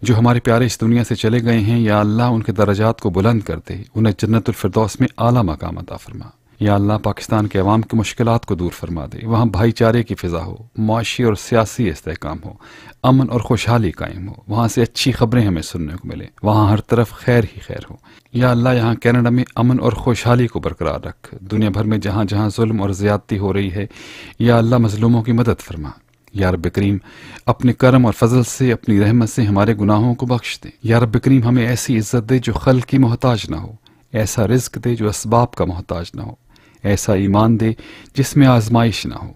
जो हमारे प्यारे इस दुनिया से चले गए हैं, या अल्लाह उनके दर्जात को बुलंद कर दे, उन्हें जन्नतुल फिरदौस में आला मकाम अता फरमा। या अल्लाह पाकिस्तान के अवाम की मुश्किलात को दूर फरमा दे, वहाँ भाईचारे की फ़िज़ा हो, माशी और सियासी इस्तेहकाम हो, अमन और खुशहाली कायम हो, वहाँ से अच्छी खबरें हमें सुनने को मिले, वहाँ हर तरफ खैर ही खैर हो। या अल्लाह यहाँ कनाडा में अमन और खुशहाली को बरकरार रख। दुनिया भर में जहाँ जहाँ जुल्म और ज़्यादती हो रही है, या अल्लाह मज़लूमों की मदद फरमा। या रब करीम अपने करम और फजल से, अपनी रहमत से हमारे गुनाहों को बख्श दे। या रब करीम हमें ऐसी इज़्ज़त दे जो खल की मोहताज ना हो, ऐसा रिज्क दे जो असबाब का मोहताज ना हो, ऐसा ईमान दे जिसमें आजमाइश ना हो।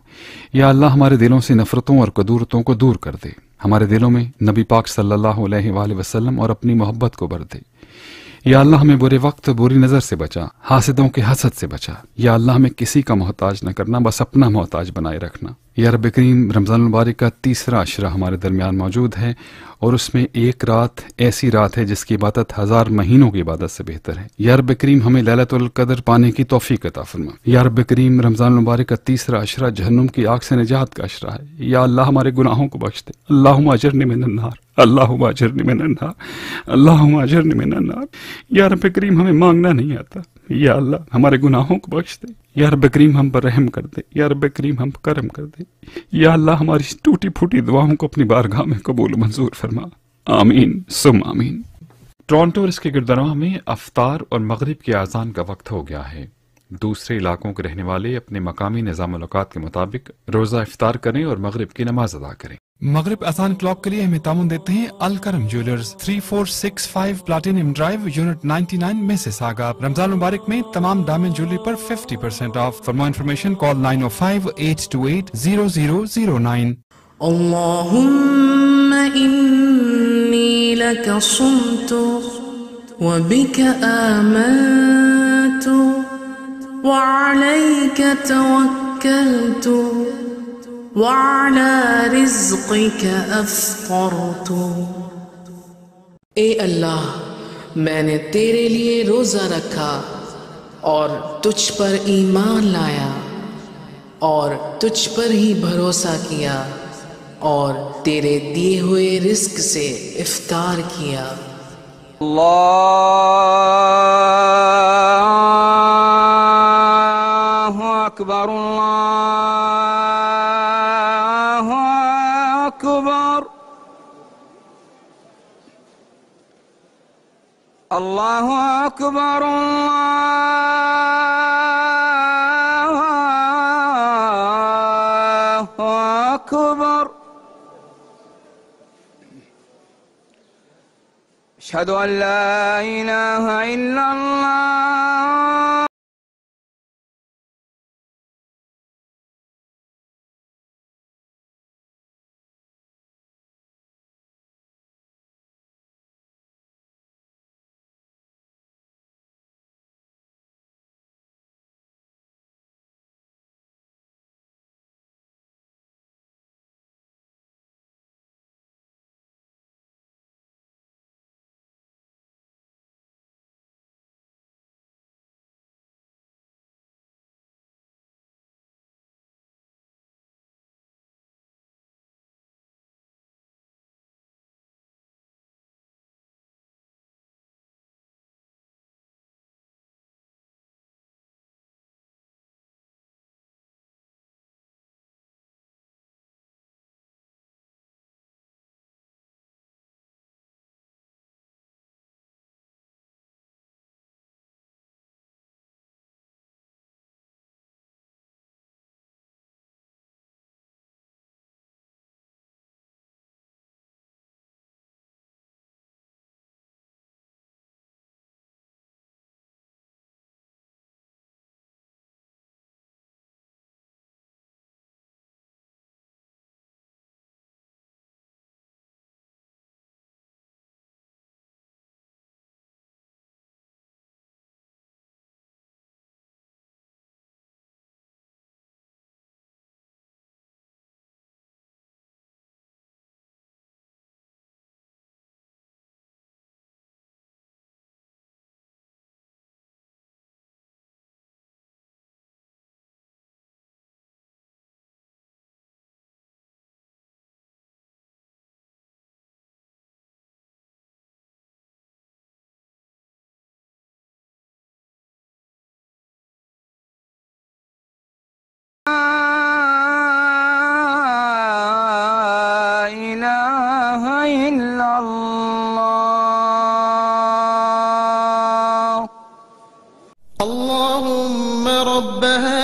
या अल्लाह हमारे दिलों से नफरतों और कदूरतों को दूर कर दे, हमारे दिलों में नबी पाक सल्लल्लाहु अलैहि वसल्लम और अपनी मोहब्बत को भर दे। या अल्लाह हमें बुरे वक्त, बुरी नज़र से बचा, हासिदों के हसद से बचा। या अल्लाह हमें किसी का मोहताज न करना, बस अपना मोहताज बनाए रखना। या रब करीम रमज़ान मुबारक का तीसरा अशरा हमारे दरमियान मौजूद है, और उसमें एक रात ऐसी रात है जिसकी इबादत हज़ार महीनों की इबादत से बेहतर है। या रब करीम हमें लैलतुल कदर पाने की तौफीक अता फरमा। या रब करीम रमज़ान मुबारक का तीसरा अशरा जहन्नुम की आग से निजात का अशरा है। या अल्लाह हमारे गुनाहों को बख्श दे। अल्लाहुम्मा अजरनी मिनन नार, अल्लाहुम्मा अजरनी मिनन नार, अल्लाहुम्मा अजरनी मिनन नार। या रब करीम हमें मांगना नहीं आता, या अल्लाह हमारे गुनाहों को बख्श दे। या रब करीम हम पर रहम कर दे। या रब करीम हम पर करम कर दे। या अल्लाह हमारी टूटी फूटी दुआओं को अपनी बारगाह में कबूल मंजूर फरमा। आमीन सुम आमीन। टोरंटो और इसके गिरदनवा में अफ्तार और मगरिब के आज़ान का वक्त हो गया है। दूसरे इलाकों के रहने वाले अपने मकामी निज़ाम औक़ात के मुताबिक रोज़ा इफ्तार करें और मगरिब की नमाज अदा करें। मगरिब अजान क्लॉक के लिए हमें तामुन देते हैं Al Karam jewellers, 3465 platinum drive, unit 99, Mississauga. Ramzan मुबारक में तमाम डायमंड ज्वेलरी पर 50% off. For more information call 905-828-0009। अल्लाहुम्मा इन्नी लका सुमतु व बिका आमनतु व अलैका तवक्कलतु وعلى رزقك أفطرت। اے اللہ میں نے تیرے لیے روزہ رکھا اور تجھ پر ایمان لایا اور تجھ پر ہی بھروسہ کیا اور تیرے دیے ہوئے رزق سے افطار کیا۔ اللہ اکبر अल्लाहु अकबर अल्लाहु अकबर। अशहदु अन ला इलाहा इल्लल्लाह।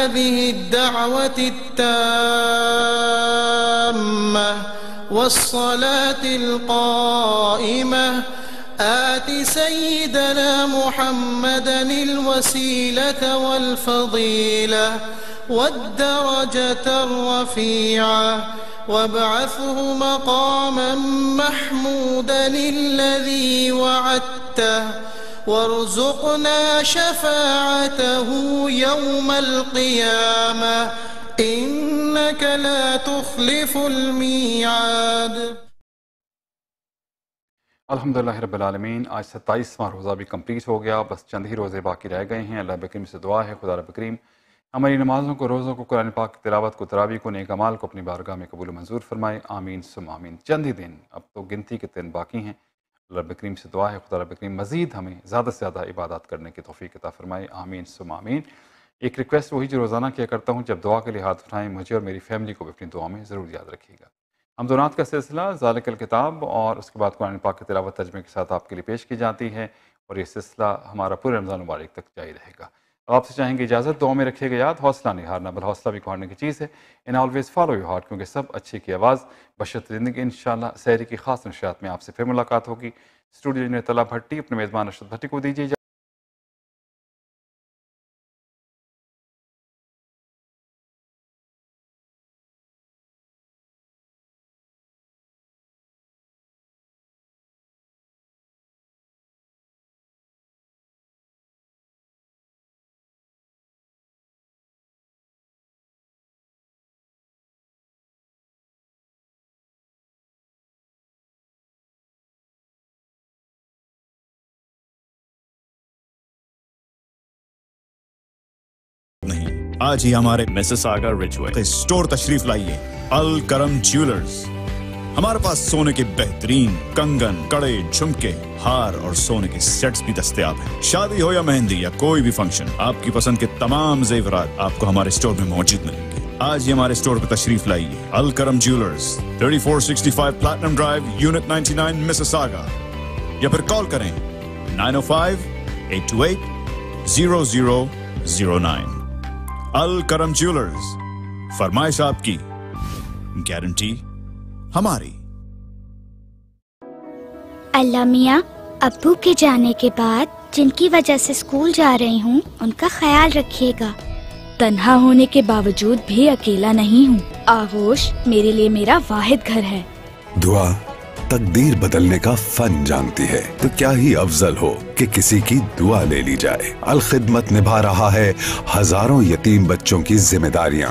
هذه الدعوة التامة والصلاة القائمة آت سيدنا محمدا الوسيلة والفضيلة والدرجة الرفيعة وابعثه مقاما محمودا الذي وعدته وارزقنا شفاعته يوم القيامة إنك لا تخلف الميعاد। अल्हम्दुलिल्लाह रब्बिल आलमीन, आज 27वां रोज़ा भी कम्प्लीट हो गया, बस चंद ही रोज़े बाकी रह गए हैं। अल्लाह बकरीम से दुआ है, खुदा रब करीम हमारी नमाज़ों को, रोज़ों को, कुरान पाक की तिलावत को, तरावी को, नेक अमाल को अपनी बारगाह में कबूल मंजूर फरमाए, आमीन सुम आमीन। चंद ही दिन, अब तो गिनती के दिन बाकी हैं। अल्लाह रब करीम से दुआ है खुदा रब करीम मज़ीद हमें ज़्यादा से ज़्यादा इबादत करने की तौफीक अता फरमाए, आमीन सुम आमीन। एक रिक्वेस्ट वही जो रोज़ाना किया करता हूँ, जब दुआ के लिए हाथ उठाएँ मुझे और मेरी फैमिली को भी अपनी दुआ में ज़रूर याद रखिएगा। हमदोनात का सिलसिला ज़ालिकल किताब और उसके बाद कुरान पाक की तिलावत तर्जमे के साथ आपके लिए पेश की जाती है और ये सिलसिला हमारा पूरे रमज़ान मुबारक तक जारी रहेगा। आपसे चाहेंगे इजाज़त, दुआ में रखिएगा याद, हौसला नहीं हारना, बल हौसला भी खोने की चीज़ है। And always follow your heart, क्योंकि सब अच्छे की आवाज़ बशर्ते ज़िंदगी। इंशाअल्लाह सहरी की ख़ास नशात में आपसे फिर मुलाकात होगी। स्टूडियो इंजीनियर तला भट्टी अपने मेज़बान अरशद भट्टी को दीजिए। आज ही हमारे मिसिसागा रिचवे स्टोर तशरीफ लाइए। अल करम ज्वेलर्स, हमारे पास सोने के बेहतरीन कंगन, कड़े, झुमके, हार और सोने के सेट्स भी दस्तयाब हैं। शादी हो या मेहंदी या कोई भी फंक्शन, आपकी पसंद के तमाम जेवरात आपको हमारे स्टोर में मौजूद मिलेंगे। आज ही हमारे स्टोर पर तशरीफ लाइए। Al Karam jewellers, 3465 platinum drive, unit 99, Mississauga, या फिर कॉल करें 905-828-0009। अल करम ज्वेलर्स, फरमाइश आपकी, गारंटी हमारी। अल्लाह मियाँ, अब्बू के जाने के बाद जिनकी वजह से स्कूल जा रही हूँ उनका ख्याल रखिएगा। तन्हा होने के बावजूद भी अकेला नहीं हूँ, आगोश मेरे लिए मेरा वाहिद घर है। दुआ तकदीर बदलने का फन जानती है, तो क्या ही अफजल हो कि किसी की दुआ ले ली जाए। अल खिदमत निभा रहा है हजारों यतीम बच्चों की जिम्मेदारियां।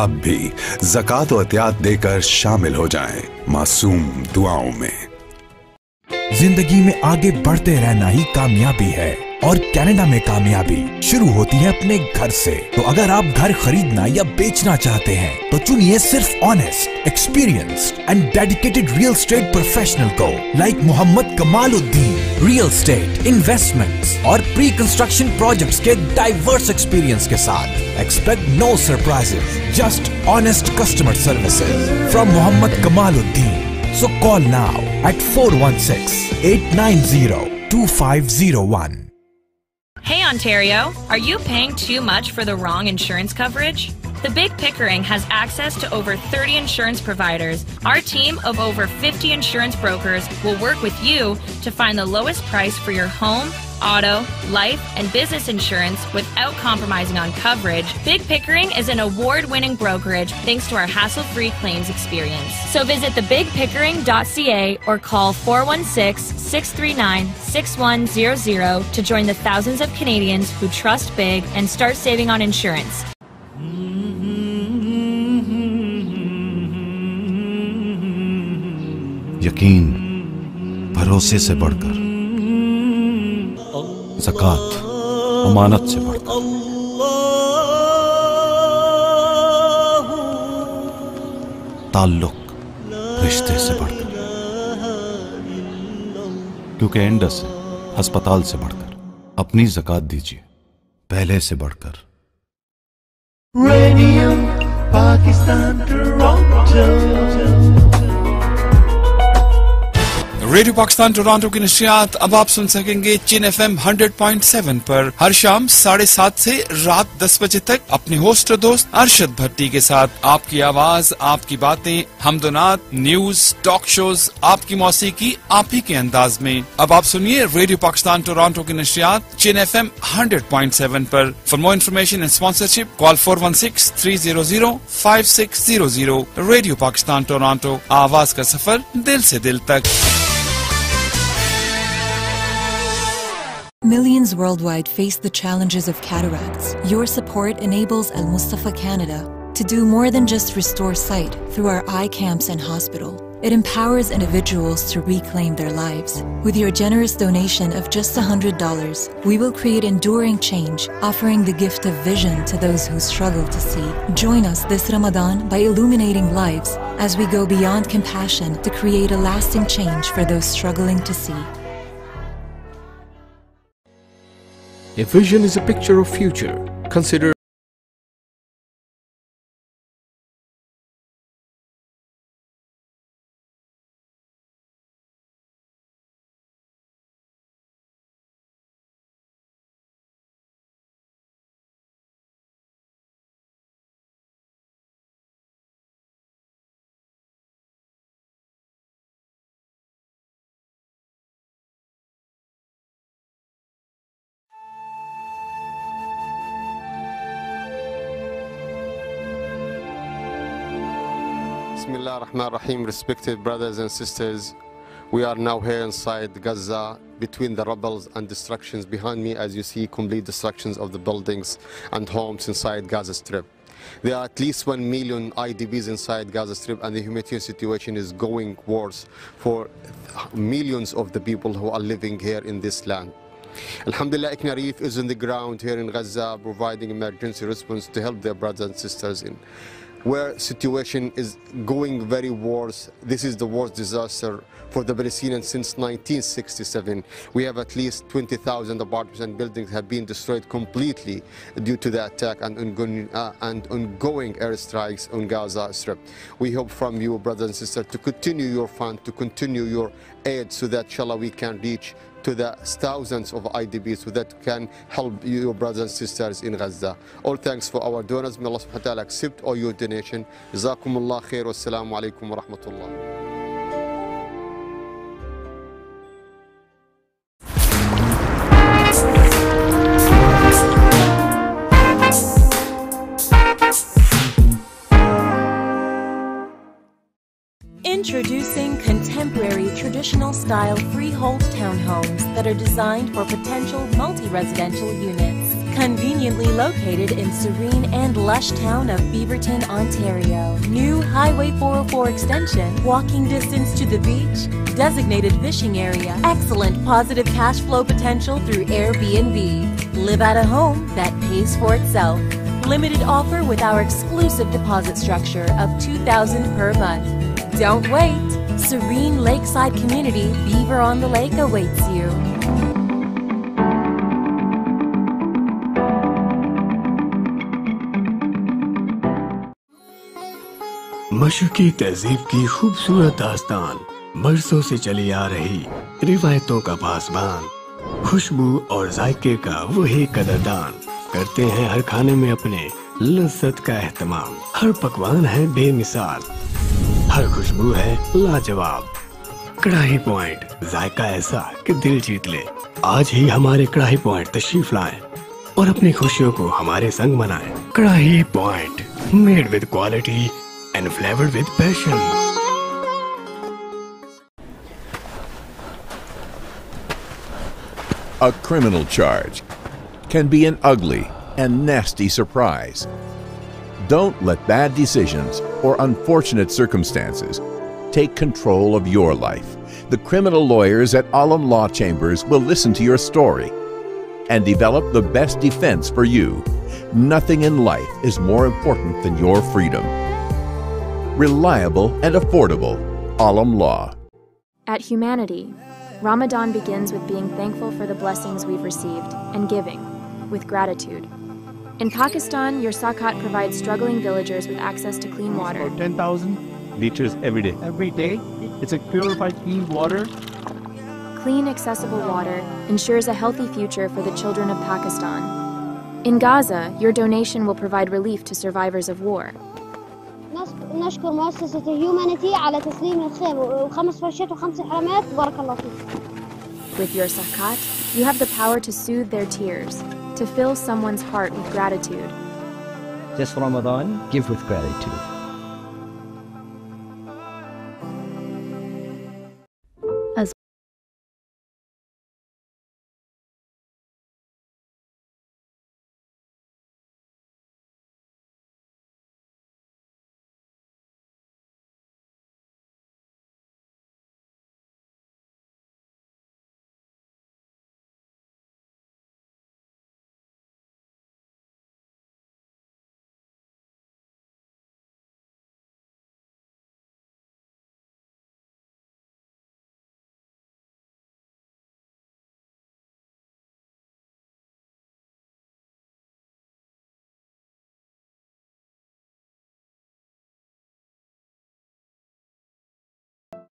आप भी ज़कात और एहतियात देकर शामिल हो जाएं मासूम दुआओं में। जिंदगी में आगे बढ़ते रहना ही कामयाबी है और कनाडा में कामयाबी शुरू होती है अपने घर से। तो अगर आप घर खरीदना या बेचना चाहते हैं तो चुनिए सिर्फ honest, experienced and dedicated real estate professional को, like Mohammad Kamaluddin. Real estate, investments और प्री कंस्ट्रक्शन प्रोजेक्ट्स के डाइवर्स एक्सपीरियंस के साथ expect no surprises, just honest customer services from Mohammad Kamaluddin. So call now at 416-890-2501। Hey Ontario, are you paying too much for the wrong insurance coverage? The Big Pickering has access to over 30 insurance providers. Our team of over 50 insurance brokers will work with you to find the lowest price for your home, auto, life, and business insurance without compromising on coverage. Big Pickering is an award-winning brokerage thanks to our hassle-free claims experience. So visit thebigpickering.ca or call 416-639-6100 to join the thousands of Canadians who trust Big and start saving on insurance. यकीन भरोसे से बढ़कर, ज़कात अमानत से बढ़कर, ताल्लुक रिश्ते से बढ़कर, क्योंकि इंडस अस्पताल से बढ़कर। अपनी ज़कात दीजिए पहले से बढ़कर। Radio Pakistan Toronto, radio Pakistan Toronto की नशियात अब आप सुन सकेंगे चिन FM 100.7 पर हर शाम 7:30 से रात 10 बजे तक अपने होस्ट दोस्त अरशद भट्टी के साथ। आपकी आवाज, आपकी बातें, हमदोनात, न्यूज, टॉक शोज, आपकी मौसीकी आप ही के अंदाज में। अब आप सुनिए रेडियो पाकिस्तान टोरंटो की नशियात चिन FM 100.7 पर। For more information and sponsorship call 416-300-5600। Radio Pakistan Toronto, आवाज का सफर दिल से दिल तक। Millions worldwide face the challenges of cataracts. Your support enables Al Mustafa Canada to do more than just restore sight through our eye camps and hospital. It empowers individuals to reclaim their lives. With your generous donation of just $100, we will create enduring change, offering the gift of vision to those who struggle to see. Join us this Ramadan by illuminating lives as we go beyond compassion to create a lasting change for those struggling to see. A vision is a picture of future. Consider Bismillahirrahmanirrahim. Respected brothers and sisters, we are now here inside Gaza between the rubbles and destructions. Behind me, as you see, complete destructions of the buildings and homes inside Gaza Strip. There are at least 1 million IDPs inside Gaza Strip, and the humanitarian situation is going worse for millions of the people who are living here in this land. Alhamdulillah, Iqra Khalid is on the ground here in Gaza providing emergency response to help their brothers and sisters in where situation is going very worse. This is the worst disaster for the Palestinians since 1967. We have at least 20,000 apartments and buildings have been destroyed completely due to the attack and ongoing airstrikes on Gaza Strip. We hope from you, brothers and sisters, to continue your fund, to continue your aid so that, inshallah, we can reach to the thousands of IDPs so that can help your brothers and sisters in Gaza. All thanks for our donors. May Allah subhanahu wa ta'ala accept all your donation. Jazakumullah khair. Wassalamu alaikum wa rahmatullah. Introducing contemporary traditional style freehold townhomes that are designed for potential multi-residential units. Conveniently located in serene and lush town of Beaverton, Ontario. New Highway 404 extension, walking distance to the beach, designated fishing area, excellent positive cash flow potential through Airbnb. Live at a home that pays for itself. Limited offer with our exclusive deposit structure of $2,000 per month. Don't wait. Serene lakeside community, Beaver on the Lake awaits you. मशरकी तहजीब की खूबसूरत दास्तान, बरसों से चली आ रही रिवायतों का पासबान, खुशबू और जायके का वही कदरदान। करते हैं हर खाने में अपने लज्जत का एहतमाम, हर पकवान है बेमिसाल, हर खुशबू है लाजवाब। कढ़ाई पॉइंट, जायका ऐसा कि दिल जीत ले। आज ही हमारे कढ़ाई पॉइंट तशरीफ लाएं और अपनी खुशियों को हमारे संग मनाएं। कढ़ाई point, made with quality and flavoured with passion. A criminal charge can be an ugly and nasty surprise. Don't let bad decisions or unfortunate circumstances take control of your life. The criminal lawyers at Alam Law Chambers will listen to your story and develop the best defense for you. Nothing in life is more important than your freedom. Reliable and affordable, Alam Law. At Humanity, Ramadan begins with being thankful for the blessings we've received and giving with gratitude. In Pakistan, your Sakat provides struggling villagers with access to clean water. 10,000 liters every day. Every day? It's a purified clean water clean, accessible water ensures a healthy future for the children of Pakistan. In Gaza, your donation will provide relief to survivors of war. نشكر مؤسسة Humanity على تسليم الخيل وخمس فرشات وخمس حرامات بارك الله فيك. With your zakat, you have the power to soothe their tears, to fill someone's heart with gratitude. This Ramadan, give with gratitude.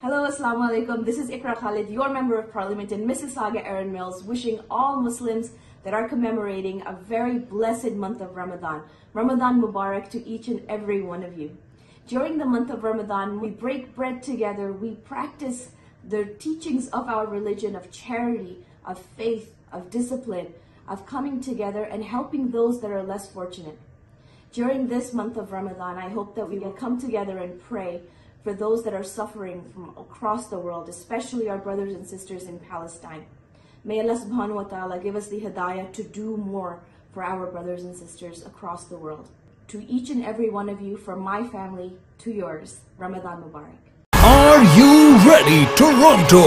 Hello, Assalamu Alaikum. This is Iqra Khalid, your Member of Parliament in Mississauga, Erin Mills, wishing all Muslims that are commemorating a very blessed month of Ramadan. Ramadan Mubarak to each and every one of you. During the month of Ramadan, we break bread together, we practice the teachings of our religion, of charity, of faith, of discipline, of coming together and helping those that are less fortunate. During this month of Ramadan, I hope that we will come together and pray for those that are suffering from across the world, especially our brothers and sisters in Palestine. May Allah subhanahu wa ta'ala give us the hidayah to do more for our brothers and sisters across the world. To each and every one of you, from my family to yours, Ramadan Mubarak. Are you ready, Toronto?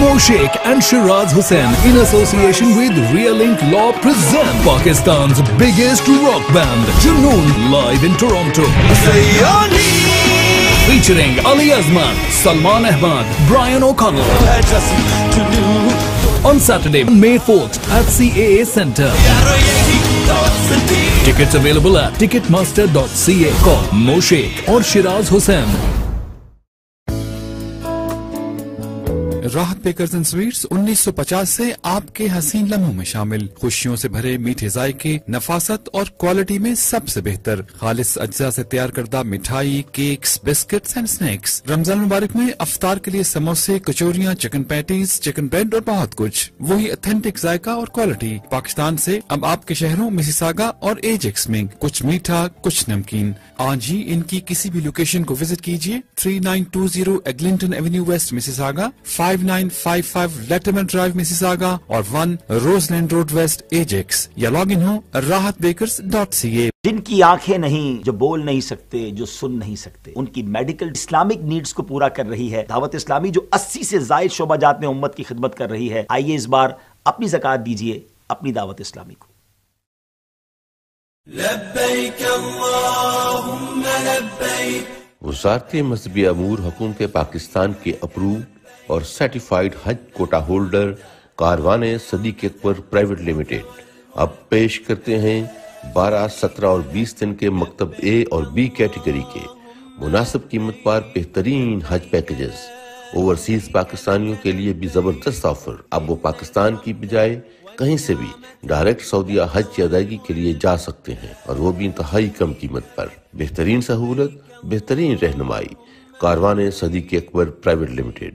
Moshek and Shiraz Hussain in association with Realink Law present Pakistan's biggest rock band, Junoon, live in Toronto. Featuring Ali Azman, Salman Ahmad, Brian O'Connell. On Saturday, May 4th at CAA Centre. Tickets available at ticketmaster.ca. Call Moshek or Shiraz Hussain. Rahat bakers and sweets 1950 से आपके हसीन लम्हों में शामिल, खुशियों से भरे मीठे जायके, नफासत और क्वालिटी में सबसे बेहतर खालिस अज्जा से तैयार करदा मिठाई, cakes, biscuits and snacks. Ramzan मुबारक में अफ्तार के लिए समोसे, कचौरियाँ, चिकन पैटीज, चिकन ब्रेड और बहुत कुछ। वही ऑथेंटिक जायका और क्वालिटी पाकिस्तान से अब आपके शहरों मिसिसागा और एजेक्स में, कुछ मीठा कुछ नमकीन। आज ही इनकी किसी भी लोकेशन को विजिट कीजिए। 3920 Eglinton Avenue waste Mississauga, 5955 Letterman drive Mississauga और 1 रोजलैंड रोड वेस्ट एजेक्स, या लॉग इन हो rahatbakers.ca। जिनकी आंखें नहीं, जो बोल नहीं सकते, जो सुन नहीं सकते, उनकी मेडिकल इस्लामिक नीड्स को पूरा कर रही है दावत इस्लामी, जो 80 से जायद शोबाजात में उम्मत की खिदमत कर रही है। आइए इस बार अपनी ज़कात दीजिए अपनी दावत इस्लामी को। लब्बैक अल्लाहुम्मा लब्बैक। वज़ारत मज़हबी अमूर हुकूमत पाकिस्तान के अप्रूव और सर्टिफाइड हज quota holder Karwane Sadiq Akbar private limited अब पेश करते हैं 12, 17 और 20 दिन के मकतब ए और बी कैटेगरी के मुनासिब कीमत पर बेहतरीन हज पैकेजेस। ओवरसीज पाकिस्तानियों के लिए भी जबरदस्त ऑफर। अब वो पाकिस्तान की बजाय कहीं से भी डायरेक्ट सऊदीया हज की अदायगी के लिए जा सकते हैं, और वो भी इंतहाई कम कीमत पर। बेहतरीन सहूलत, बेहतरीन रहनुमाई, Karwane Sadiq Akbar private limited.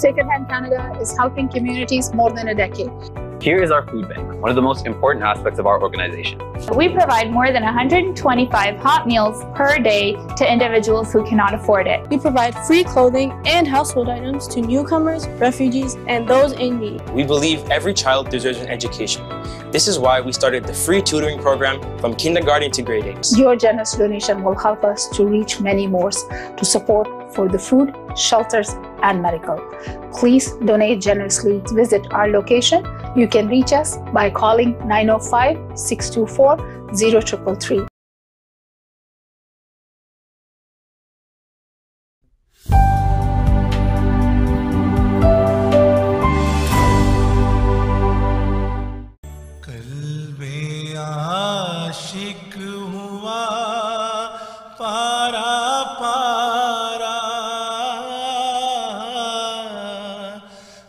Secondhand Canada is helping communities more than a decade. Here is our food bank, one of the most important aspects of our organization. We provide more than 125 hot meals per day to individuals who cannot afford it. We provide free clothing and household items to newcomers, refugees, and those in need. We believe every child deserves an education. This is why we started the free tutoring program from kindergarten to grade 8. Your generous donation will help us to reach many more to support for the food, shelters, and medical. Please donate generously. Visit our location. You can reach us by calling 905-624-0333.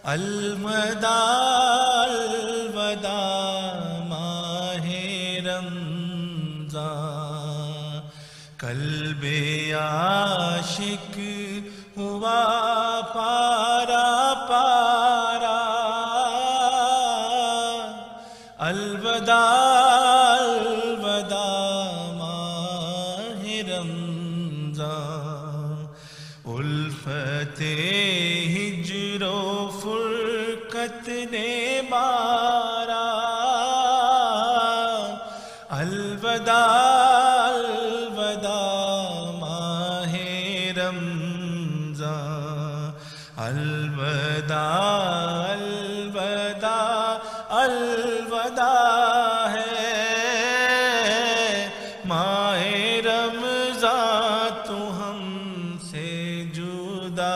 अलमदा अलवदा माहे रमज़ान कल्बे आशिक हुआ पारा पारा अलवदा अलवदा माहे रमज़ान उल्फते ने मारा अलविदा अलविदा माहे रमज़ान अलविदा अलविदा अलविदा है माहे रमज़ान तू हमसे जुदा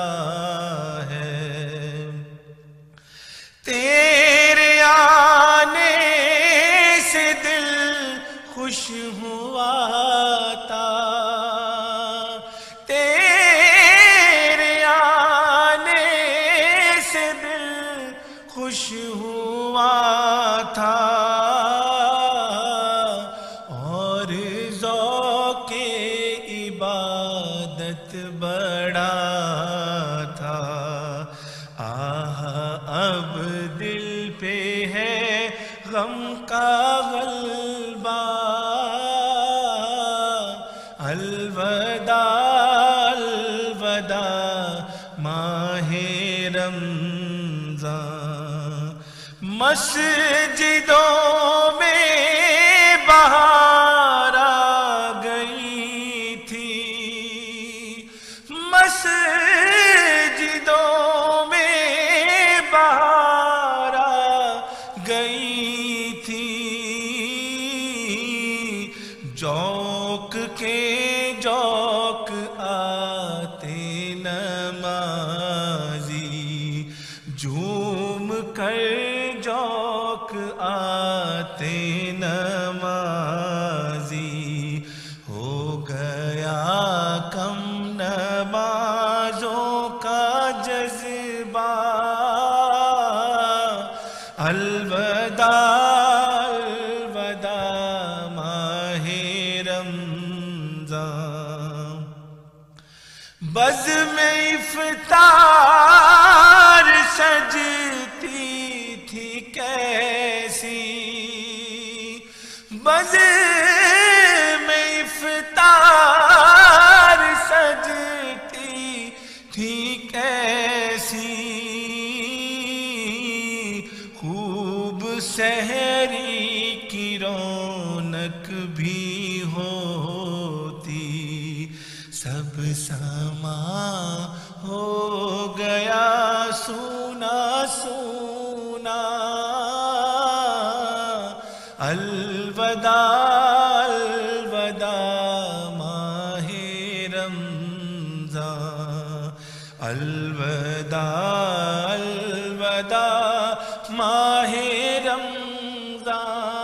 मस्जिदों में बहार आ गई थी मस्जिदों में बहार आ गई थी चौक के चौक आते नमाजी झूम कर आते नमाजी हो गया कम नमाजों का जज्बा अलविदा अलविदा माहे रमज़ान बज़्म में इफ्तार सजती थी कैसी बज़्म में इफ्तार सजती थी कैसी खूब सहरी की रौनक भी होती सब समा हो गया सूना सूना अलविदा अलविदा माहे रमज़ान अलविदा अलविदा माहे रमज़ान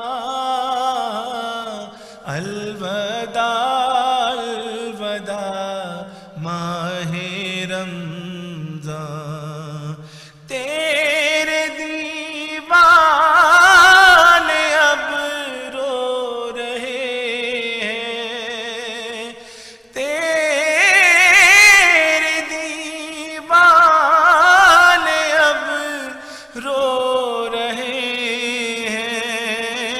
अलविदा अलविदा माहे रमज़ान तेरे दीवाने अब रो रहे हैं तेरे दीवाने अब रो रहे हैं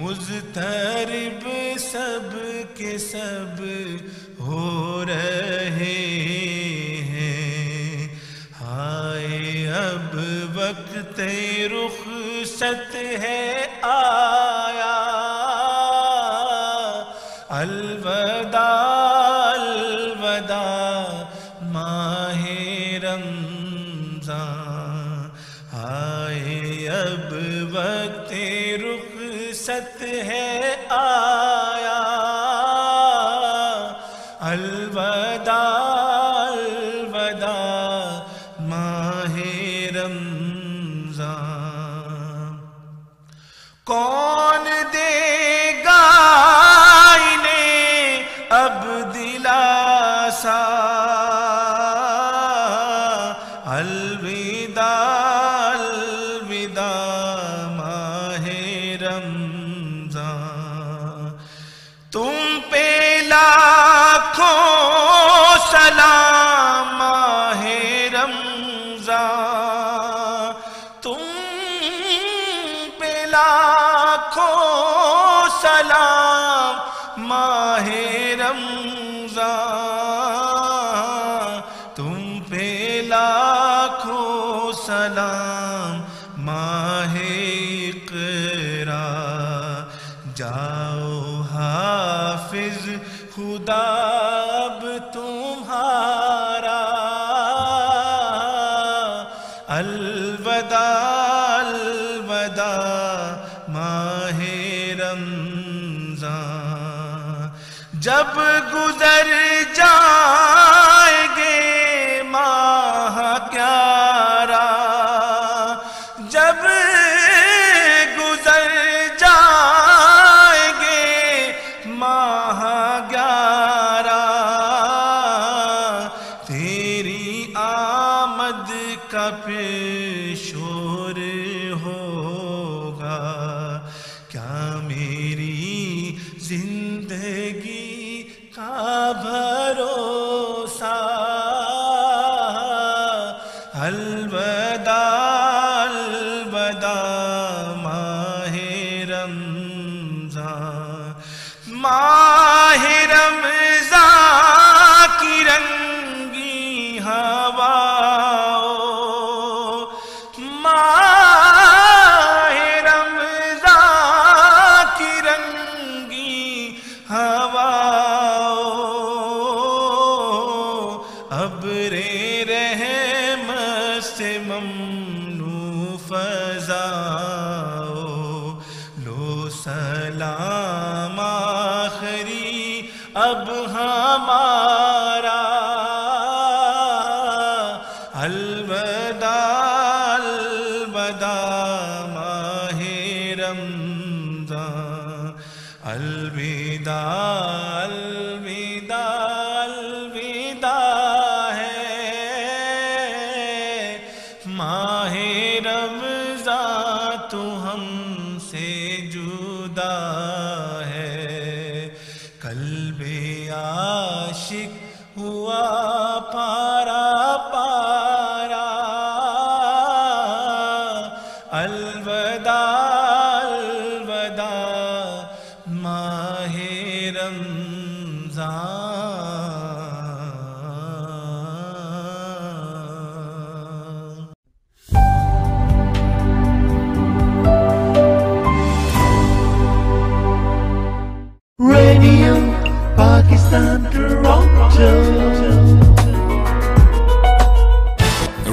मुज़तरिब सब के सब हो रहे हैं हाय अब वक्त रुखसत है आया अलविदा अलविदा माहे रमज़ान हाय अब वक्त रुखसत है आया अलविदा अलविदा माहे रमज़ान कौन देगा इन्हें अब दिलासा तुम पे लाखों सलाम माहे इक़रा, जाओ हाफिज खुदा अब तुम्हारा, अलविदा अलविदा माहे रमज़ान। जब गुजर जाएंगे माह प्यारा, जब गुजर जाएंगे माह ग्यारा, तेरी आमद का फिर शोर होगा। क्या मेरी जिंदगी का भरोसा, अलविदा अलविदा माहे रमज़ान। माहे रमज़ान की रंगी हवा, माहे रमज़ान की रंगी हवा, अब्रे रहमत से ममनू फ़ज़ाओ, लो सलाम आखिरी अब हमारा, अलविदा अलविदा माहे रमज़ान। अलविदा अलविदा अलविदा है माहे रमज़ान, तू हमसे जुदा है, कल्बे आशिक हुआ पारा पारा, अलविदा अलविदा माहे Ramzan. Radio Pakistan Toronto,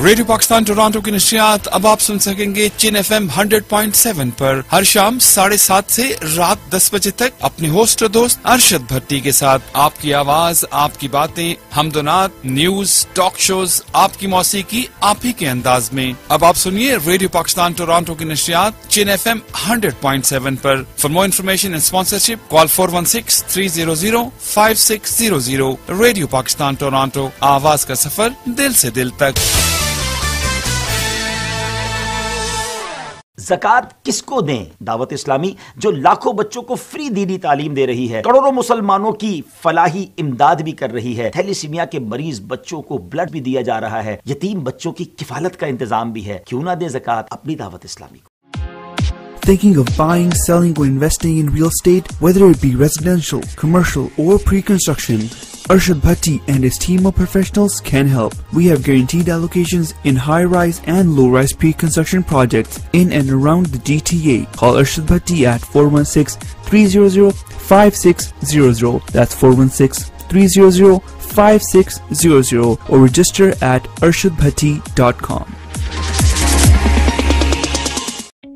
radio Pakistan Toronto की नशियात अब आप सुन सकेंगे चिन FM 100.7 पर हर शाम 7:30 से रात 10 बजे तक अपने होस्ट और दोस्त अरशद भट्टी के साथ। आपकी आवाज, आपकी बातें, हमदोनात, न्यूज, टॉक शोज, आपकी मौसीकी आप ही के अंदाज में। अब आप सुनिए रेडियो पाकिस्तान टोरंटो की नशियात चिन FM 100.7 पर। For more information and sponsorship call 4163005600। Radio Pakistan Toronto, आवाज का सफर दिल से दिल तक। ज़कात किसको दें? दावत इस्लामी जो लाखों बच्चों को फ्री दीनी तालीम दे रही है, करोड़ों मुसलमानों की फलाही इमदाद भी कर रही है, थैलेसीमिया के मरीज बच्चों को ब्लड भी दिया जा रहा है, यतीम बच्चों की किफालत का इंतजाम भी है, क्यों ना दे ज़कात अपनी दावत इस्लामी को। Thinking of buying, selling or investing in real estate, whether it be residential, commercial or pre-construction, Arshad Bhatti and his team of professionals can help. We have guaranteed allocations in high-rise and low-rise pre-construction projects in and around the GTA. Call Arshad Bhatti at 416-300-5600. That's 416-300-5600 or register at arshadbhatti.com.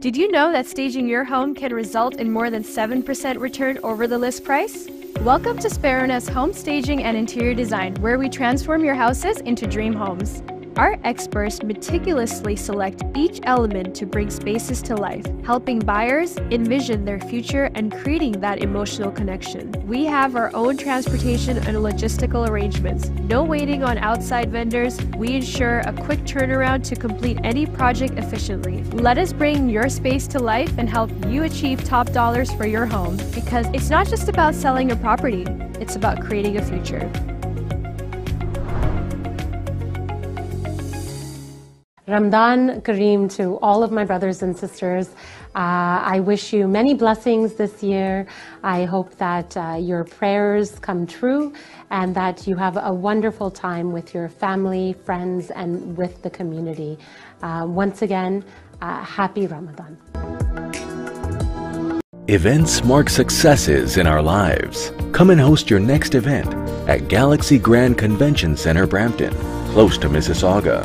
Did you know that staging your home can result in more than 7% return over the list price? Welcome to Sparrenes Home Staging and Interior Design, where we transform your houses into dream homes. Our experts meticulously select each element to bring spaces to life, helping buyers envision their future and creating that emotional connection. We have our own transportation and logistical arrangements. No waiting on outside vendors. We ensure a quick turnaround to complete any project efficiently. Let us bring your space to life and help you achieve top dollars for your home, because it's not just about selling a property, it's about creating a future. Ramadan Kareem to all of my brothers and sisters. I wish you many blessings this year. I hope that your prayers come true and that you have a wonderful time with your family, friends, and with the community. Once again, happy Ramadan. Events mark successes in our lives. Come and host your next event at Galaxy Grand Convention Center, Brampton, close to Mississauga,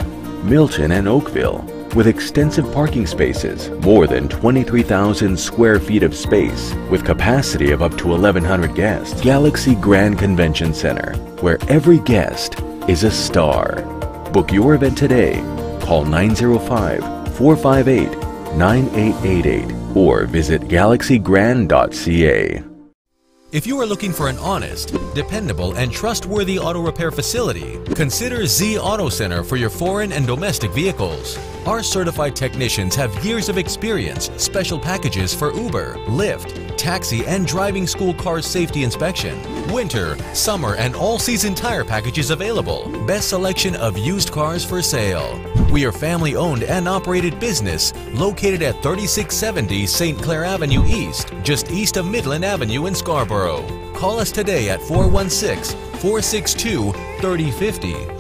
Milton and Oakville, with extensive parking spaces, more than 23,000 square feet of space, with capacity of up to 1,100 guests. Galaxy Grand Convention Center, where every guest is a star. Book your event today. Call 905-458-9888 or visit galaxygrand.ca. If you are looking for an honest, dependable, and trustworthy auto repair facility, consider Z Auto Center for your foreign and domestic vehicles. Our certified technicians have years of experience, special packages for Uber, Lyft, taxi, and driving school car safety inspection. Winter, summer, and all-season tire packages available. Best selection of used cars for sale. We are family-owned and operated business located at 3670 St. Clair Avenue East, just east of Midland Avenue in Scarborough. Call us today at 416-462-3050.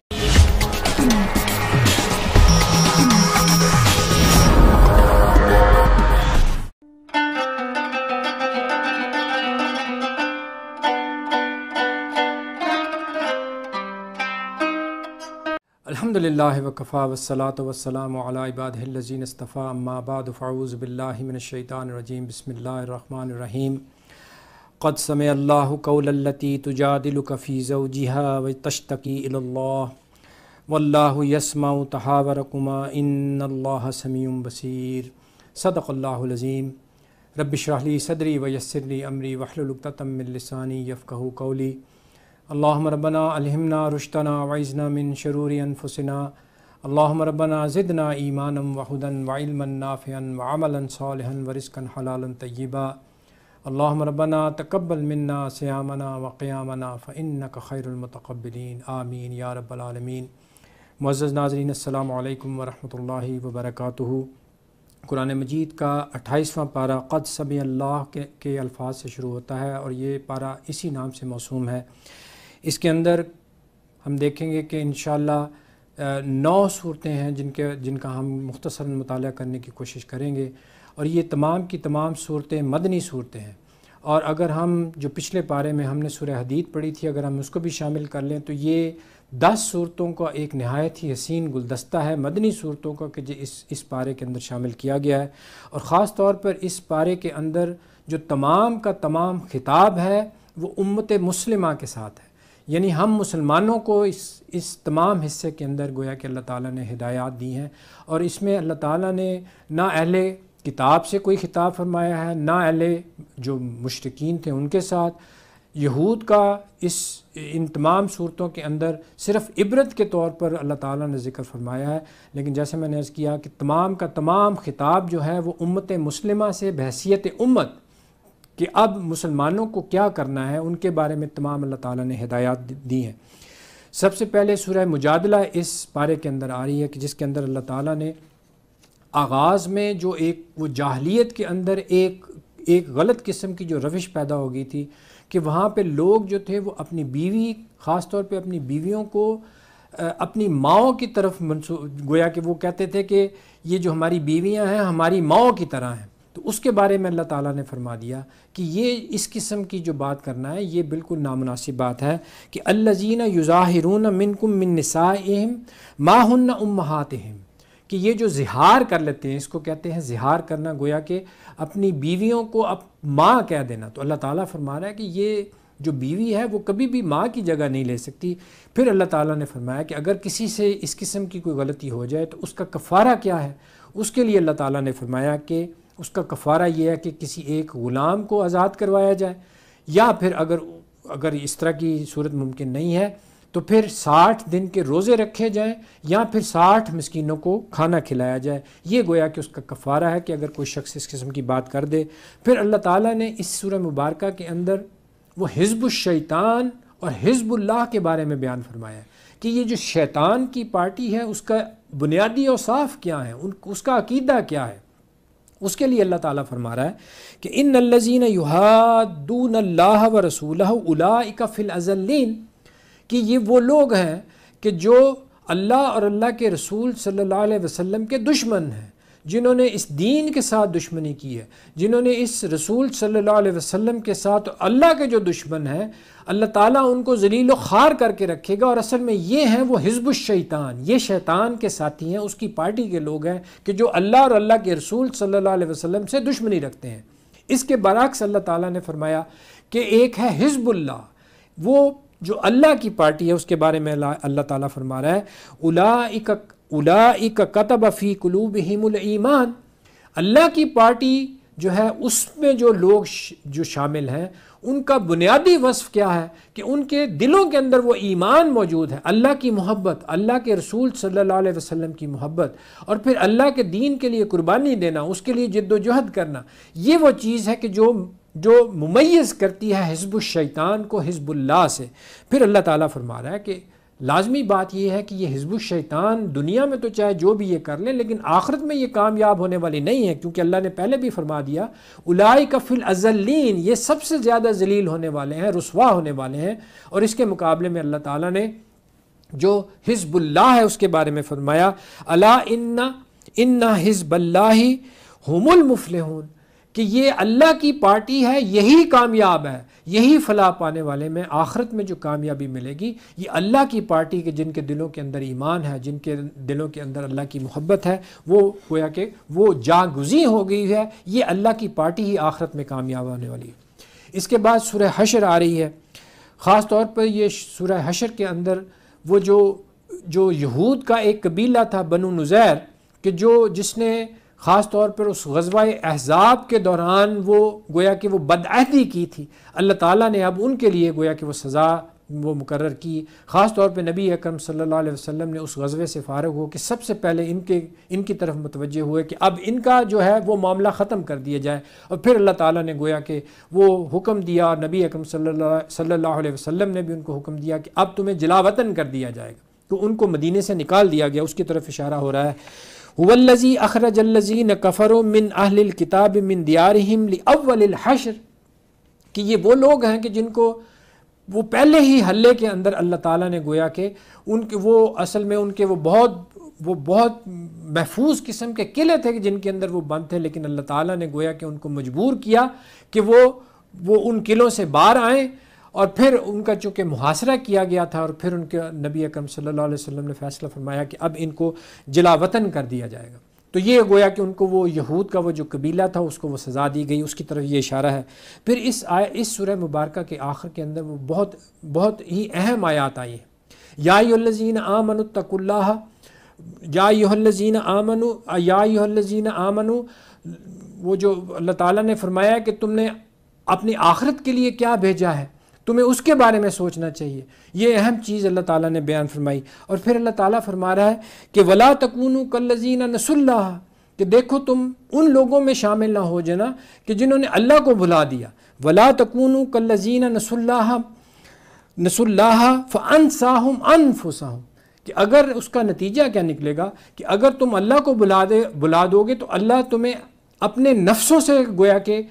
Alhamdulillah wa kafa wa salatu wa salamu ala ibadihi allazina istafa amma ba'du fa'uzu billahi minash shaitanir rajim. Bismillahir rahmanir rahim. قد سمع الله قول التي تجادلك في زوجها وتشتكي إلى الله والله يسمع تحاوركما إن الله سميع بصير. صدق الله العظيم. رب اشرح لي صدري ويسر لي أمري واحلل عقدة من لساني يفقهوا قولي. اللهم ربنا ألهمنا رشدنا وعزنا من شرور أنفسنا. اللهم ربنا زدنا إيمانا وهدى وعلما نافعا وعملا صالحا ورزقا حلالا طيبا. اللهم ربنا تقبل منا صيامنا وقيامنا فإنك خير المتقبلين. آمین یا رب العالمین. معزز ناظرین السلام علیکم ورحمۃ اللہ وبرکاتہ. قرآن مجید کا 28واں پارہ قد سمع اللہ کے الفاظ سے شروع ہوتا ہے اور یہ پارہ اسی نام سے موسوم ہے. اس کے اندر ہم دیکھیں گے کہ انشاءاللہ 9 صورتیں ہیں جن کا ہم مختصراً مطالعہ کرنے کی کوشش کریں گے اور یہ تمام کی تمام صورتیں مدنی صورتیں ہیں. اور اگر ہم جو پچھلے پارے میں ہم نے سورہ حدید پڑھی تھی اگر ہم اس کو بھی شامل کر لیں تو یہ 10 صورتوں کا ایک نہایت ہی حسین گلدستہ ہے مدنی صورتوں کا کہ اس پارے کے اندر شامل کیا گیا ہے. اور خاص طور پر اس پارے کے اندر جو تمام کا تمام خطاب ہے وہ امت مسلمہ کے ساتھ ہے. یعنی ہم مسلمانوں کو اس تمام حصے کے اندر گویا کہ اللہ تعالیٰ نے ہدایات دی ہیں. اور اس میں اللہ تعالیٰ نے نہ اہل کتاب سے کوئی خطاب فرمایا ہے نہ اہل جو مشرکین تھے ان کے ساتھ. یہود کا ان تمام صورتوں کے اندر صرف عبرت کے طور پر اللہ تعالیٰ نے ذکر فرمایا ہے. لیکن جیسے میں نے عرض کیا کہ تمام کا تمام خطاب جو ہے وہ امت مسلمہ سے بحیثیت امت کہ اب مسلمانوں کو کیا کرنا ہے ان کے بارے میں تمام اللہ تعالیٰ نے ہدایات دی ہیں. سب سے پہلے سورہ مجادلہ اس پارے کے اندر آ رہی ہے کہ جس کے اندر اللہ تعالیٰ نے آغاز میں جو ایک وہ جاہلیت کے اندر ایک غلط قسم کی جو روش پیدا ہو گئی تھی کہ وہاں پہ لوگ جو تھے وہ اپنی بیوی خاص طور پہ اپنی بیویوں کو اپنی ماؤں کی طرف گویا کہ وہ کہتے تھے کہ یہ جو ہماری بیویاں ہیں ہماری ماؤں کی طرح ہیں. تو اس کے بارے میں اللہ تعالیٰ نے فرما دیا کہ یہ اس قسم کی جو بات کرنا ہے یہ بالکل نامناسب بات ہے. کہ الذین یظاہرون منکم من نسائہم ما ہن امہاتہم کہ یہ جو زہار کر لیتے ہیں اس کو کہتے ہیں زہار کرنا گویا کہ اپنی بیویوں کو اب ماں کہہ دینا. تو اللہ تعالیٰ فرما رہا ہے کہ یہ جو بیوی ہے وہ کبھی بھی ماں کی جگہ نہیں لے سکتی. پھر اللہ تعالیٰ نے فرمایا کہ اگر کسی سے اس قسم کی کوئی غلطی ہو جائے تو اس کا کفارہ کیا ہے. اس کے لیے اللہ تعالیٰ نے فرمایا کہ اس کا کفارہ یہ ہے کہ کسی ایک غلام کو آزاد کروایا جائے یا پھر اگر اس طرح کی صورت ممکن نہیں ہے تو پھر 60 دن کے روزے رکھے جائیں یا پھر 60 مسکینوں کو کھانا کھلایا جائے. یہ گویا کہ اس کا کفارہ ہے کہ اگر کوئی شخص اس قسم کی بات کر دے. پھر اللہ تعالیٰ نے اس سورہ مبارکہ کے اندر وہ حزب الشیطان اور حزب اللہ کے بارے میں بیان فرمایا ہے کہ یہ جو شیطان کی پارٹی ہے اس کا बुनियादी औसाफ क्या हैं, उसका अकीदा क्या है, उसके लिए अल्लाह ताला फरमा रहा है कि इन्नल्लज़ीना युहाद्दून अल्लाह व रसूलहु उलाइका फिल अज़ल्लीन, कि ये वो लोग हैं कि जो अल्लाह और अल्लाह के रसूल सल्लल्लाहु अलैहि वसल्लम के दुश्मन हैं, जिन्होंने इस दीन के साथ दुश्मनी की है, जिन्होंने इस रसूल सल्लल्लाहु अलैहि वसल्लम के साथ अल्लाह के जो दुश्मन हैं, अल्लाह ताला उनको ज़लील व ख़ार करके रखेगा। और असल में ये हैं वो हिज़्बुश शैतान, ये शैतान के साथी हैं, उसकी पार्टी के लोग हैं कि जो अल्लाह और अल्लाह के रसूल सल्लल्लाहु अलैहि वसल्लम से दुश्मनी रखते हैं। इसके बरअक्स अल्लाह ताला ने फरमाया कि एक है हिज़्बुल्लाह, वो जो अल्लाह की पार्टी है, उसके बारे में अल्लाह ताला फरमा रहा है उलाइका कतब फी कुलूबिहिमुल ईमान, अल्लाह की पार्टी जो है उसमें जो लोग जो शामिल हैं उनका बुनियादी वस्फ़ क्या है कि उनके दिलों के अंदर वो ईमान मौजूद है, अल्लाह की मोहब्बत, अल्लाह के रसूल सल्लल्लाहु अलैहि वसल्लम की मोहब्बत, और फिर अल्लाह के दीन के लिए कुर्बानी देना, उसके लिए जद्दोजहद करना। ये वो चीज़ है कि जो मुमय्यज़ करती है हिज़्बुश शैतान को हिज़्बुल्लाह से। फिर अल्लाह ताला फरमा रहा है कि लाजमी बात यह है कि ये हिज़्बुश शैतान दुनिया में तो चाहे जो भी ये कर लें, लेकिन आखिरत में ये कामयाब होने वाली नहीं है, क्योंकि अल्लाह ने पहले भी फरमा दिया उलाइका फिल अज़ल्लीन, ये सबसे ज़्यादा ज़लील होने वाले हैं, रुस्वा होने वाले हैं। और इसके मुकाबले में अल्लाह ताला ने जो हिज़्बुल्लाह है उसके बारे में फरमाया अला इन्ना हिज़्बल्लाहि हुमुल मुफ़्लिहून, कि ये अल्लाह की पार्टी है, यही कामयाब है, यही फलाह पाने वाले में आखिरत में जो कामयाबी मिलेगी ये अल्लाह की पार्टी के, जिनके दिलों के अंदर ईमान है, जिनके दिलों के अंदर अल्लाह की मोहब्बत है, वो गोया कि वो जागुजी हो गई है, ये अल्लाह की पार्टी ही आखिरत में कामयाब होने वाली है। इसके बाद सूरह हशर आ रही है, ख़ास तौर पर ये सूरह हशर के अंदर वो जो यहूद का एक कबीला था बनु नुज़ैर, कि जो जिसने ख़ास तौर पर उस ग़ज़वा-ए अहज़ाब के दौरान वो गोया कि वो बदअहदी की थी, अल्लाह ताला ने अब उनके लिए गोया कि वो सज़ा वो मुकर्रर की। ख़ास तौर पर नबी अकरम सल्लल्लाहु अलैहि वसल्लम ने उस ग़ज़वे से फ़ारिग़ हो कि सबसे पहले इनकी तरफ मुतवज्जे हुए कि अब इनका जो है वो मामला ख़त्म कर दिया जाए। और फिर अल्लाह ताला ने गोया कि वो हुक्म दिया, और नबी अकरम सल्लल्लाहु अलैहि वसल्लम ने भी उनको हुक्म दिया कि अब तुम्हें जिलावतन कर दिया जाएगा, तो उनको मदीने से निकाल दिया गया। उसकी तरफ इशारा हो रहा है हुवल्लज़ी अखरजल्लज़ीन कफ़रू मिन अहलिल किताब मिन दियारिहिम लिअव्वलिल हश्र, कि ये वो लोग हैं कि जिनको वो पहले ही हल्ले के अंदर अल्लाह ताला ने गोया के उनके वो असल में उनके वो बहुत महफूज किस्म के किले थे कि जिनके अंदर वो बंद थे, लेकिन अल्लाह ताला ने गोया के उनको मजबूर किया कि वो उन किलों से बाहर आएँ। और फिर उनका चूँकि मुहासरा किया गया था, और फिर उनके नबी अकरम सल्लल्लाहु अलैहि वसल्लम ने फैसला फरमाया कि अब इनको जिलावतन कर दिया जाएगा। तो ये गोया कि उनको वो यहूद का वो जो कबीला था उसको वो सज़ा दी गई, उसकी तरफ ये इशारा है। फिर इस सूरह मुबारका के आखिर के अंदर वो बहुत बहुत ही अहम आयात आई है, या अय्युहल्लज़ीना आमनु, वो जो अल्लाह ताला ने फरमाया कि तुमने अपनी आखिरत के लिए क्या भेजा है, तुम्हें उसके बारे में सोचना चाहिए। ये अहम चीज़ अल्लाह ताला ने बयान फरमाई। और फिर अल्लाह ताला फरमा रहा है कि वला तकूनू कल्लज़ीना नसुल्लाह, कि देखो तुम उन लोगों में शामिल ना हो जाना कि जिन्होंने अल्लाह को भुला दिया। वला तकूनू कल्लज़ीना नसुल्लाह फ़अनसाहुम अनफुसहुम, कि अगर उसका नतीजा क्या निकलेगा कि अगर तुम अल्लाह को भुला दोगे तो अल्लाह तुम्हें अपने नफ्सों से गोया के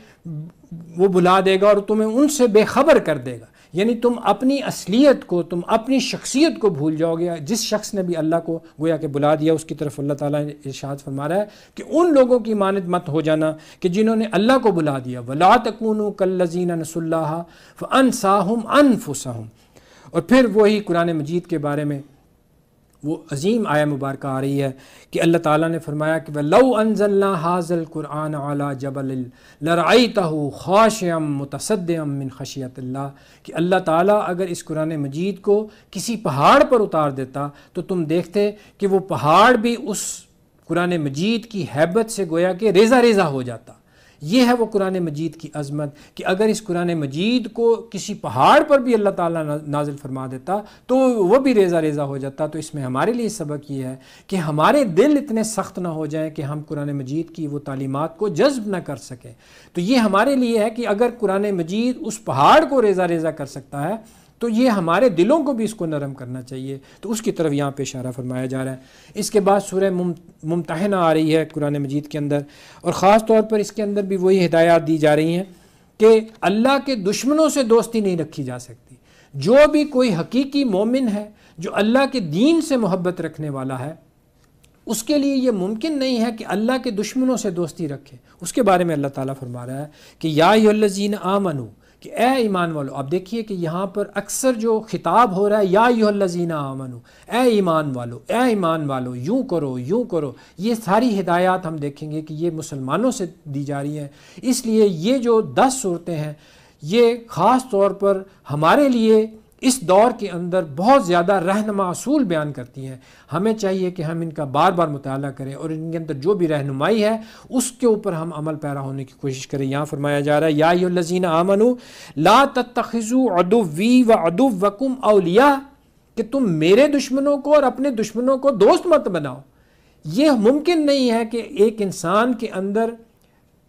वो बुला देगा और तुम्हें उनसे बेखबर कर देगा। यानी तुम अपनी असलियत को, तुम अपनी शख्सियत को भूल जाओगे। जिस शख्स ने भी अल्लाह को गोया के बुला दिया, उसकी तरफ अल्लाह ताला ने इरशाद फरमा रहा है कि उन लोगों की मानत मत हो जाना कि जिन्होंने अल्लाह को बुला दिया। वला तकूनू कल्लज़ीना नसुल्लाह फ़अनसाहुम अनफुसहुम। और फिर वही कुरान मजीद के बारे में वो अजीम आया मुबारक आ रही है कि अल्लाह ताला ने फरमाया कि लौ अनज़लना हाज़ल कुरान अला जबलिल लरअयतहु खाशिअम मुतसद्दिअम मिन खशियतिल्लाह, कि अल्लाह ताला अगर इस कुरान मजीद को किसी पहाड़ पर उतार देता तो तुम देखते कि वो पहाड़ भी उस कुरान मजीद की हैबत से गोया कि रेज़ा रेज़ा हो जाता। ये है वो कुरान मजीद की अज़मत कि अगर इस कुरान मजीद को किसी पहाड़ पर भी अल्लाह ताला नाजिल फरमा देता तो वो भी रेज़ा रेज़ा हो जाता। तो इसमें हमारे लिए सबक ये है कि हमारे दिल इतने सख्त ना हो जाएं कि हम कुरान मजीद की वो तालीमात को जज्ब ना कर सकें। तो ये हमारे लिए है कि अगर कुरान मजीद उस पहाड़ को रेज़ा रेज़ा कर सकता है तो ये हमारे दिलों को भी इसको नरम करना चाहिए, तो उसकी तरफ यहाँ पे इशारा फरमाया जा रहा है। इसके बाद सूरह मुम्तहना आ रही है कुरान मजीद के अंदर, और ख़ास तौर पर इसके अंदर भी वही हिदायत दी जा रही हैं कि अल्लाह के दुश्मनों से दोस्ती नहीं रखी जा सकती। जो भी कोई हकीकी मोमिन है, जो अल्लाह के दीन से मोहब्बत रखने वाला है, उसके लिए ये मुमकिन नहीं है कि अल्लाह के दुश्मनों से दोस्ती रखे। उसके बारे में अल्लाह ताला फरमा रहा है कि या अय्युहल्लज़ीन आमनू, कि ए ईमान वालों। आप देखिए कि यहाँ पर अक्सर जो खिताब हो रहा है या अय्युहल्लज़ीन आमनू, ए ईमान वालों, ए ईमान वालों, यूँ करो यूँ करो, ये सारी हिदायत हम देखेंगे कि ये मुसलमानों से दी जा रही है। इसलिए ये जो 10 सूरतें हैं ये ख़ास तौर पर हमारे लिए इस दौर के अंदर बहुत ज़्यादा रहनुमा असूल बयान करती हैं। हमें चाहिए कि हम इनका बार बार मुताला करें और इनके अंदर जो भी रहनुमाई है उसके ऊपर हम अमल पैरा होने की कोशिश करें। यहाँ फरमाया जा रहा है या अय्युहल्लज़ीन आमनू ला तत्तखिज़ू अदुव्वी व अदुव्वकुम औलिया, कि तुम मेरे दुश्मनों को और अपने दुश्मनों को दोस्त मत बनाओ। ये मुमकिन नहीं है कि एक इंसान के अंदर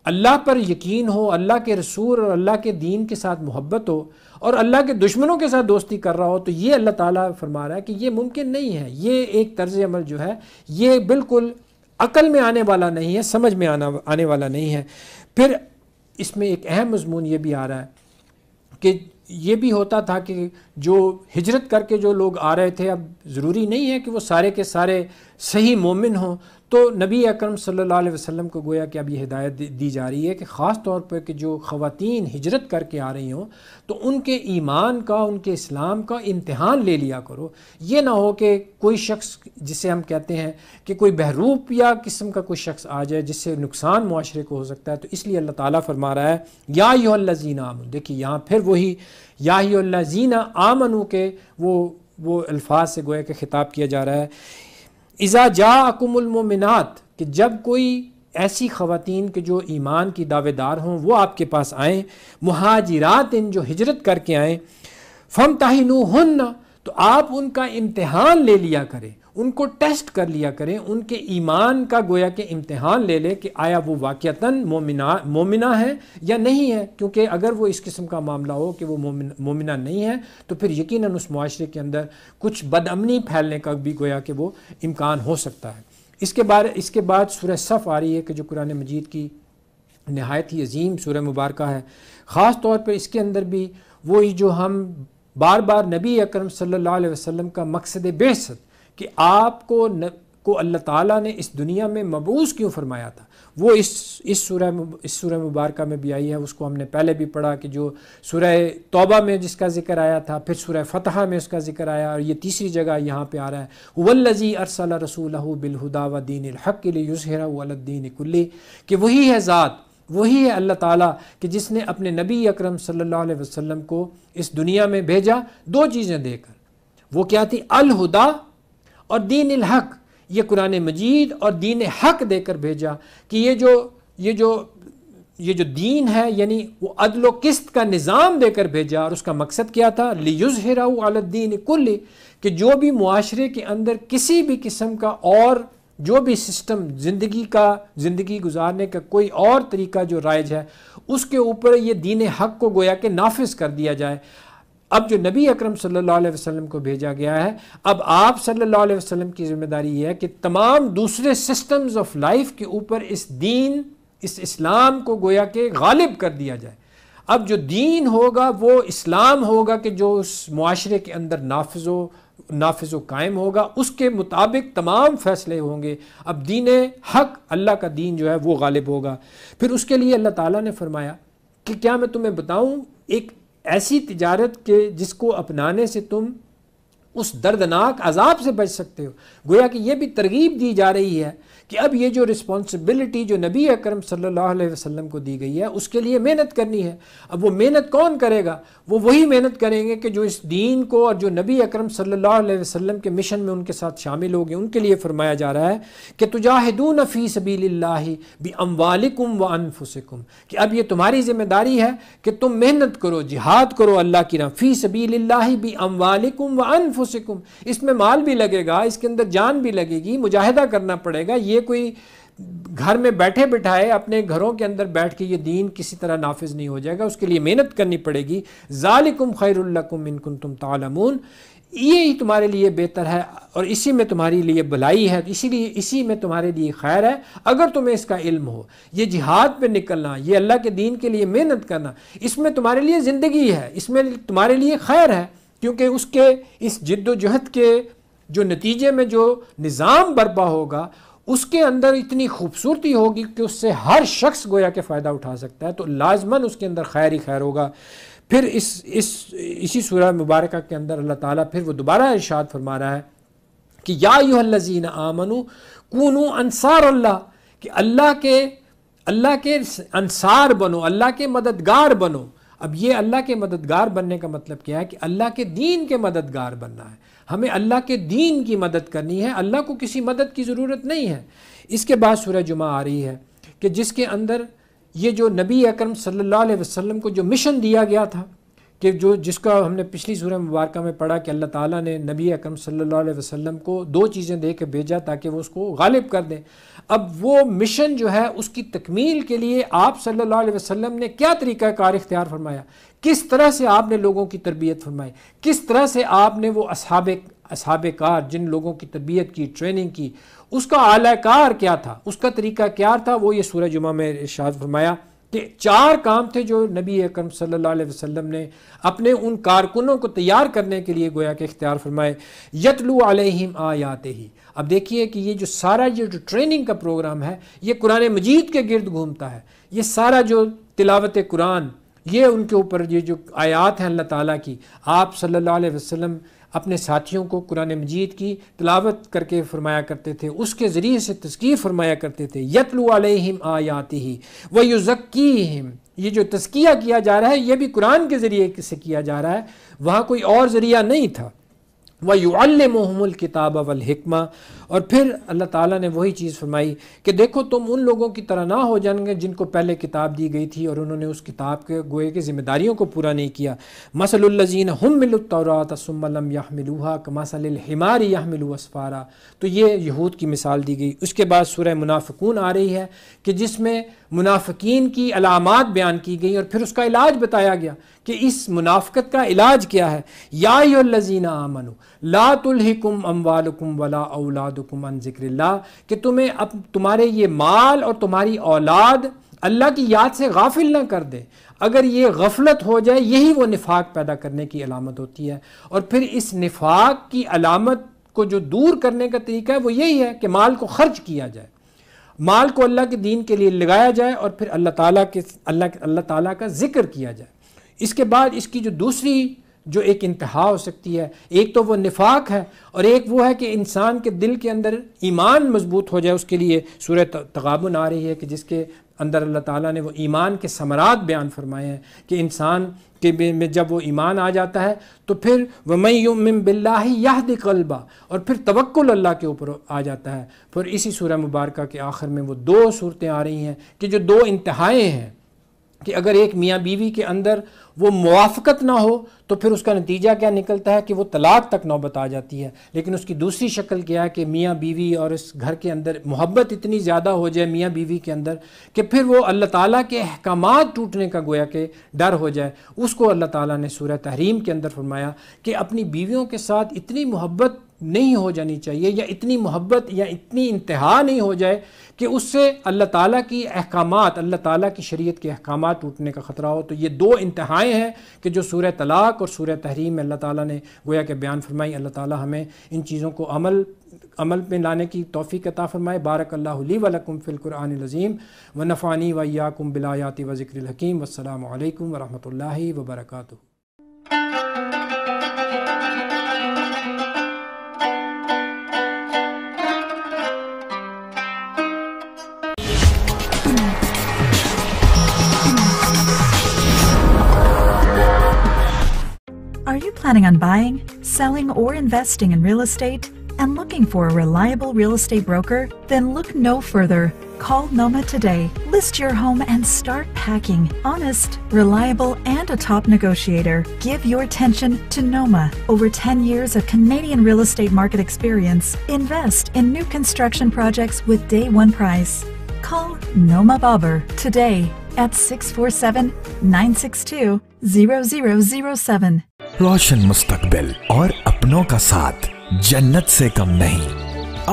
अल्लाह पर यकीन हो, अल्लाह के रसूल और अल्लाह के दीन के साथ मोहब्बत हो और अल्लाह के दुश्मनों के साथ दोस्ती कर रहा हो। तो ये अल्लाह ताला फरमा रहा है कि ये मुमकिन नहीं है। ये एक तर्ज अमल जो है ये बिल्कुल अकल में आने वाला नहीं है, समझ में आने वाला नहीं है। फिर इसमें एक अहम मजमून ये भी आ रहा है कि ये भी होता था कि जो हिजरत करके जो लोग आ रहे थे, अब ज़रूरी नहीं है कि वो सारे के सारे सही मोमिन हों। तो नबी अकरम सल्लल्लाहु अलैहि वसल्लम को गोया कि अब ये हिदायत दी जा रही है कि ख़ास तौर पर कि जो ख़वातीन हिजरत करके आ रही हों तो उनके ईमान का, उनके इस्लाम का इम्तिहान ले लिया करो। ये ना हो कि कोई शख्स, जिसे हम कहते हैं कि कोई बहरूप या किस्म का कोई शख्स आ जाए जिससे नुकसान मुआशरे को हो सकता है। तो इसलिए अल्लाह ताला फरमा रहा है या अय्युहल्लज़ीन आमनू। देखिए यहाँ फिर वही या अय्युहल्लज़ीन आमनू के वो अल्फाज से गोया कि खिताब किया जा रहा है। इज़ा जाअकुमुल मोमिनात, कि जब कोई ऐसी ख़वातीन के जो ईमान की दावेदार हों वो आपके पास आएँ, मुहाजिरात इन जो हिजरत करके आएँ, फमतहिनूहुन्ना, तो आप उनका इम्तिहान ले लिया करें, उनको टेस्ट कर लिया करें, उनके ईमान का गोया के इम्तिहान ले लें कि आया वो वाक़ियतन मोमिना है या नहीं है। क्योंकि अगर वो इस किस्म का मामला हो कि वो मोमिना नहीं है तो फिर यकीनन उस मुआशरे के अंदर कुछ बदअमनी फैलने का भी गोया कि वो इम्कान हो सकता है। इसके बाद सूरह सफ़ आ रही है कि जो कुरान मजीद की नहायत ही अजीम सूरह मुबारक है। ख़ास तौर पर इसके अंदर भी वही जो हम बार बार नबी अकरम सल्लल्लाहु अलैहि वसल्लम का मकसद बेहसत कि आपको को अल्लाह ताला ने इस दुनिया में मबूस क्यों फरमाया था, वो इस सूरह मुबारक में भी आई है। उसको हमने पहले भी पढ़ा कि जो सूरह तौबा में जिसका ज़िक्र आया था, फिर सूरह फ़तह में उसका ज़िक्र आया और ये तीसरी जगह यहाँ पे आ रहा है हुवल्लज़ी अरसल रसूलहू बिलहुदा व दीनिल हक़्क़ लियुज़हिरहू अलद्दीन कुल्ली, कि वही है ज़ात, वही है अल्लाह ताला कि जिसने अपने नबी अकरम सल्लल्लाहु अलैहि वसल्लम को इस दुनिया में भेजा दो चीज़ें देकर। वो क्या थी? अल हुदा और दीनिल हक़। ये कुरान मजीद और दीन हक़ देकर भेजा कि ये जो दीन है यानी वो अदल व किस्त का निज़ाम देकर भेजा। और उसका मकसद क्या था? लियुज़हिरहू अलद्दीन कुल्ली, कि जो भी मुआशरे के अंदर किसी भी किस्म का और जो भी सिस्टम ज़िंदगी गुजारने का कोई और तरीका जो राइज है उसके ऊपर ये दीन हक़ को गोया के नाफिज कर दिया जाए। अब जो नबी अकरम सल्लल्लाहु अलैहि वसल्लम को भेजा गया है, अब आप सल्लल्लाहु अलैहि वसल्लम की जिम्मेदारी यह है कि तमाम दूसरे सिस्टम्स ऑफ लाइफ के ऊपर इस दीन, इस इस्लाम को गोया के गालिब कर दिया जाए। अब जो दीन होगा वो इस्लाम होगा कि जो उस मुआशरे के अंदर नाफिज़ो कायम होगा, उसके मुताबिक तमाम फ़ैसले होंगे। अब दीन हक़, अल्लाह का दीन जो है वो गालिब होगा। फिर उसके लिए अल्लाह ताला ने फरमाया कि क्या मैं तुम्हें बताऊँ एक ऐसी तिजारत के जिसको अपनाने से तुम उस दर्दनाक अजाब से बच सकते हो। गोया कि ये भी तरगीब दी जा रही है कि अब ये जो रिस्पॉन्सिबिलिटी जो नबी अकरम सल्लल्लाहु अलैहि वसल्लम को दी गई है उसके लिए मेहनत करनी है। अब वो मेहनत कौन करेगा? वो वही मेहनत करेंगे कि जो इस दीन को और जो नबी अकरम सल्लल्लाहु अलैहि वसल्लम के मिशन में उनके साथ शामिल हो गए। उनके लिए फरमाया जा रहा है कि तुजाहिदून फी सबीलिल्लाहि बिअम्वालिकुम व अनफुसिकुम, कि अब ये तुम्हारी जिम्मेदारी है कि तुम मेहनत करो, जिहाद करो अल्लाह की राह। फी सबीलिल्लाहि बिअम्वालिकुम व अनफुसिकुम, इसमें माल भी लगेगा, इसके अंदर जान भी लगेगी, मुजाहिदा करना पड़ेगा। ये कोई घर में बैठे बिठाए अपने घरों के अंदर बैठ के ये दीन किसी तरह नाफिज नहीं हो जाएगा, उसके लिए मेहनत करनी पड़ेगी। ज़ालिकुम खैरुल्लकुम इन कुंतुम तालमून, ये ही तुम्हारे लिए बेहतर है और इसी में तुम्हारे लिए भलाई है, इसीलिए इसी में तुम्हारे लिए खैर है अगर तुम्हें इसका इल्म हो। ये जिहाद पे निकलना, ये अल्लाह के दीन के लिए मेहनत करना, इसमें तुम्हारे लिए ज़िंदगी है, इसमें तुम्हारे लिए खैर है, क्योंकि उसके इस जिद्दोजहद के जो नतीजे में जो निज़ाम बर्पा होगा उसके अंदर इतनी खूबसूरती होगी कि उससे हर शख्स गोया के फ़ायदा उठा सकता है। तो लाजमन उसके अंदर खैर ही खैर होगा। फिर इसी सूरह मुबारक के अंदर अल्लाह ताला फिर वो दोबारा इरशाद फरमा रहा है कि या अय्युहल्लज़ीना आमनू कूनू अंसार अल्लाह, कि अल्लाह के अंसार बनो, अल्लाह के मददगार बनो। अब ये अल्लाह के मददगार बनने का मतलब क्या है कि अल्लाह के दीन के मददगार बनना है, हमें अल्लाह के दीन की मदद करनी है, अल्लाह को किसी मदद की ज़रूरत नहीं है। इसके बाद सूरह जुमा आ रही है कि जिसके अंदर ये जो नबी अकरम सल्लल्लाहु अलैहि वसल्लम को जो मिशन दिया गया था, कि जो जिसका हमने पिछली सूरह मुबारक में पढ़ा कि अल्लाह ताला ने नबी अकरम सल्लल्लाहु अलैहि वसल्लम को दो चीज़ें दे के भेजा ताकि वो उसको गालिब कर दें। अब वो मिशन जो है उसकी तकमील के लिए आप सल्लल्लाहु अलैहि वसल्लम ने क्या तरीका कार इख्तियार फरमाया, किस तरह से आपने लोगों की तरबियत फरमाई, किस तरह से आपने वो असहाब-ए-कार जिन लोगों की तरबियत की, ट्रेनिंग की, उसका आलाकार क्या था, उसका तरीका क्या था, वो ये सूरह जुमा में इरशाद फरमाया कि चार काम थे जो नबी अकरम सल्लल्लाहु अलैहि वसल्लम ने अपने उन कारकुनों को तैयार करने के लिए गोया के इख्तियार फरमाए। यतलू अलैहिम आयातिही, अब देखिए कि ये जो सारा जो ट्रेनिंग का प्रोग्राम है ये कुरान मजीद के गिर्द घूमता है। ये सारा जो तिलावत कुरान, ये उनके ऊपर ये जो आयात हैं अल्लाह ताला की, आप सल्लल्लाहु अलैहि वसल्लम अपने साथियों को कुरान मजीद की तिलावत करके फरमाया करते थे, उसके ज़रिए से तज़कीर फरमाया करते थे। यतलू अलैहिम आयातिही व युज़क्कीहिम, ये जो तज़किया किया जा रहा है ये भी कुरान के ज़रिए से किया जा रहा है, वहाँ कोई और ज़रिया नहीं था। व युअल्लिमुहुमुल किताब वल हिक्मा, और फिर अल्लाह ताला ने वही चीज़ फरमाई कि देखो तुम उन लोगों की तरह ना हो जाएंगे जिनको पहले किताब दी गई थी और उन्होंने उस किताब के गोए की ज़िम्मेदारियों को पूरा नहीं किया। मसलुल्लज़ीना हुम्मिलुत तौरात सुम्मा लम यहमिलूहा कमसलिल हिमारी यहमिलु असफारा, तो ये यहूद की मिसाल दी गई। उसके बाद सूरह मुनाफिकून आ रही है कि जिसमें मुनाफिकीन की अलामात बयान की गई और फिर उसका इलाज बताया गया कि इस मुनाफकत का इलाज क्या है। या अय्युहल्लज़ीना आमनू ला तुल्हिकुम अम्वालुकुम वला औलादुकुम अन ज़िक्रिल्लाह, कि तुम्हें अब तुम्हारे ये माल और तुम्हारी औलाद अल्लाह की याद से गाफिल ना कर दे। अगर ये गफलत हो जाए यही वो निफाक पैदा करने की अलामत होती है। और फिर इस निफाक की अलामत को जो दूर करने का तरीका है वो यही है कि माल को खर्च किया जाए, माल को अल्लाह के दीन के लिए लगाया जाए और फिर अल्लाह ताला का जिक्र किया जाए। इसके बाद इसकी जो दूसरी जो एक इंतहा हो सकती है, एक तो वो निफाक है और एक वो है कि इंसान के दिल के अंदर ईमान मजबूत हो जाए, उसके लिए सूरह तगाबुन आ रही है कि जिसके अंदर अल्लाह ताला ने वो ईमान के समरात बयान फरमाए हैं कि इंसान के में जब वो ईमान आ जाता है तो फिर वमन युमिन बिल्लाहि यहदि क़ल्बा, और फिर तवक्कुल अल्लाह के ऊपर आ जाता है। फिर इसी सूरह मुबारक के आखिर में वो दो सूरतें आ रही हैं कि जो दो इंतहाएँ हैं कि अगर एक मियाँ बीवी के अंदर वो मुवाफ़क़त ना हो तो फिर उसका नतीजा क्या निकलता है कि वो तलाक तक नौबत आ जाती है। लेकिन उसकी दूसरी शक्ल क्या है कि मियाँ बीवी और इस घर के अंदर मोहब्बत इतनी ज़्यादा हो जाए मियाँ बीवी के अंदर कि फिर वो अल्लाह ताला के अहकामात टूटने का गोया के डर हो जाए। उसको अल्लाह ताला ने सूरह तहरीम के अंदर फरमाया कि अपनी बीवियों के साथ इतनी मोहब्बत नहीं हो जानी चाहिए या इतनी मोहब्बत या इतनी इंतहा नहीं हो जाए कि उससे अल्लाह ताला की अहकामात, अल्लाह ताला की शरीयत के अहकामात टूटने का ख़तरा हो। तो ये दो इंतहाएँ हैं कि जो सूरह तलाक और सूरह तहरीम में अल्लाह ताला ने गोया के बयान फरमाई। अल्लाह ताला हमें इन चीज़ों को अमल में लाने की तौफीक अता फरमाए। बारकल्लाहु ली व लकुम फ़िल कुरानिल अज़ीम व नफ़ानी व इय्याकुम बिलायाति व ज़िक्रिल हकीम। वस्सलामु अलैकुम व रहमतुल्लाहि व बरकातुहू। Planning on buying, selling, or investing in real estate? and looking for a reliable real estate broker? Then look no further. Call Noma today. List your home and start packing. Honest, reliable, and a top negotiator. Give your attention to Noma. Over 10 years of Canadian real estate market experience. Invest in new construction projects with day one price. Call Noma Bobber today at 647-962-0007. रोशन मुस्तकबिल और अपनों का साथ जन्नत से कम नहीं।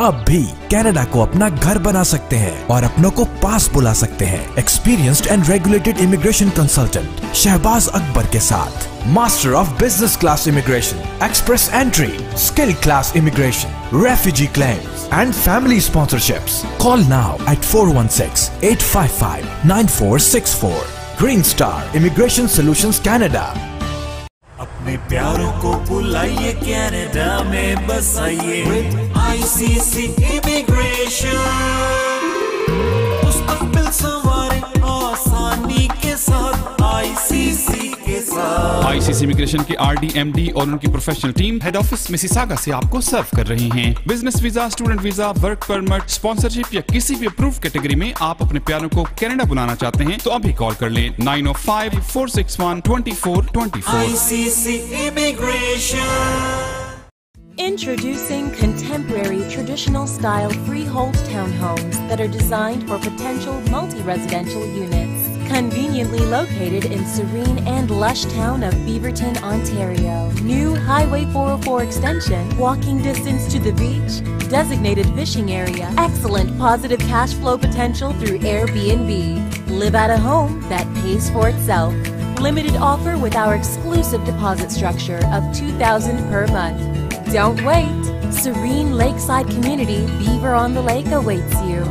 आप भी कनाडा को अपना घर बना सकते हैं और अपनों को पास बुला सकते हैं। Experienced and regulated immigration consultant Shahbaz Akbar के साथ master of business class immigration, express entry, skill class immigration, refugee claims and family sponsorships. Call now at 416-855-9464। Green star immigration solutions Canada. अपने प्यारों को बुलाइए कनाडा में बसाइए। आईसीसी इमिग्रेशन मुस्तकबिल सवारे आसानी के साथ। आईसीसी के साथ आईसीसी इमिग्रेशन के RDMD और उनकी professional team head office Mississauga से आपको सर्व कर रही हैं। Business visa, student visa, work permit, sponsorship या किसी भी अप्रूव कैटेगरी में आप अपने प्यारों को कनाडा बुलाना चाहते हैं तो अभी कॉल कर लें 905-461-2424। ICC immigration. Introducing contemporary traditional style freehold townhomes that are designed for potential multi-residential units. Conveniently located in serene and lush town of Beaverton, Ontario. New Highway 404 extension, walking distance to the beach, designated fishing area, excellent positive cash flow potential through Airbnb. Live at a home that pays for itself. Limited offer with our exclusive deposit structure of $2,000 per month. Don't wait. Serene lakeside community, Beaver on the Lake awaits you.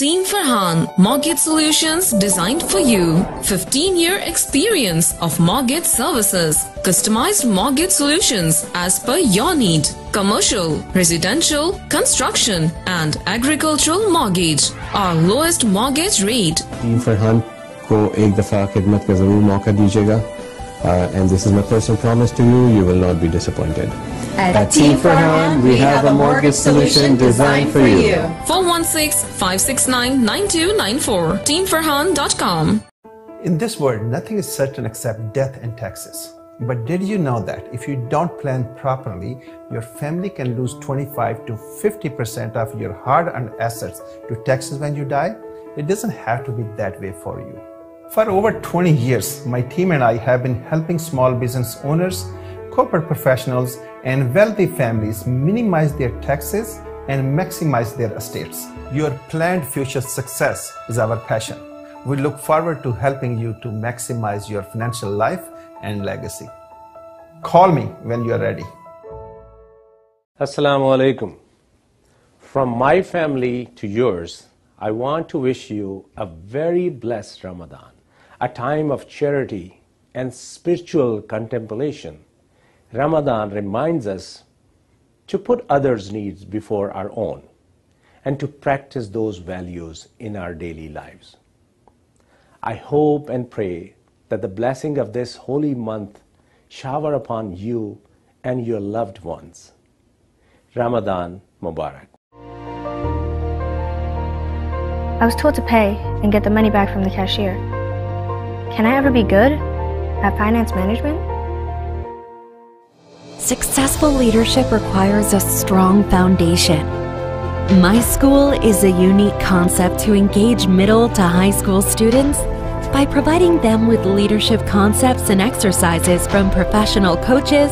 Team Farhan, mortgage solutions designed for you. 15-year experience of mortgage services. Customized mortgage solutions as per your need. Commercial, residential, construction and agricultural mortgage. Our lowest mortgage rate. Team Farhan को एक दफा खिदमत का जरूर मौका दीजिएगा। And this is my personal promise to you, you will not be disappointed. At Team Farhan, we have a mortgage solution designed for you. 416-569-9294. TeamFarhan.com. In this world, nothing is certain except death and taxes. But did you know that if you don't plan properly, your family can lose 25 to 50% of your hard-earned assets to taxes when you die? It doesn't have to be that way for you. For over 20 years, my team and I have been helping small business owners, corporate professionals, and wealthy families minimize their taxes and maximize their estates. Your planned future success is our passion. We look forward to helping you to maximize your financial life and legacy. Call me when you are ready. Assalamu alaikum. From my family to yours, I want to wish you a very blessed Ramadan, a time of charity and spiritual contemplation. Ramadan reminds us to put others' needs before our own and to practice those values in our daily lives. I hope and pray that the blessing of this holy month shower upon you and your loved ones. Ramadan Mubarak. I was told to pay and get the money back from the cashier. Can I ever be good at finance management? Successful leadership requires a strong foundation. My School is a unique concept to engage middle to high school students by providing them with leadership concepts and exercises from professional coaches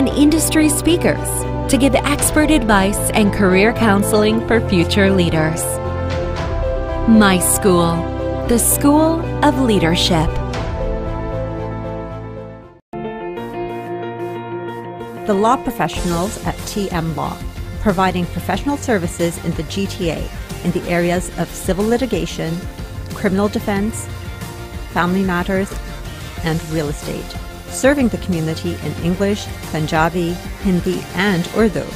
and industry speakers to give expert advice and career counseling for future leaders. My School, the School of Leadership. The law professionals at TM Law, providing professional services in the GTA in the areas of civil litigation, criminal defense, family matters, and real estate, serving the community in English, Punjabi, Hindi, and Urdu.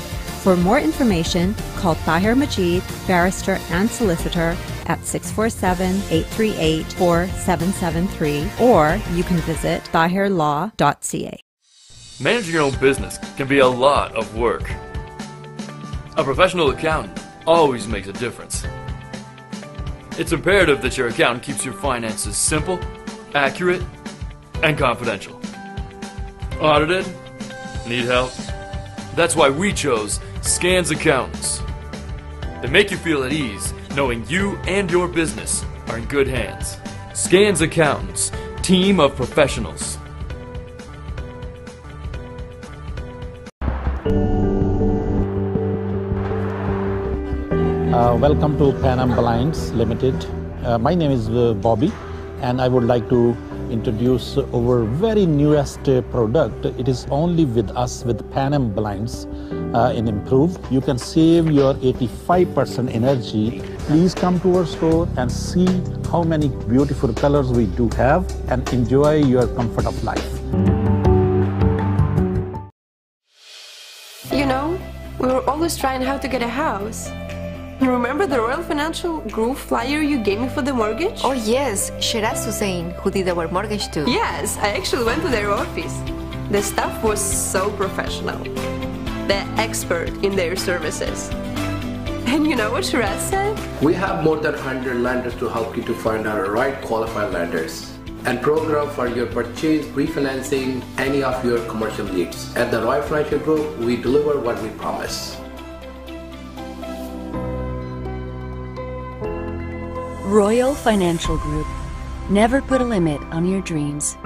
For more information, call Tahir Majeed, barrister and solicitor at 647-838-4773, or you can visit tahirlaw.ca. Managing your own business can be a lot of work. A professional accountant always makes a difference. It's imperative that your accountant keeps your finances simple, accurate, and confidential. Audited? Need help? That's why we chose Scans Accountants. They make you feel at ease knowing you and your business are in good hands. Scans Accountants, team of professionals. Welcome to Panam Blinds Limited. My name is Bobby, and I would like to introduce our very newest product. It is only with us, with Panam Blinds in Improved. You can save your 85% energy. Please come to our store and see how many beautiful colors we do have, and enjoy your comfort of life. You know, we were always trying how to get a house. You remember the Royal Financial Group flyer you gave me for the mortgage? Oh yes, Shiraz Hussain, who did our mortgage too. Yes, I actually went to their office. The staff was so professional. They're expert in their services. And you know what Shiraz said? We have more than 100 lenders to help you to find our right qualified lenders and program for your purchase, refinancing, any of your commercial needs. At the Royal Financial Group, we deliver what we promise. Royal Financial Group. Never put a limit on your dreams.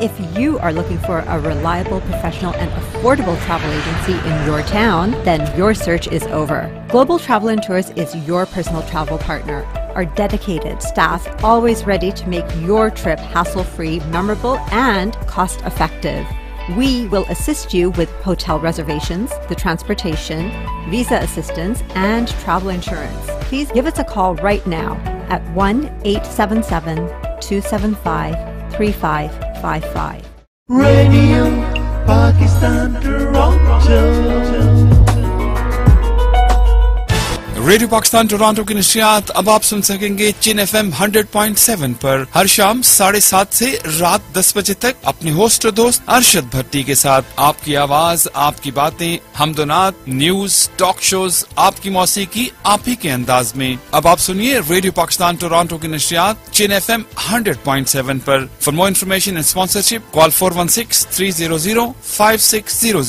If you are looking for a reliable, professional, and affordable travel agency in your town, then your search is over. Global Travel and Tours is your personal travel partner. Our dedicated staff, always ready to make your trip hassle-free, memorable, and cost-effective. We will assist you with hotel reservations, the transportation, visa assistance, and travel insurance. Please give us a call right now at 1-877-275-3555. Radio Pakistan Toronto. Radio Pakistan Toronto की नशियात अब आप सुन सकेंगे चिन FM 100.7 पर हर शाम 7:30 से रात 10 बजे तक अपने होस्ट और दोस्त अरशद भट्टी के साथ। आपकी आवाज, आपकी बातें, हमदोनात, न्यूज, टॉक शोज, आपकी मौसीकी आप ही के अंदाज में। अब आप सुनिए रेडियो पाकिस्तान टोरंटो की नशियात चिन FM 100.7 per. For more information and sponsorship, call 416-300-5600.